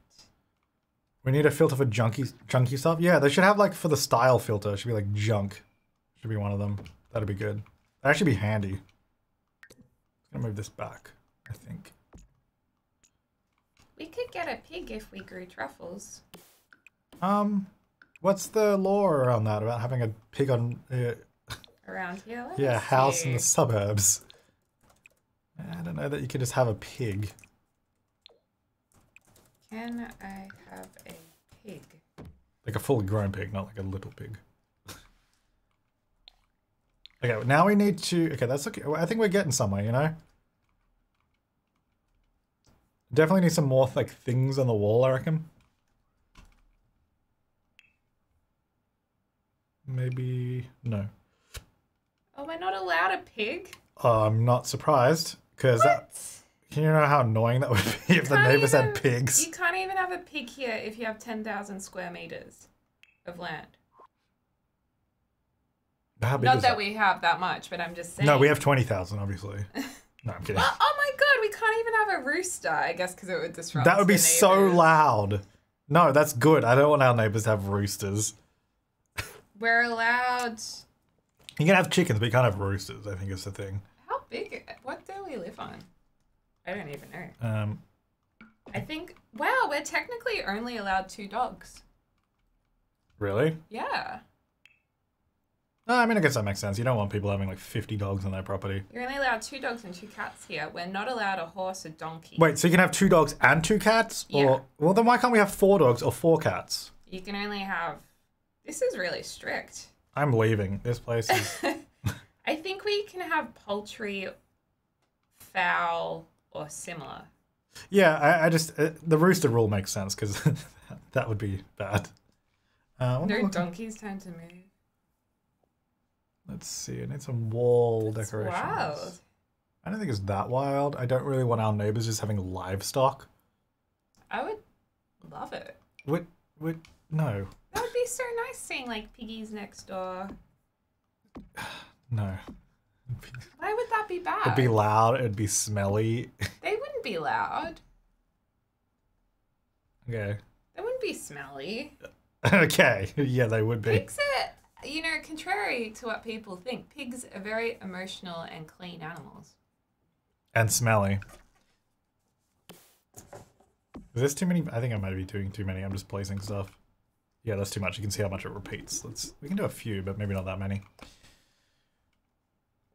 We need a filter for junky junky stuff. Yeah, they should have like for the style filter, it should be like junk. Should be one of them. That'd be good. That'd actually be handy. I'm gonna move this back, I think. We could get a pig if we grew truffles. Um what's the lore around that about having a pig on uh, around here. Let yeah, house see. In the suburbs. I don't know that you can just have a pig. Can I have a pig? Like a fully grown pig, not like a little pig. Okay, now we need to... Okay, that's okay. I think we're getting somewhere, you know? Definitely need some more like things on the wall, I reckon. Maybe... No. Oh, am I not allowed a pig? Uh, I'm not surprised, because that... You know how annoying that would be if the neighbors even, had pigs? You can't even have a pig here if you have ten thousand square meters. of land. How big Not is that, that we have that much, but I'm just saying. No, we have twenty thousand, obviously. No, I'm kidding. Well, oh my god, we can't even have a rooster, I guess, because it would disrupt. That would be so loud. No, that's good. I don't want our neighbors to have roosters. We're allowed. You can have chickens, but you can't have roosters, I think is the thing. How big? What do we live on? I don't even know. Um, I think, wow, we're technically only allowed two dogs. Really? Yeah. No, I mean, I guess that makes sense. You don't want people having like fifty dogs on their property. You're only allowed two dogs and two cats here. We're not allowed a horse, a donkey. Wait, so you can have two dogs and two cats? Or, yeah. Well, then why can't we have four dogs or four cats? You can only have... This is really strict. I'm leaving. This place is... I think we can have poultry, fowl, or similar. Yeah, I, I just... Uh, the rooster rule makes sense because that would be bad. Uh, no donkeys time to move. Let's see, I need some wall That's decorations. Wild. I don't think it's that wild. I don't really want our neighbors just having livestock. I would love it. Would, would, no. That would be so nice seeing like piggies next door. No. Why would that be bad? It'd be loud, it'd be smelly. They wouldn't be loud. Okay. They wouldn't be smelly. Okay, yeah, they would be. Pigs are You know, contrary to what people think, pigs are very emotional and clean animals. And smelly. Is this too many? I think I might be doing too many. I'm just placing stuff. Yeah, that's too much. You can see how much it repeats. Let's. We can do a few, but maybe not that many.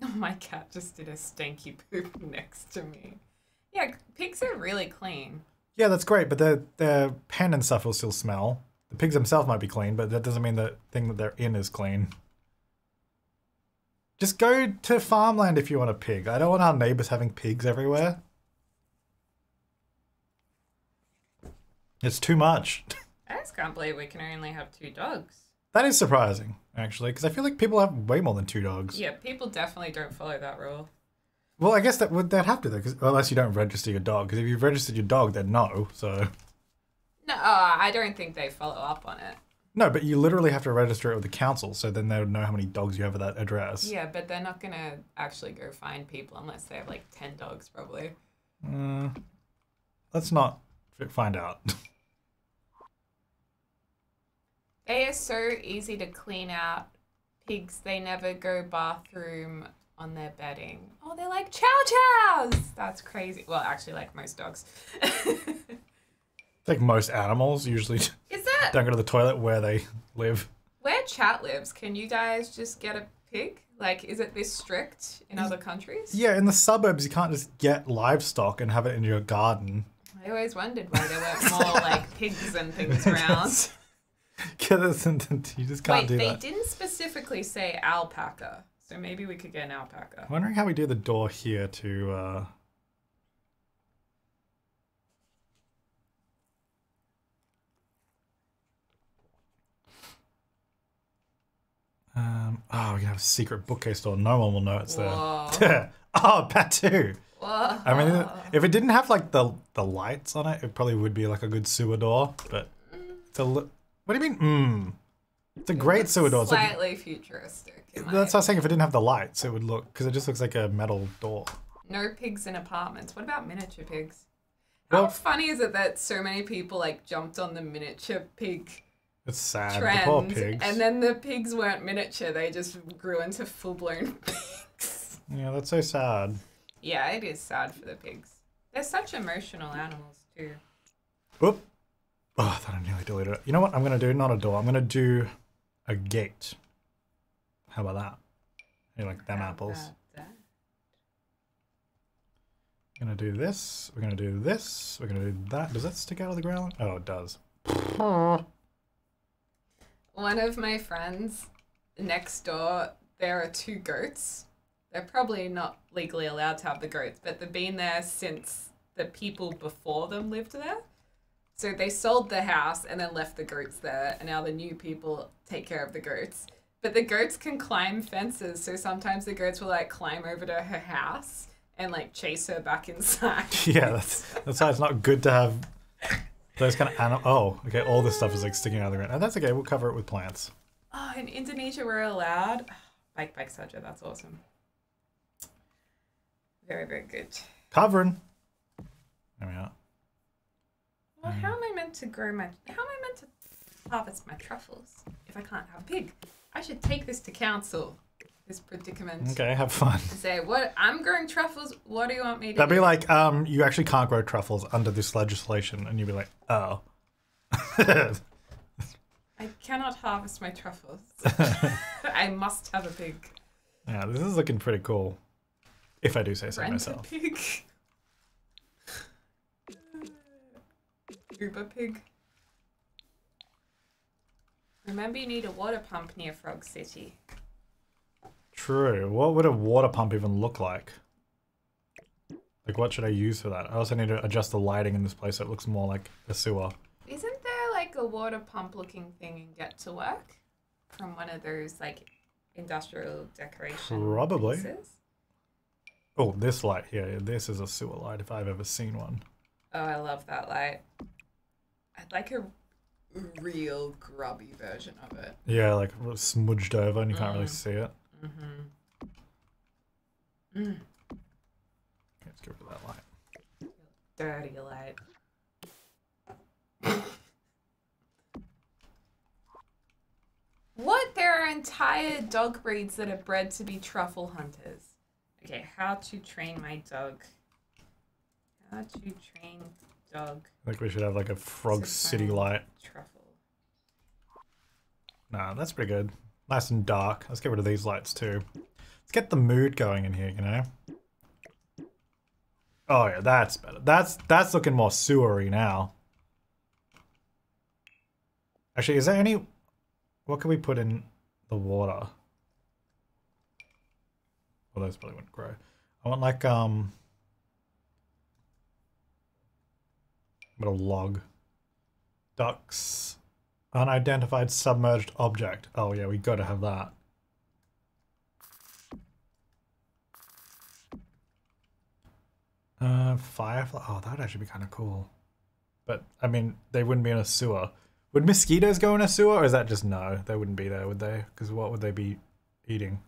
Oh, my cat just did a stanky poop next to me. Yeah, pigs are really clean. Yeah, that's great, but their, their pen and stuff will still smell. The pigs themselves might be clean, but that doesn't mean the thing that they're in is clean. Just go to farmland if you want a pig. I don't want our neighbors having pigs everywhere. It's too much. I just can't believe we can only have two dogs. That is surprising, actually, because I feel like people have way more than two dogs. Yeah, people definitely don't follow that rule. Well, I guess that would that have to, though, 'cause, unless you don't register your dog. Because if you've registered your dog, then no, so... No, uh, I don't think they follow up on it. No, but you literally have to register it with the council, so then they would know how many dogs you have at that address. Yeah, but they're not going to actually go find people unless they have like ten dogs, probably. Uh, let's not find out. They are so easy to clean out. Pigs, they never go bathroom on their bedding. Oh, they're like chow-chows! That's crazy. Well, actually, like most dogs. Like most animals usually Is that, don't go to the toilet where they live. Where chat lives, can you guys just get a pig? Like, is it this strict in other countries? Yeah, in the suburbs, you can't just get livestock and have it in your garden. I always wondered why there weren't more, like, pigs and things around. You just can't Wait, do they that. Didn't specifically say alpaca, so maybe we could get an alpaca. I'm wondering how we do the door here to... Uh... Um, oh, we can have a secret bookcase door. No one will know it's Whoa. there. Oh, Batuu. Whoa. I mean, if it didn't have like the the lights on it, it probably would be like a good sewer door. But it's a li what do you mean? Mm. It's a it great sewer door. Slightly it's like, futuristic. It, that's what I was saying. If it didn't have the lights, it would look because it just looks like a metal door. No pigs in apartments. What about miniature pigs? How well, funny is it that so many people like jumped on the miniature pig? It's sad, trend. The poor pigs. And then the pigs weren't miniature, they just grew into full-blown pigs. Yeah, that's so sad. Yeah, it is sad for the pigs. They're such emotional animals, too. Whoop. Oh, I thought I nearly deleted it. You know what I'm going to do? Not a door. I'm going to do a gate. How about that? You like them How apples. That? I'm going to do this. We're going to do this. We're going to do that. Does that stick out of the ground? Oh, it does. One of my friends next door, there are two goats. They're probably not legally allowed to have the goats, but they've been there since the people before them lived there. So they sold the house and then left the goats there, and now the new people take care of the goats. But the goats can climb fences, so sometimes the goats will like climb over to her house and like chase her back inside. Yeah, that's, that's why it's not good to have Those kind of animal. Oh, okay. All this stuff is like sticking out of the ground, and that's okay. We'll cover it with plants. Oh, in Indonesia, we're allowed bike bike surgery. That's awesome. Very very good. Covering. There we are. Well, how am I meant to grow my? How am I meant to harvest my truffles if I can't have a pig? I should take this to council. This predicament. Okay, have fun. And say what? I'm growing truffles. What do you want me to? That'd do? Be like, um, you actually can't grow truffles under this legislation, and you'd be like, oh. I cannot harvest my truffles. I must have a pig. Yeah, this is looking pretty cool. If I do say so Rent myself. A pig. Uber pig. Remember, you need a water pump near Frog City. True. What would a water pump even look like? Like, what should I use for that? I also need to adjust the lighting in this place so it looks more like a sewer. Isn't there like a water pump looking thing in Get to Work? From one of those like industrial decoration Probably. Pieces? Oh, this light here. This is a sewer light if I've ever seen one. Oh, I love that light. I'd like a real grubby version of it. Yeah, like smudged over and you can't mm. really see it. Mm-hmm. Mm. Okay, let's get rid of that light. Dirty light. What? There are entire dog breeds that are bred to be truffle hunters. Okay, how to train my dog. How to train dog. I think we should have like a Frog City light. Truffle. Nah, that's pretty good. Nice and dark. Let's get rid of these lights too. Let's get the mood going in here, you know? Oh yeah, that's better. That's that's looking more sewery now. Actually, is there any... What can we put in the water? Well, those probably wouldn't grow. I want like, um... a bit of log. Ducks. Unidentified submerged object. Oh yeah, we gotta have that. Uh, firefly. Oh, that'd actually be kind of cool. But I mean, they wouldn't be in a sewer. Would mosquitoes go in a sewer, or is that just no? They wouldn't be there, would they? Because what would they be eating?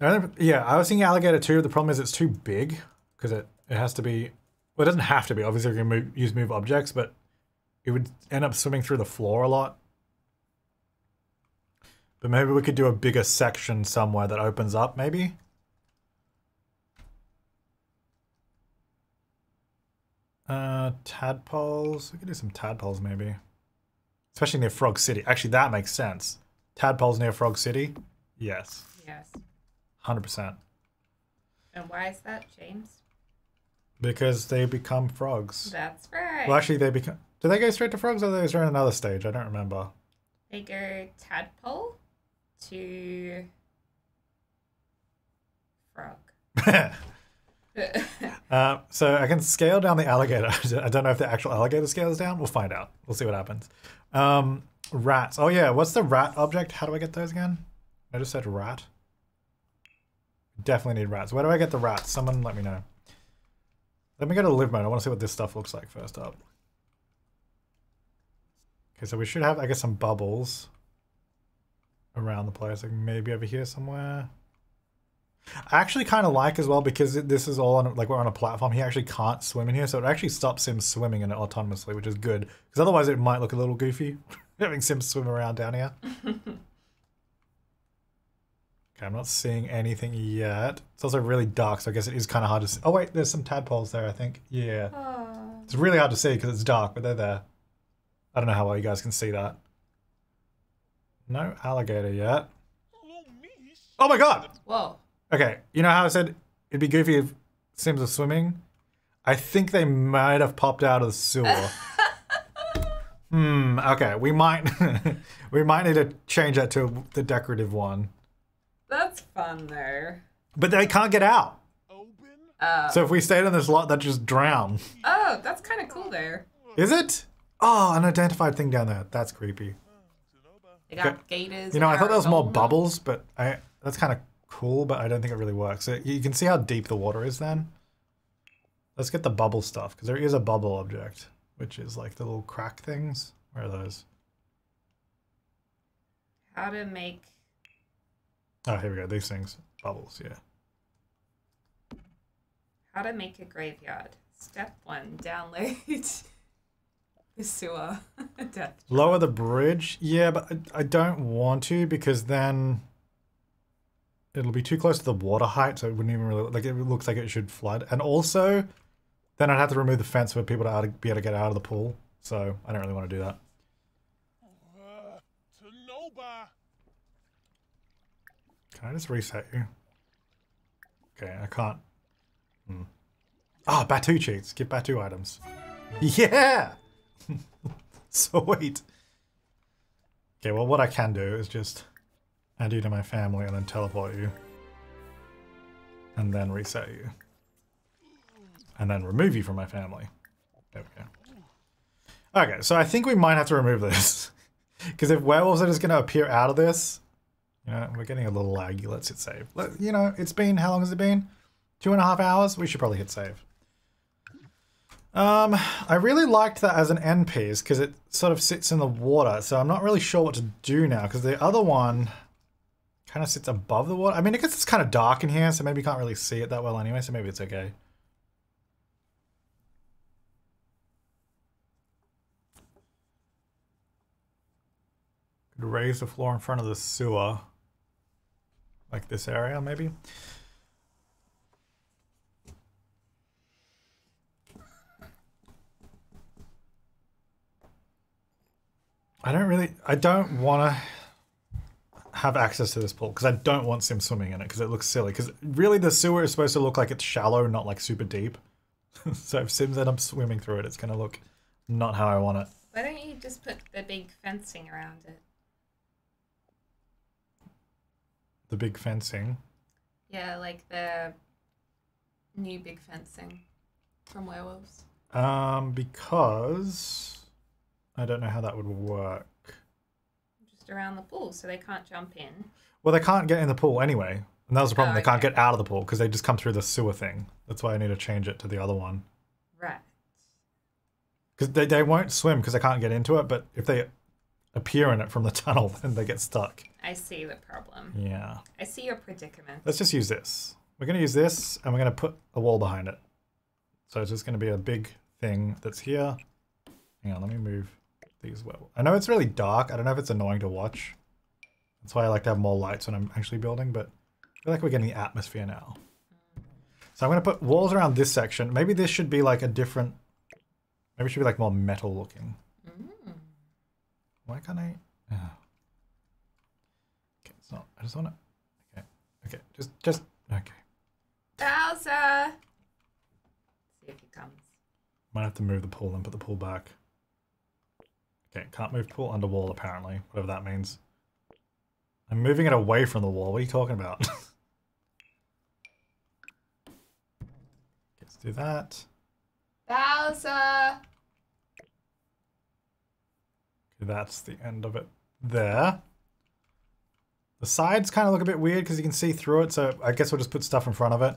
Yeah, I was thinking alligator too. The problem is it's too big because it it has to be. Well, it doesn't have to be. Obviously, we can move, use move objects, but it would end up swimming through the floor a lot. But maybe we could do a bigger section somewhere that opens up, maybe? Uh, tadpoles. We could do some tadpoles, maybe. Especially near Frog City. Actually, that makes sense. Tadpoles near Frog City? Yes. Yes. one hundred percent. And why is that, James? Because they become frogs. That's right. Well, actually, they become... Do they go straight to frogs or do they go straight to another stage? I don't remember. They go tadpole to frog. uh, so I can scale down the alligator. I don't know if the actual alligator scales down. We'll find out. We'll see what happens. Um, rats. Oh yeah, what's the rat object? How do I get those again? I just said rat. Definitely need rats. Where do I get the rats? Someone let me know. Let me go to live mode. I want to see what this stuff looks like first up. Okay, so we should have, I guess, some bubbles around the place, like maybe over here somewhere. I actually kind of like as well, because this is all on, like we're on a platform, he actually can't swim in here, so it actually stops him swimming in it autonomously, which is good, because otherwise it might look a little goofy, having Sims swim around down here. Okay, I'm not seeing anything yet. It's also really dark, so I guess it is kind of hard to see. Oh wait, there's some tadpoles there, I think. Yeah. Aww. It's really hard to see because it's dark, but they're there. I don't know how well you guys can see that. No alligator yet. Oh my god! Whoa. Okay, you know how I said it'd be goofy if Sims were swimming? I think they might have popped out of the sewer. Hmm, okay, we might we might need to change that to the decorative one. That's fun though. But they can't get out. Uh, so if we stayed in this lot, they'd just drown. Oh, that's kind of cool there. Is it? Oh, an unidentified thing down there. That's creepy. They got gators. You know, I thought that was more bubbles, but I that's kind of cool, but I don't think it really works. It, you can see how deep the water is then. Let's get the bubble stuff, because there is a bubble object. which is like the little crack things. Where are those? How to make... Oh, here we go. These things. Bubbles, yeah. How to make a graveyard. Step one, download the sewer. Death. Lower the bridge. Yeah, but I, I don't want to, because then it'll be too close to the water height, so it wouldn't even really... Like, it looks like it should flood. And also, then I'd have to remove the fence for people to be able to get out of the pool. So I don't really want to do that. Can I just reset you? Okay, I can't. Hmm. Ah, Batuu cheats. Get Batuu items. Yeah! Sweet. Okay, well, what I can do is just add you to my family and then teleport you. And then reset you. And then remove you from my family. There we go. Okay, so I think we might have to remove this. Because if werewolves are just going to appear out of this... You know, we're getting a little laggy. Let's hit save. Let, you know, it's been, how long has it been? Two and a half hours? We should probably hit save. Um, I really liked that as an end piece because it sort of sits in the water. So I'm not really sure what to do now because the other one kind of sits above the water. I mean, I guess it's kind of dark in here, so maybe you can't really see it that well anyway. So maybe it's okay. Could raise the floor in front of the sewer. Like this area, maybe. I don't really, I don't want to have access to this pool because I don't want Sims swimming in it because it looks silly. Because really the sewer is supposed to look like it's shallow, not like super deep. So if Sims end up swimming through it, it's going to look not how I want it. Why don't you just put the big fencing around it? The big fencing? Yeah, like the new big fencing from Werewolves. Um, because I don't know how that would work. Just around the pool, so they can't jump in. Well, they can't get in the pool anyway. And that was the problem. Oh, okay. They can't get out of the pool because they just come through the sewer thing. That's why I need to change it to the other one. Right. Because they, they won't swim because they can't get into it, but if they appear in it from the tunnel, then they get stuck. I see the problem. Yeah. I see your predicament. Let's just use this. We're going to use this, and we're going to put a wall behind it. So it's just going to be a big thing that's here. Hang on, let me move these well. I know it's really dark. I don't know if it's annoying to watch. That's why I like to have more lights when I'm actually building, but I feel like we're getting the atmosphere now. So I'm going to put walls around this section. Maybe this should be like a different... Maybe it should be like more metal looking. Mm. Why can't I... Oh. Okay, it's not... I just want to... Okay, okay, just... just okay. Bowser! See if he comes. Might have to move the pool and put the pool back. Okay, can't move pool under wall apparently, whatever that means. I'm moving it away from the wall, what are you talking about? Let's do that. Bowser! Okay, that's the end of it there. The sides kind of look a bit weird because you can see through it, so I guess we'll just put stuff in front of it.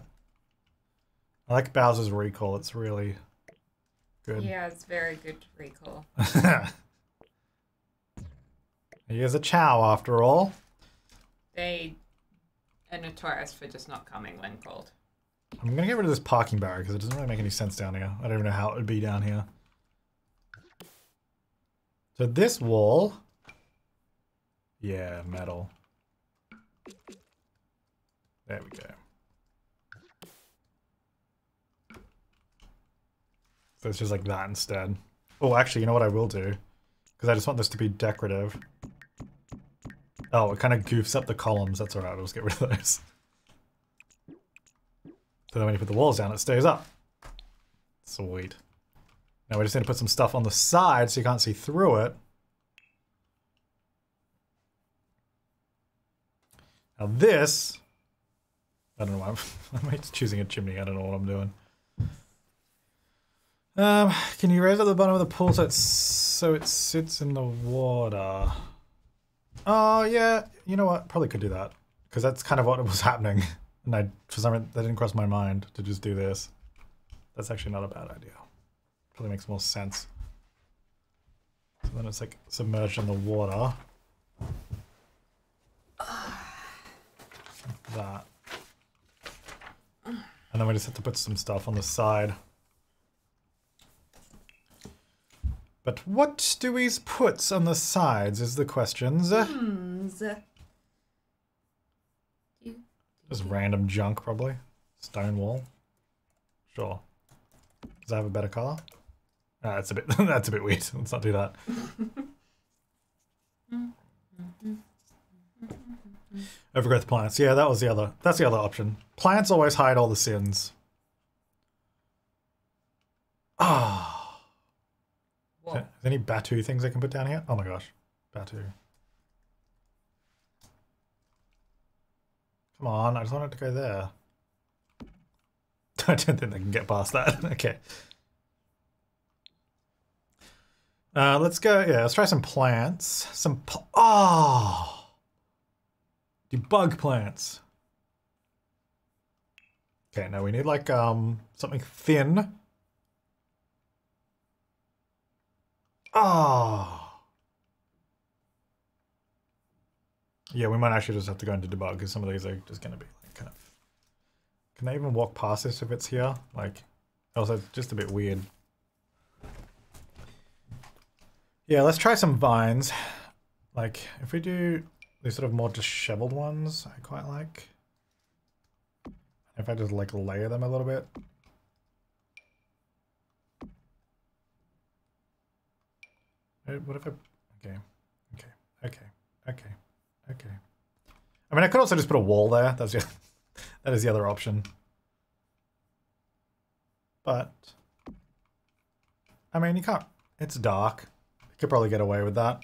I like Bowser's recall, it's really good. Yeah, it's very good recall. He is a chow after all. They are notorious for just not coming when called. I'm going to get rid of this parking barrier because it doesn't really make any sense down here. I don't even know how it would be down here. So this wall... Yeah, metal. There we go. So it's just like that instead. Oh, actually, you know what I will do? Because I just want this to be decorative. Oh, it kind of goofs up the columns. That's alright, we'll just get rid of those. So then when you put the walls down, it stays up. Sweet. Now we just need to put some stuff on the side so you can't see through it. Now this... I don't know why I'm, I'm choosing a chimney. I don't know what I'm doing. Um, can you raise up the bottom of the pool so, it's, so it sits in the water? Oh, yeah. You know what? Probably could do that. Because that's kind of what was happening. And I, for some reason, that didn't cross my mind to just do this. That's actually not a bad idea. Probably makes more sense. And then it's like submerged in the water. Like that. And then we just have to put some stuff on the side. But what do we put on the sides is the questions. Mm. Just random junk, probably. Stone wall. Sure. Does that have a better color? Ah, that's a bit. That's a bit weird. Let's not do that. Overgrowth plants. Yeah, that was the other. That's the other option. Plants always hide all the sins. Ah. Oh. Is there any Batuu things I can put down here? Oh my gosh, Batuu. Come on, I just wanted to go there. I don't think they can get past that. Okay. Uh, let's go, yeah, let's try some plants. Some, pl oh! Debug plants. Okay, now we need like um something thin. Oh! Yeah, we might actually just have to go into debug because some of these are just going to be like kind of... Can they even walk past this if it's here? Like, also just a bit weird. Yeah, let's try some vines. Like, if we do these sort of more disheveled ones, I quite like. If I just, like, layer them a little bit. What if I... Okay. Okay. Okay. Okay. Okay. I mean, I could also just put a wall there. That's the, that is the other option. But... I mean, you can't... It's dark. Could probably get away with that.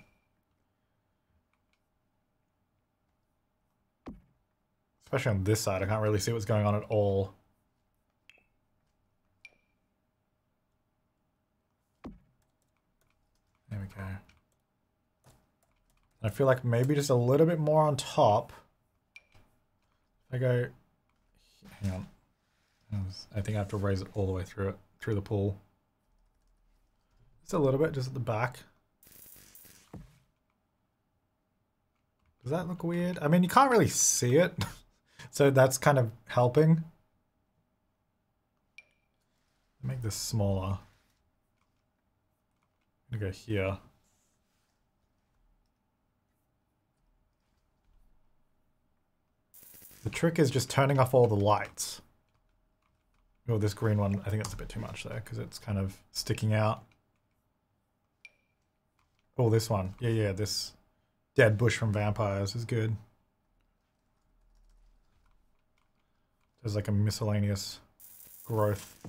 Especially on this side, I can't really see what's going on at all. There we go. I feel like maybe just a little bit more on top. I go, hang on. I think I have to raise it all the way through it, through the pool. Just a little bit, just at the back. Does that look weird? I mean, you can't really see it, so that's kind of helping. Make this smaller. I'm gonna go here. The trick is just turning off all the lights. Oh, this green one, I think that's a bit too much there because it's kind of sticking out. Oh, this one. Yeah, yeah, this. Dead bush from Vampires is good. There's like a miscellaneous growth.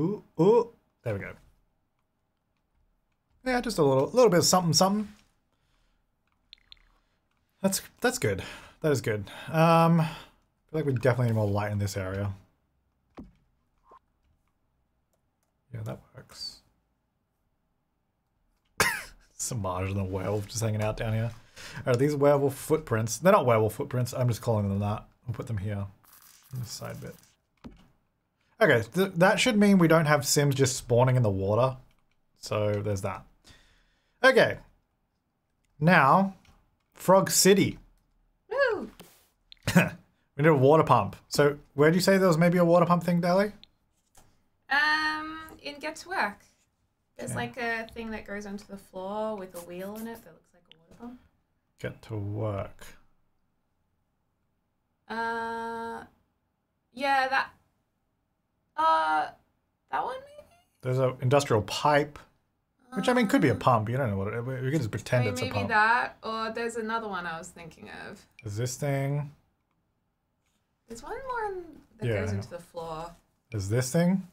Ooh, ooh. There we go. Yeah, just a little little bit of something, something. That's that's good. That is good. Um I feel like we definitely need more light in this area. Yeah, that works. Samaj and the werewolf just hanging out down here. Alright, these werewolf footprints. They're not werewolf footprints, I'm just calling them that. I'll put them here. On this side bit. Okay, th that should mean we don't have Sims just spawning in the water. So there's that. Okay. Now, Frog City. Woo! We need a water pump. So where do you say there was maybe a water pump thing, Dally? Um, in Get to Work. There's like a thing that goes onto the floor with a wheel in it that looks like a water pump. Get to Work. Uh, yeah, that. Uh, that one maybe. There's an industrial pipe, which I mean could be a pump. You don't know what it. We can just pretend maybe it's a pump. Maybe that, or there's another one I was thinking of. Is this thing? There's one more that yeah, goes into the floor. Is this thing?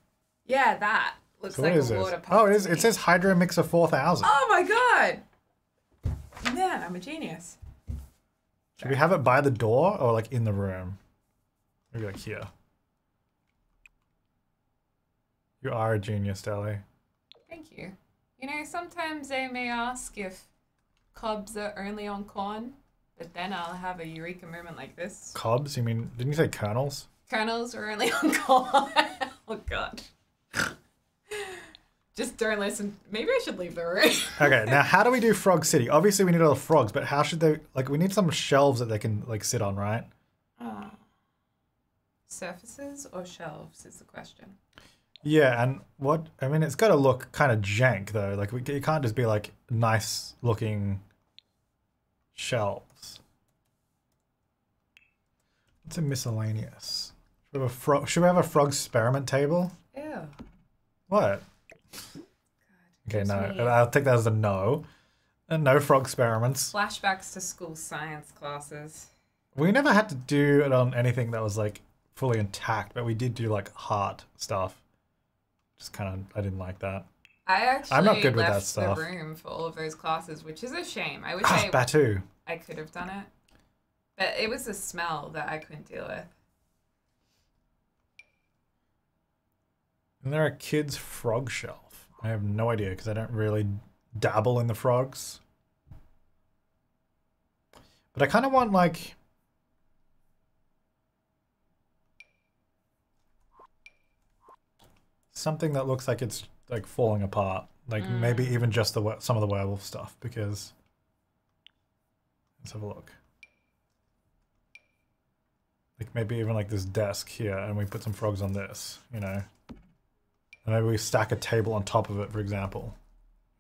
Yeah, that. Looks so like a water pump. Oh, it is. It says Hydro Mixer four thousand. Oh my god! Man, I'm a genius. Should we have it by the door or like in the room? Maybe like here. You are a genius, Dally. Thank you. You know, sometimes they may ask if cobs are only on corn, but then I'll have a eureka moment like this. Cobs? You mean, didn't you say kernels? Kernels are only on corn. Oh god. Just don't listen. Maybe I should leave the room. Okay, now how do we do Frog City? Obviously we need all the frogs, but how should they, like, we need some shelves that they can, like, sit on, right? Uh, surfaces or shelves is the question. Yeah, and what, I mean, it's got to look kind of jank, though. Like, we, it can't just be, like, nice-looking shelves. It's a miscellaneous. Should we have a, fro should we have a frog experiment table? Ew. What? God, okay, no. Me. I'll take that as a no. And no frog experiments. Flashbacks to school science classes. We never had to do it on anything that was, like, fully intact, but we did do, like, heart stuff. Just kind of, I didn't like that. I actually I'm not good left with that stuff. The room for all of those classes, which is a shame. I wish ah, I, Batuu. I could have done it. But it was the smell that I couldn't deal with. Isn't there a kid's frog shelf? I have no idea because I don't really dabble in the frogs. But I kind of want, like... something that looks like it's, like, falling apart. Like, mm. maybe even just the some of the werewolf stuff, because... Let's have a look. Like, maybe even, like, this desk here, and we put some frogs on this, you know? And maybe we stack a table on top of it, for example,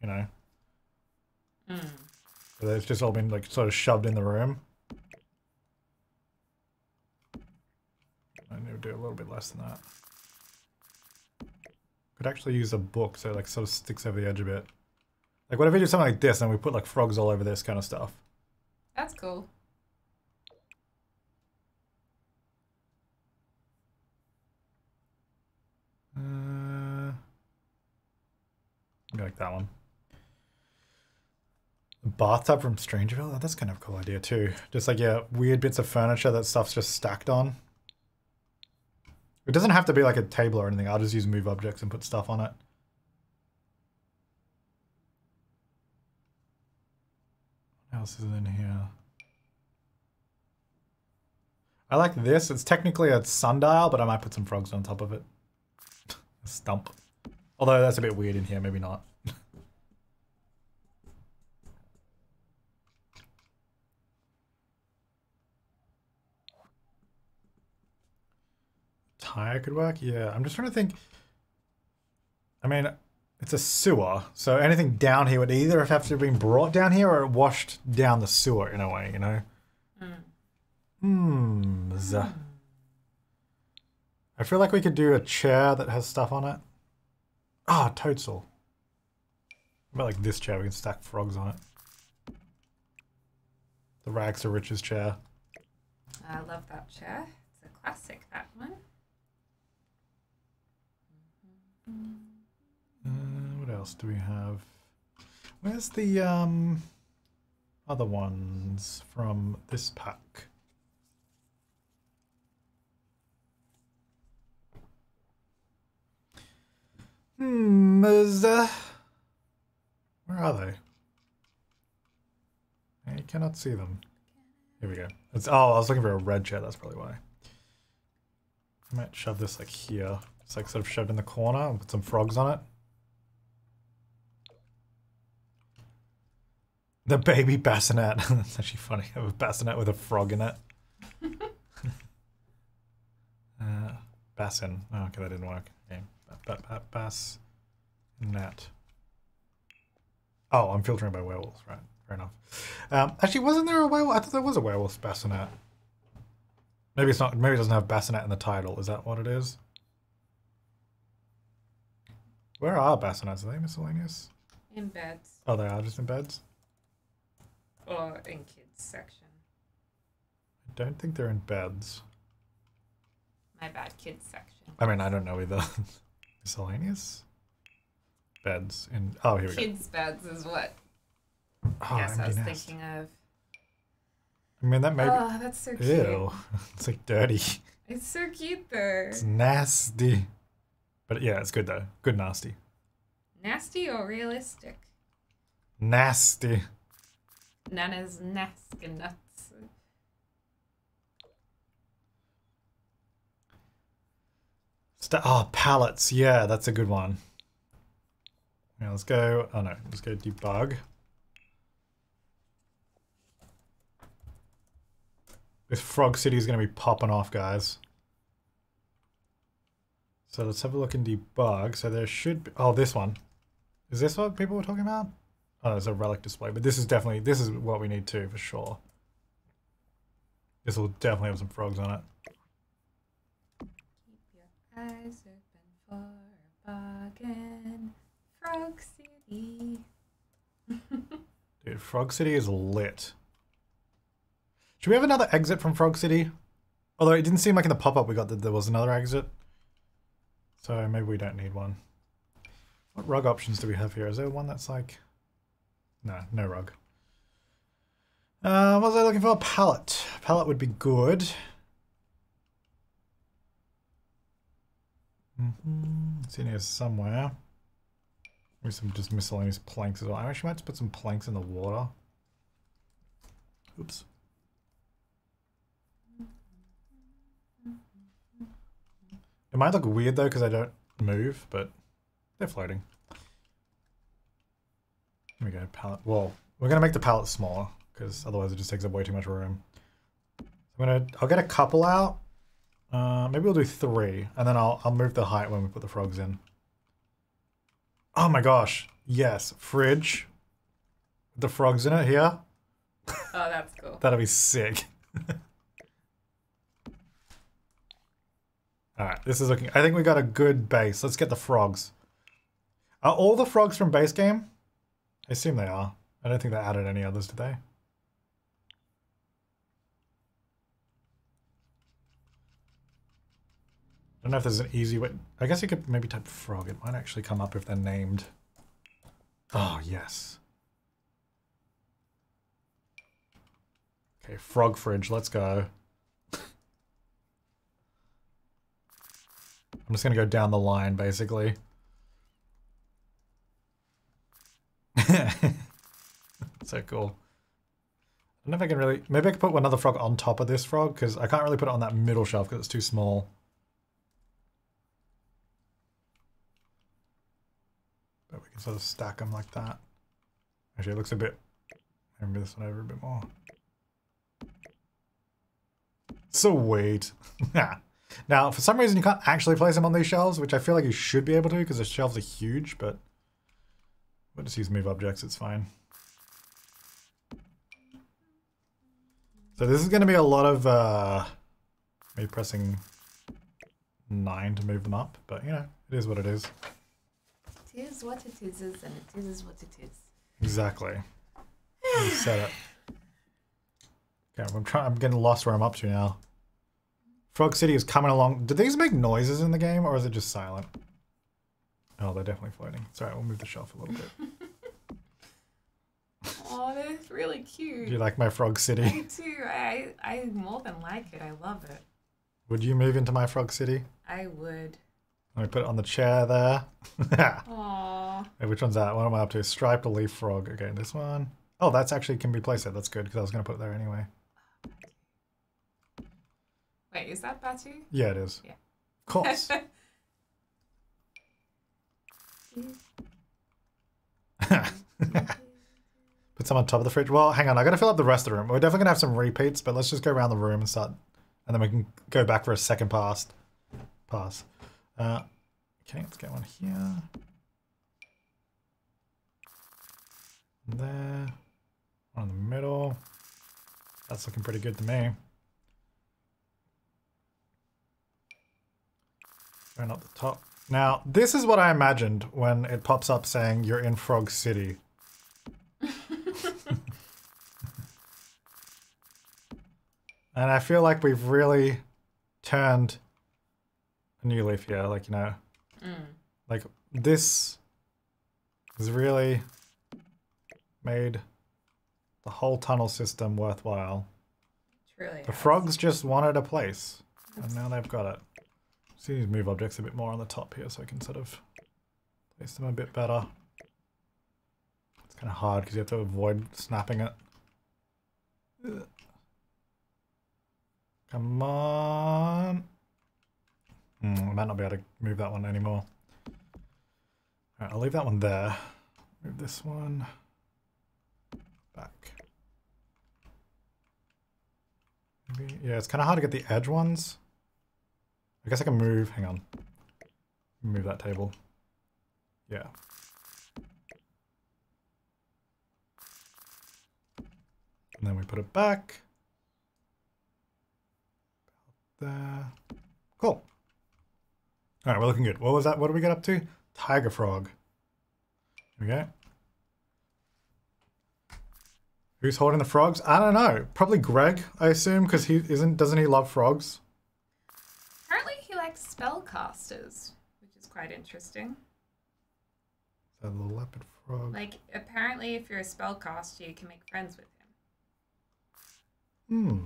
you know? Mm. So it's just all been, like, sort of shoved in the room. I need to do a little bit less than that. Could actually use a book so it, like, sort of sticks over the edge a bit. Like, what if we do something like this and we put, like, frogs all over this kind of stuff? That's cool. Uh, I like that one. The bathtub from Strangerville? Oh, that's kind of a cool idea too. Just like, yeah, weird bits of furniture that stuff's just stacked on. It doesn't have to be like a table or anything. I'll just use move objects and put stuff on it. What else is in here? I like this. It's technically a sundial, but I might put some frogs on top of it. A stump. Although that's a bit weird in here. Maybe not. Tire could work. Yeah, I'm just trying to think. I mean, it's a sewer, so anything down here would either have to have been brought down here or washed down the sewer in a way, you know. Hmm. Mm. I feel like we could do a chair that has stuff on it. Ah, oh, toadstool. About like this chair, we can stack frogs on it. The rags to riches chair. I love that chair. It's a classic, that one. Uh, what else do we have? Where's the um other ones from this pack? Hmm, uh, where are they? I cannot see them. Here we go. It's, oh, I was looking for a red chair. That's probably why. I might shove this like here. It's like sort of shoved in the corner and put some frogs on it. The baby bassinet. That's actually funny. I have a bassinet with a frog in it. uh, bassin. Oh, okay, that didn't work. Yeah. Bassinet. Oh, I'm filtering by werewolves, right? Fair enough. Um, actually, wasn't there a werewolf? I thought there was a werewolf's bassinet. Maybe it's not. Maybe it doesn't have bassinet in the title. Is that what it is? Where are bassinets? Are they miscellaneous? In beds. Oh, they are just in beds? Or in kids section. I don't think they're in beds. My bad, kids section. I mean, I don't know either. Miscellaneous? Beds in... Oh, here we kids go. Kids beds is what oh, I guess I was nest. thinking of. I mean, that may be... Oh, that's so cute. Ew. It's like dirty. It's so cute, though. It's nasty. But yeah, it's good though. Good nasty. Nasty or realistic? Nasty. Nana's nasty nuts. St oh, pallets. Yeah, that's a good one. Now let's go, oh no, let's go debug. This Frog City is going to be popping off, guys. So let's have a look in debug. So there should be, oh, this one. Is this what people were talking about? Oh, it's a relic display, but this is definitely, this is what we need too, for sure. This will definitely have some frogs on it. Keep your eyes open for a bargain. Frog City. Dude, Frog City is lit. Should we have another exit from Frog City? Although it didn't seem like in the pop-up we got that there was another exit. So maybe we don't need one. What rug options do we have here? Is there one that's like... No, no rug. Uh, what was I looking for? Palette. Palette would be good. Mm-hmm. It's in here somewhere. Maybe some just miscellaneous planks as well. I actually might just put some planks in the water. Oops. It might look weird though because I don't move, but they're floating. Here we go, palette. Well, we're going to make the palette smaller because otherwise it just takes up way too much room. I'm gonna, I'll get a couple out. Uh, maybe we'll do three and then I'll, I'll move the height when we put the frogs in. Oh my gosh. Yes. Fridge. The frogs in it here. Oh, that's cool. That'll be sick. Alright, this is looking... I think we got a good base. Let's get the frogs. Are all the frogs from base game? I assume they are. I don't think they added any others, did they? I don't know if there's an easy way... I guess you could maybe type frog. It might actually come up if they're named. Oh, yes. Okay, frog fridge. Let's go. I'm just going to go down the line, basically. So cool. I don't know if I can really... Maybe I can put another frog on top of this frog, because I can't really put it on that middle shelf because it's too small. But we can sort of stack them like that. Actually, it looks a bit... Maybe this one over a bit more. Sweet. Now, for some reason, you can't actually place them on these shelves, which I feel like you should be able to because the shelves are huge, but we'll just use move objects, it's fine. So this is going to be a lot of uh, me pressing nine to move them up, but you know, it is what it is. It is what it is, and it is what it is. Exactly. You said it. Okay, I'm, trying, I'm getting lost where I'm up to now. Frog City is coming along. Do these make noises in the game or is it just silent? Oh, they're definitely floating. Sorry, we'll move the shelf a little bit. Oh, that's really cute. Do you like my Frog City? I do. I, I more than like it. I love it. Would you move into my Frog City? I would. Let me put it on the chair there. Aww. Hey, which one's that? What am I up to? Striped leaf frog. Okay, this one. Oh, that's actually can be placed there. That's good because I was going to put it there anyway. Wait, is that Batuu? Yeah, it is. Yeah. Of course. Put some on top of the fridge. Well, hang on. I got to fill up the rest of the room. We're definitely going to have some repeats, but let's just go around the room and start. And then we can go back for a second pass. Pass. Uh, okay, let's get one here. And there. One in the middle. That's looking pretty good to me. Going up the top. Now, this is what I imagined when it pops up saying you're in Frog City. And I feel like we've really turned a new leaf here, like, you know. Mm. Like, this has really made the whole tunnel system worthwhile. Really the has. Frogs just wanted a place, and now they've got it. So you need to move objects a bit more on the top here so I can sort of place them a bit better. It's kind of hard because you have to avoid snapping it. Ugh. Come on. Mm, I might not be able to move that one anymore. All right, I'll leave that one there. Move this one back. Maybe, yeah, it's kind of hard to get the edge ones. I guess I can move, hang on. Move that table. Yeah. And then we put it back. There. Cool. All right, we're looking good. What was that? What did we get up to? Tiger frog. Here we go. Who's holding the frogs? I don't know. Probably Greg, I assume, because he isn't. Doesn't he love frogs? Apparently, he likes spellcasters, which is quite interesting. Is that a little leopard frog? Like, apparently, if you're a spellcaster, you can make friends with him. Hmm.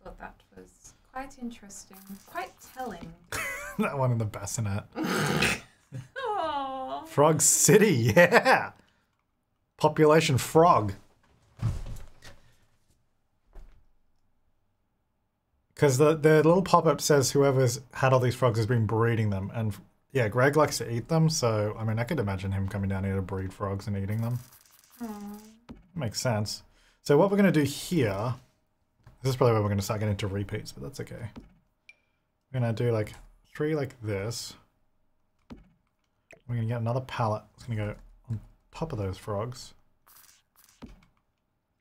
I thought that was quite interesting, quite telling. That one in the bassinet. Aww. Frog City, yeah. Population frog. Because the, the little pop-up says whoever's had all these frogs has been breeding them. And yeah, Greg likes to eat them. So, I mean, I could imagine him coming down here to breed frogs and eating them. Aww. Makes sense. So what we're going to do here... This is probably where we're going to start getting into repeats, but that's okay. We're going to do like three like this. We're going to get another pallet. It's going to go on top of those frogs. I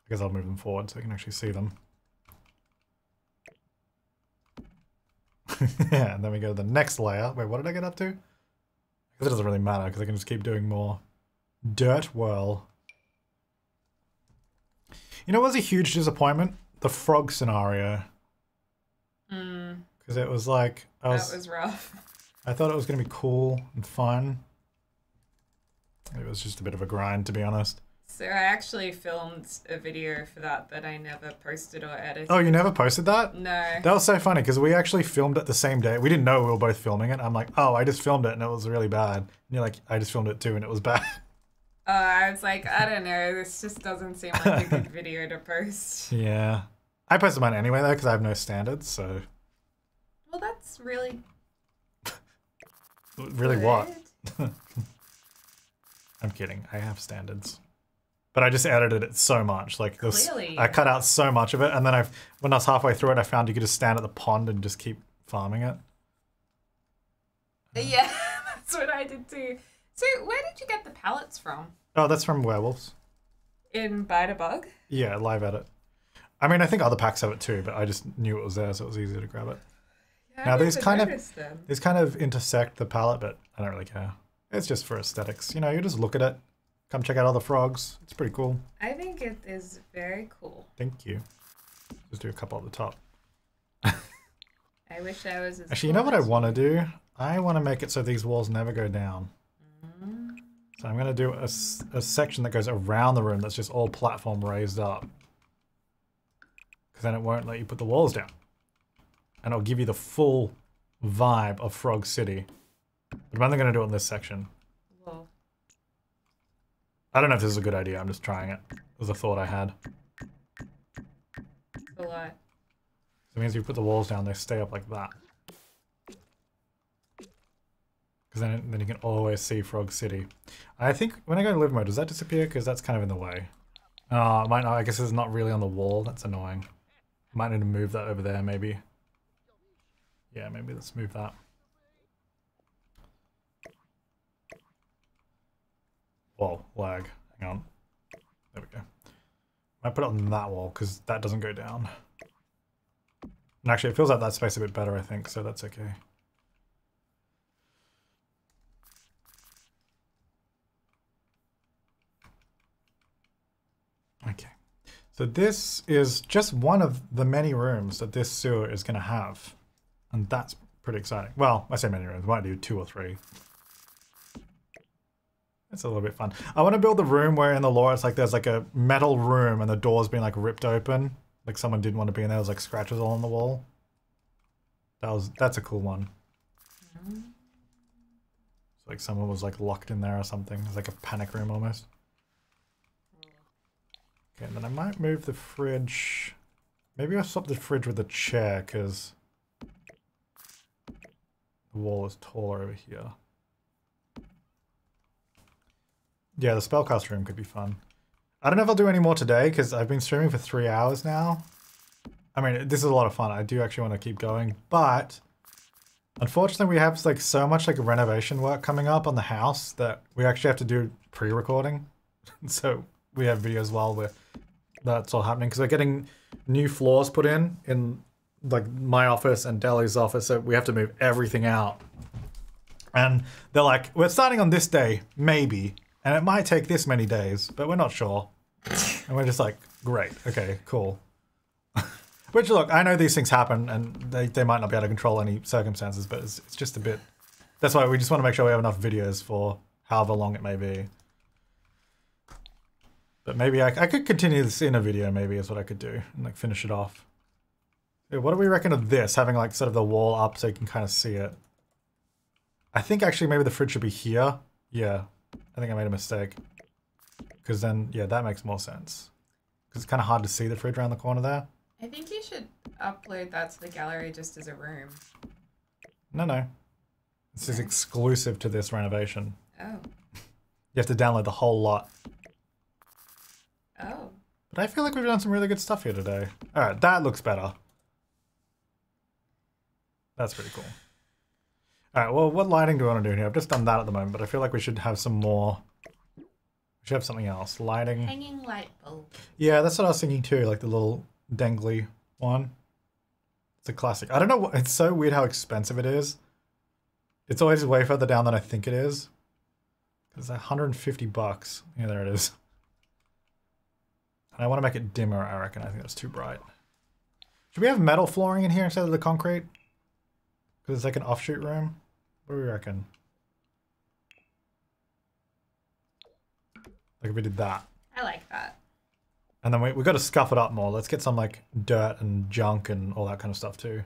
guess I'll move them forward so I can actually see them. Yeah, and then we go to the next layer. Wait, what did I get up to? Because it doesn't really matter because I can just keep doing more. Dirt whirl. You know what was a huge disappointment? The frog scenario, because mm. it was like I was, that was rough. I thought it was going to be cool and fun. It was just a bit of a grind, to be honest. So I actually filmed a video for that that I never posted or edited. Oh, you never posted that? No. That was so funny because we actually filmed it the same day. We didn't know we were both filming it. I'm like, oh, I just filmed it and it was really bad. And you're like, I just filmed it too and it was bad. Uh, I was like, I don't know, this just doesn't seem like a good video to post. Yeah. I posted mine anyway, though, because I have no standards, so... Well, that's really... Really good. What? I'm kidding. I have standards. But I just edited it so much. Like this, clearly. I cut out so much of it, and then I've, when I was halfway through it, I found you could just stand at the pond and just keep farming it. Yeah, that's what I did, too. So where did you get the pallets from? Oh, that's from Werewolves. In Bite a Bug? Yeah, live edit. I mean, I think other packs have it too, but I just knew it was there, so it was easier to grab it. Yeah, now these kind of them. these kind of intersect the pallet, but I don't really care. It's just for aesthetics, you know. You just look at it, come check out all the frogs. It's pretty cool. I think it is very cool. Thank you. Just do a couple at the top. I wish I was. As Actually, you know what I want to do? I want to make it so these walls never go down. So I'm going to do a, a section that goes around the room that's just all platform raised up. Because then it won't let you put the walls down. And it'll give you the full vibe of Frog City. But I'm only going to do it in this section. Whoa. I don't know if this is a good idea. I'm just trying it. It was a thought I had. It's a lot. So it means you put the walls down, they stay up like that. Because then, then you can always see Frog City. I think when I go to live mode, does that disappear? Because that's kind of in the way. Oh, it might not. I guess it's not really on the wall. That's annoying. Might need to move that over there, maybe. Yeah, maybe let's move that. Whoa, lag. Hang on. There we go. Might put it on that wall because that doesn't go down. And actually, it fills out that space a bit better, I think, so that's okay. Okay, so this is just one of the many rooms that this sewer is going to have, and that's pretty exciting. Well, I say many rooms, we might do two or three. It's a little bit fun. I want to build the room where in the lore it's like there's like a metal room and the door's been like ripped open, like someone didn't want to be in there. There's like scratches all on the wall. That was that's a cool one. Mm-hmm. It's like someone was like locked in there or something. It's like a panic room almost. And then I might move the fridge. Maybe I'll swap the fridge with a chair because the wall is taller over here. Yeah, the spellcast room could be fun. I don't know if I'll do any more today because I've been streaming for three hours now. I mean, this is a lot of fun. I do actually want to keep going, but unfortunately we have like so much like renovation work coming up on the house that we actually have to do pre-recording. So we have videos while we're that's all happening because we're getting new floors put in in like my office and Deli's office, so we have to move everything out. And they're like, we're starting on this day, maybe, and it might take this many days, but we're not sure. And we're just like, great, okay, cool. Which, look, I know these things happen and they, they might not be able to control any circumstances, but it's, it's just a bit... That's why we just want to make sure we have enough videos for however long it may be. But maybe I, I could continue this in a video, maybe, is what I could do, and like finish it off. What do we reckon of this? Having like sort of the wall up so you can kind of see it. I think actually maybe the fridge should be here. Yeah, I think I made a mistake. Because then, yeah, that makes more sense. Because it's kind of hard to see the fridge around the corner there. I think you should upload that to the gallery just as a room. No, no. This okay. is exclusive to this renovation. Oh. You have to download the whole lot. Oh. But I feel like we've done some really good stuff here today. All right, that looks better. That's pretty cool. All right, well, what lighting do we want to do here? I've just done that at the moment, but I feel like we should have some more... We should have something else. Lighting. Hanging light bulb. Yeah, that's what I was thinking too, like the little... dangly one. It's a classic. I don't know what, it's so weird how expensive it is. It's always way further down than I think it is. It's one hundred fifty bucks. Yeah, there it is. And I want to make it dimmer, I reckon. I think that's too bright. Should we have metal flooring in here instead of the concrete? Because it's like an offshoot room. What do we reckon? Like if we did that. I like that. And then we, we've got to scuff it up more. Let's get some like dirt and junk and all that kind of stuff too.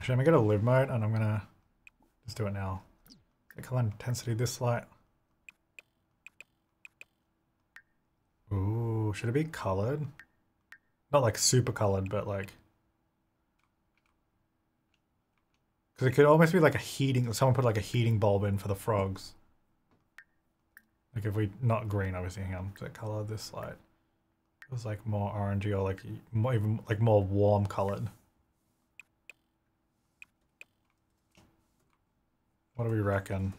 Actually, I'm gonna go to live mode and I'm gonna just do it now. The color intensity this light. Ooh, should it be colored? Not like super colored, but like. Because it could almost be like a heating, someone put like a heating bulb in for the frogs. Like if we, not green obviously, hang on, the color of this light. It was like more orangey or like more, even like more warm colored. What do we reckon?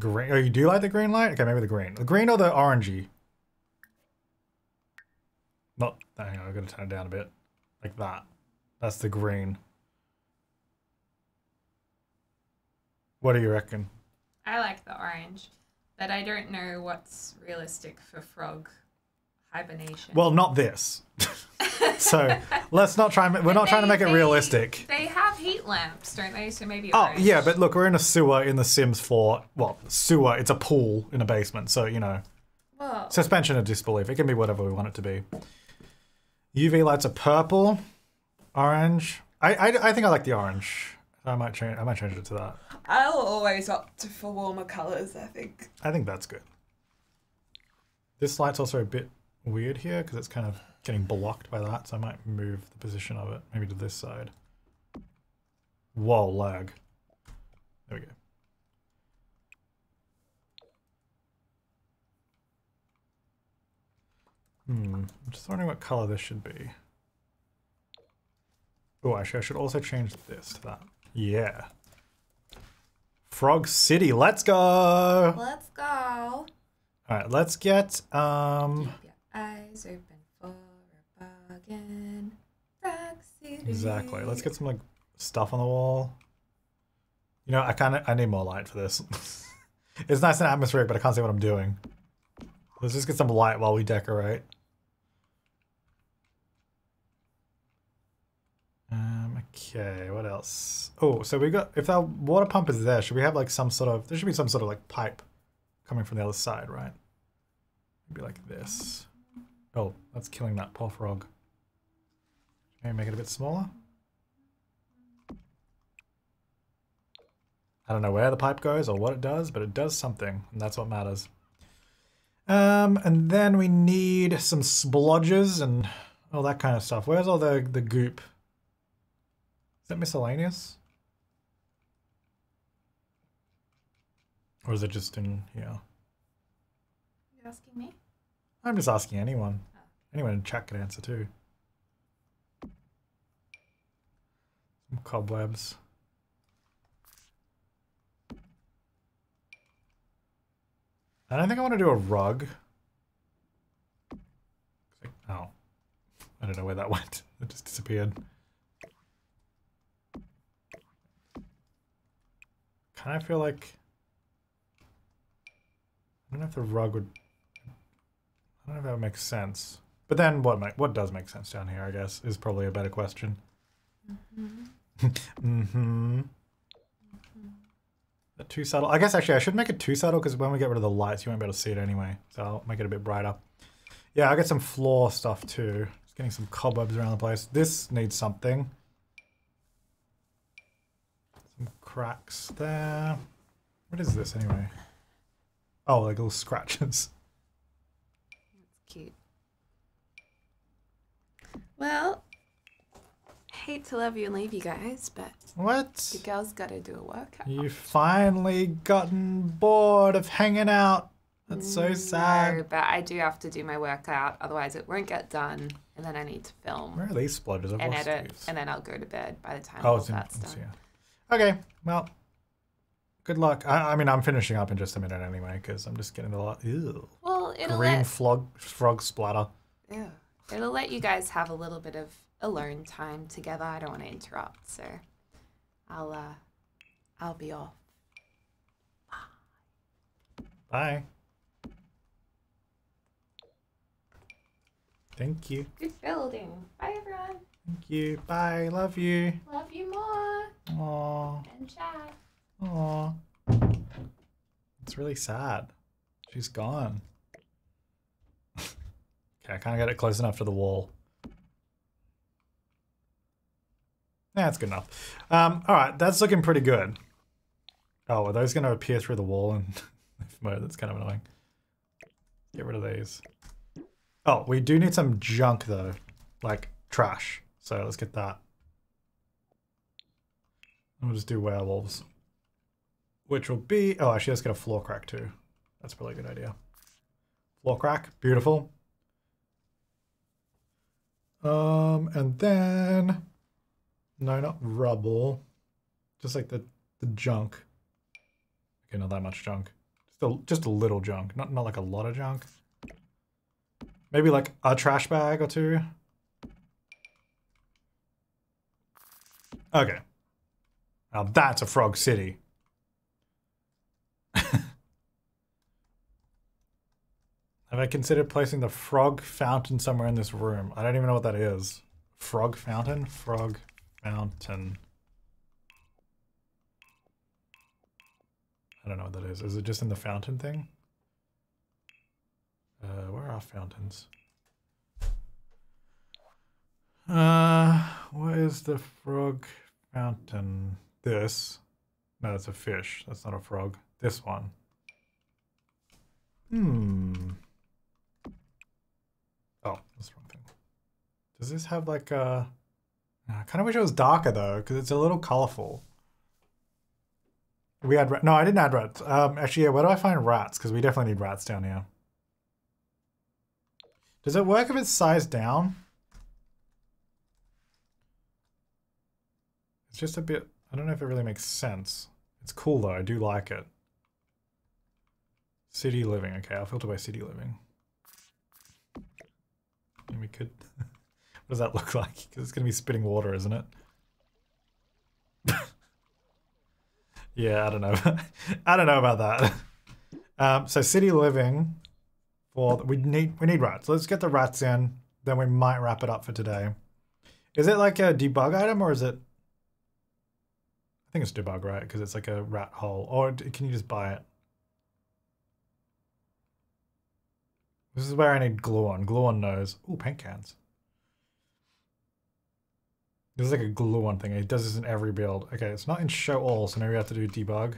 Green, oh you do like the green light? Okay, maybe the green. The green or the orangey? Not, hang on, I'm gonna turn it down a bit. Like that. That's the green. What do you reckon? I like the orange, but I don't know what's realistic for frog hibernation. Well, not this. So let's not try. And, we're but not they, trying to make they, it realistic. They have heat lamps, don't they? So maybe. Oh orange. Yeah, but look, we're in a sewer in The Sims four. Well, sewer. It's a pool in a basement, so you know. Whoa. Suspension of disbelief. It can be whatever we want it to be. U V lights are purple, orange. I I, I think I like the orange. I might change. I might change it to that. I'll always opt for warmer colors. I think. I think that's good. This light's also a bit weird here because it's kind of getting blocked by that, so I might move the position of it maybe to this side. Whoa, lag. There we go. Hmm. I'm just wondering what color this should be. Oh, actually, I should also change this to that. Yeah. Frog City, let's go! Let's go! Alright, let's get, um... Keep your eyes open for a bargain. Frog City. Exactly, let's get some, like, stuff on the wall. You know, I kinda, I need more light for this. It's nice and atmospheric, but I can't see what I'm doing. Let's just get some light while we decorate. Okay, what else? Oh, so we got, if our water pump is there, should we have like some sort of, there should be some sort of like pipe coming from the other side, right? It'd be like this. Oh, that's killing that poor frog. Maybe make it a bit smaller? I don't know where the pipe goes or what it does, but it does something, and that's what matters. Um, and then we need some splodges and all that kind of stuff. Where's all the, the goop? Is that miscellaneous? Or is it just in here? You're asking me? I'm just asking anyone. Oh. Anyone in chat could answer too. Some cobwebs. I don't think I want to do a rug. Oh. I don't know where that went. It just disappeared. Kind of feel like... I don't know if the rug would... I don't know if that would make sense. But then what make, what does make sense down here, I guess, is probably a better question. Mm-hmm. Mm-hmm. A two saddle. I guess actually I should make it two saddle because when we get rid of the lights you won't be able to see it anyway. So I'll make it a bit brighter. Yeah, I got some floor stuff too. Just getting some cobwebs around the place. This needs something. Some cracks there. What is this anyway? Oh, like little scratches. That's cute. Well, hate to love you and leave you guys, but what? The girl's gotta do a workout. You've finally gotten bored of hanging out. That's so sad. No, but I do have to do my workout, otherwise it won't get done, and then I need to film. Where are these splatters? I've and edit, these. And then I'll go to bed by the time oh, all in, that's done. Yeah. Okay, well, good luck. I, I mean, I'm finishing up in just a minute anyway, because I'm just getting a lot. Ew. Well, it'll green let, frog, frog splatter. Yeah, it'll let you guys have a little bit of alone time together. I don't want to interrupt, so I'll uh, I'll be off. Bye. Bye. Thank you. Good building. Bye, everyone. Thank you. Bye. Love you. Love you more. Aww. And chat. Aww. It's really sad. She's gone. Okay, I can't get it close enough to the wall. Nah, that's good enough. Um, all right, that's looking pretty good. Oh, are those going to appear through the wall? And that's kind of annoying. Get rid of these. Oh, we do need some junk though, like trash. So let's get that. We'll just do werewolves, which will be. Oh, actually, let's get a floor crack too. That's probably a good idea. Floor crack, beautiful. Um, and then. No, not rubble. Just like the, the junk. Okay, not that much junk. Just a, just a little junk. Not, not like a lot of junk. Maybe like a trash bag or two. Okay. Now that's a Frog City. Have I considered placing the frog fountain somewhere in this room? I don't even know what that is. Frog fountain? Frog... Mountain. I don't know what that is. Is it just in the fountain thing? Uh, where are fountains? Uh, what is the frog fountain? This. No, that's a fish. That's not a frog. This one. Hmm. Oh, that's the wrong thing. Does this have like a... I kind of wish it was darker though, because it's a little colorful. We had no, I didn't add rats. Um, actually, yeah, where do I find rats? Because we definitely need rats down here. Does it work if it's sized down? It's just a bit. I don't know if it really makes sense. It's cool though. I do like it. City living. Okay, I'll filter by city living. And we could. What does that look like? Because it's going to be spitting water, isn't it? Yeah, I don't know. I don't know about that. Um, so city living. For we need we need rats. Let's get the rats in. Then we might wrap it up for today. Is it like a debug item or is it? I think it's debug, right? Because it's like a rat hole. Or can you just buy it? This is where I need glue on. Glue on knows. Ooh, paint cans. This is like a glue on thing. It does this in every build. Okay, it's not in show all, so maybe we have to do debug.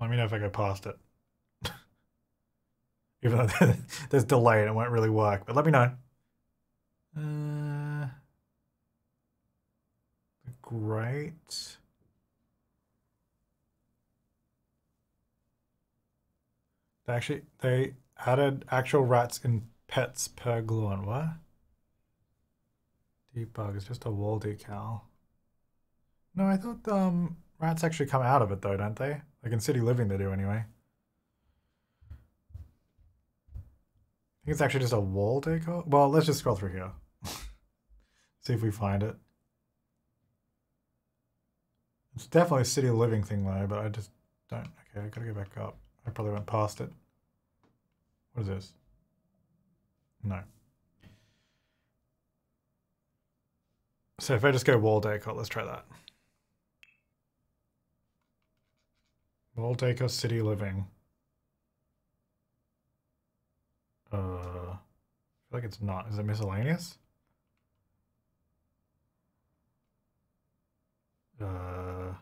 Let me know if I go past it. Even though there's delay and it won't really work, but let me know. Uh, great. They actually, they added actual rats in pets per gluon. What? Debug is just a wall decal. No, I thought um rats actually come out of it though, don't they? Like in City Living they do anyway. I think it's actually just a wall decor. Well, let's just scroll through here. See if we find it. It's definitely a City Living thing though, but I just don't. Okay, I gotta go back up. I probably went past it. What is this? No. So if I just go wall decor, let's try that. Wall decor City Living. Uh, I feel like it's not. Is it miscellaneous? Uh,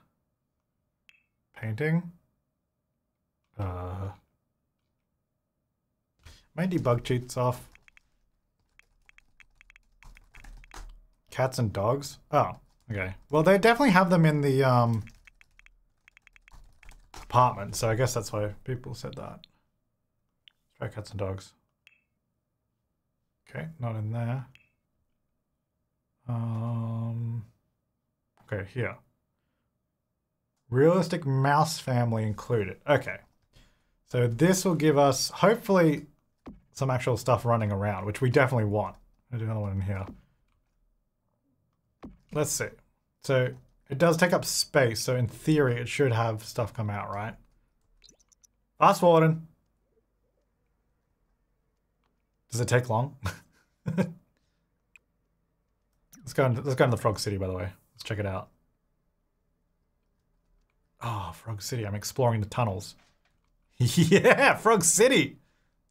painting. Uh, my debug cheat's off. Cats and Dogs. Oh, okay. Well, they definitely have them in the um, apartment, so I guess that's why people said that. Let's try Cats and Dogs. Okay, not in there. Um, okay, here. Realistic mouse family included. Okay. So this will give us, hopefully, some actual stuff running around, which we definitely want. I do another one in here. Let's see. So it does take up space, so in theory it should have stuff come out, right? Fast forwarding. Does it take long? Let's go into, let's go into the Frog City, by the way. Let's check it out. Oh, Frog City. I'm exploring the tunnels. Yeah, Frog City.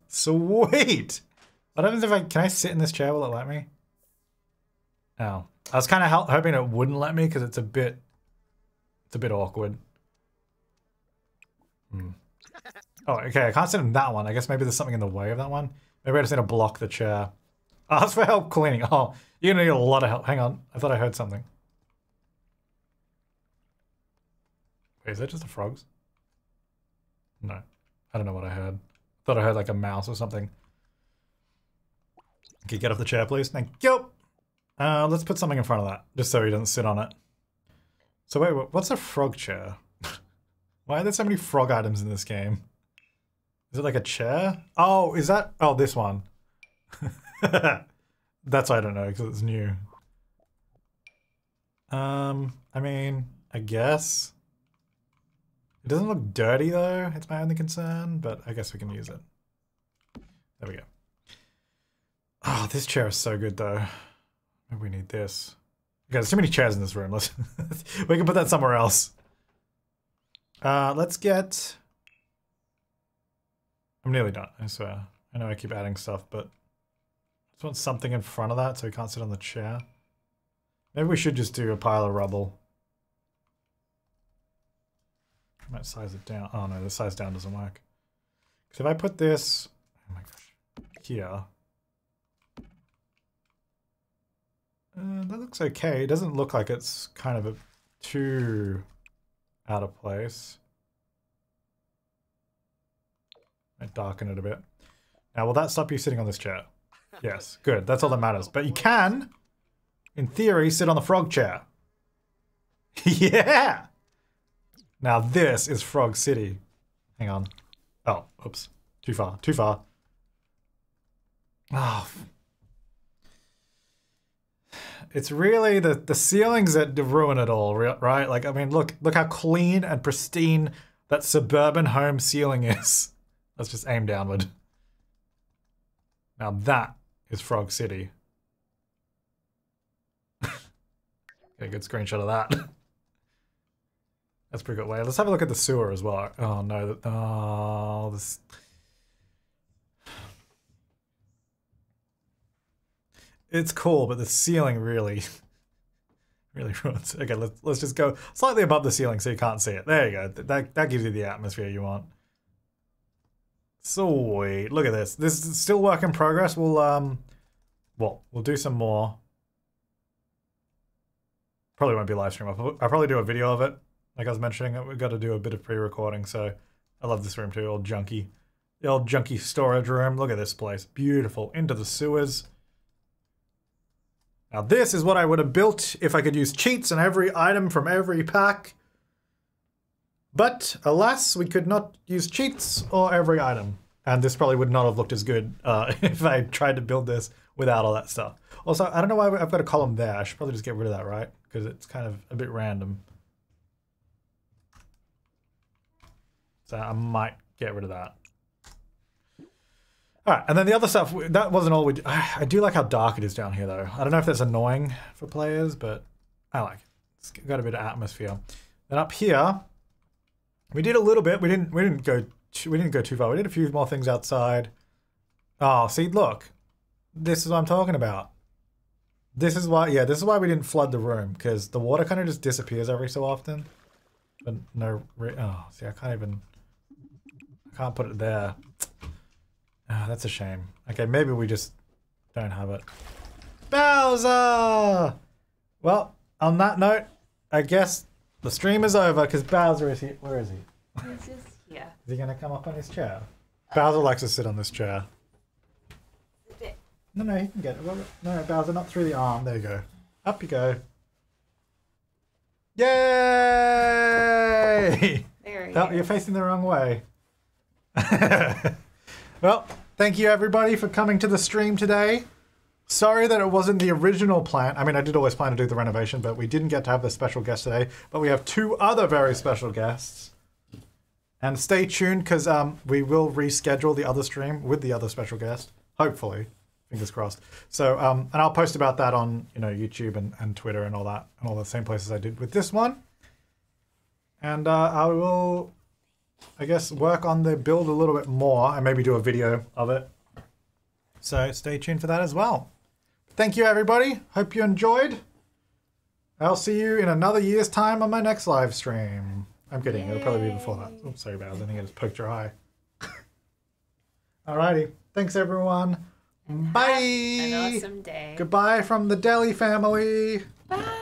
Sweet. I don't know if I can I sit in this chair. Will it let me? Oh. I was kind of hoping it wouldn't let me because it's a bit, it's a bit awkward. Hmm. Oh, okay. I can't sit in that one. I guess maybe there's something in the way of that one. Maybe I just need to block the chair. Ask for help cleaning. Oh, you're going to need a lot of help. Hang on. I thought I heard something. Wait, is that just the frogs? No. I don't know what I heard. I thought I heard like a mouse or something. Okay, get off the chair, please. Thank you. Uh, let's put something in front of that, just so he doesn't sit on it. So wait, what's a frog chair? Why are there so many frog items in this game? Is it like a chair? Oh, is that? Oh, this one. That's why I don't know, because it's new. Um, I mean, I guess. It doesn't look dirty, though. It's my only concern, but I guess we can use it. There we go. Oh, this chair is so good, though. Maybe we need this. Okay, there's too many chairs in this room. Let's we can put that somewhere else. Uh, let's get... I'm nearly done, I swear. I know I keep adding stuff, but I just want something in front of that so we can't sit on the chair. Maybe we should just do a pile of rubble. I might size it down. Oh no, the size down doesn't work. Because if I put this... Oh my gosh. Here. Uh, that looks okay. It doesn't look like it's kind of a, too out of place. Might darken it a bit. Now, will that stop you sitting on this chair? Yes, good. That's all that matters. But you can, in theory, sit on the frog chair. Yeah! Now this is Frog City. Hang on. Oh, oops. Too far. Too far. Oh, it's really the, the ceilings that ruin it all, right? Like, I mean, look, look how clean and pristine that suburban home ceiling is. Let's just aim downward. Now that is Frog City. Get a good screenshot of that. That's a pretty good way. Let's have a look at the sewer as well. Oh no, oh, this... It's cool, but the ceiling really, really ruins it. Okay, let's, let's just go slightly above the ceiling so you can't see it. There you go. That, that gives you the atmosphere you want. Sweet. Look at this. This is still work in progress. We'll, um, well, we'll do some more. Probably won't be live stream. I'll, I'll probably do a video of it. Like I was mentioning, we've got to do a bit of pre-recording, so I love this room too. Old junky. The old junky storage room. Look at this place. Beautiful. Into the sewers. Now this is what I would have built if I could use cheats on every item from every pack. But, alas, we could not use cheats or every item. And this probably would not have looked as good uh, if I tried to build this without all that stuff. Also, I don't know why I've got a column there. I should probably just get rid of that, right? Because it's kind of a bit random. So I might get rid of that. Alright, and then the other stuff, that wasn't all we did. I do like how dark it is down here, though. I don't know if that's annoying for players, but I like it. It's got a bit of atmosphere. Then up here, we did a little bit. We didn't. We didn't go. We didn't go too far. We did a few more things outside. Oh, see, look. This is what I'm talking about. This is why. Yeah, this is why we didn't flood the room, because the water kind of just disappears every so often. But no. Oh, see, I can't even. I can't put it there. Oh, that's a shame. Okay, maybe we just don't have it. Bowser. Well, on that note, I guess. The stream is over because Bowser is here. Where is he? He's just here. Is he going to come up on his chair? Uh, Bowser likes to sit on this chair. A bit. No, no, he can get it. No, Bowser, not through the arm. There you go. Up you go. Yay! There he oh, is. You're facing the wrong way. Well, thank you everybody for coming to the stream today. Sorry that it wasn't the original plan. I mean, I did always plan to do the renovation, but we didn't get to have the special guest today. But we have two other very special guests. And stay tuned, because um, we will reschedule the other stream with the other special guest. Hopefully. Fingers crossed. So, um, and I'll post about that on, you know, YouTube and, and Twitter and all that. And all the same places I did with this one. And uh, I will, I guess, work on the build a little bit more. And maybe do a video of it. So stay tuned for that as well. Thank you, everybody. Hope you enjoyed. I'll see you in another year's time on my next live stream. I'm kidding. Yay. It'll probably be before that. Oh, sorry, Bowser. I think I just poked your eye. Alrighty. Thanks, everyone. Bye. An awesome day. Goodbye from the Deli family. Bye.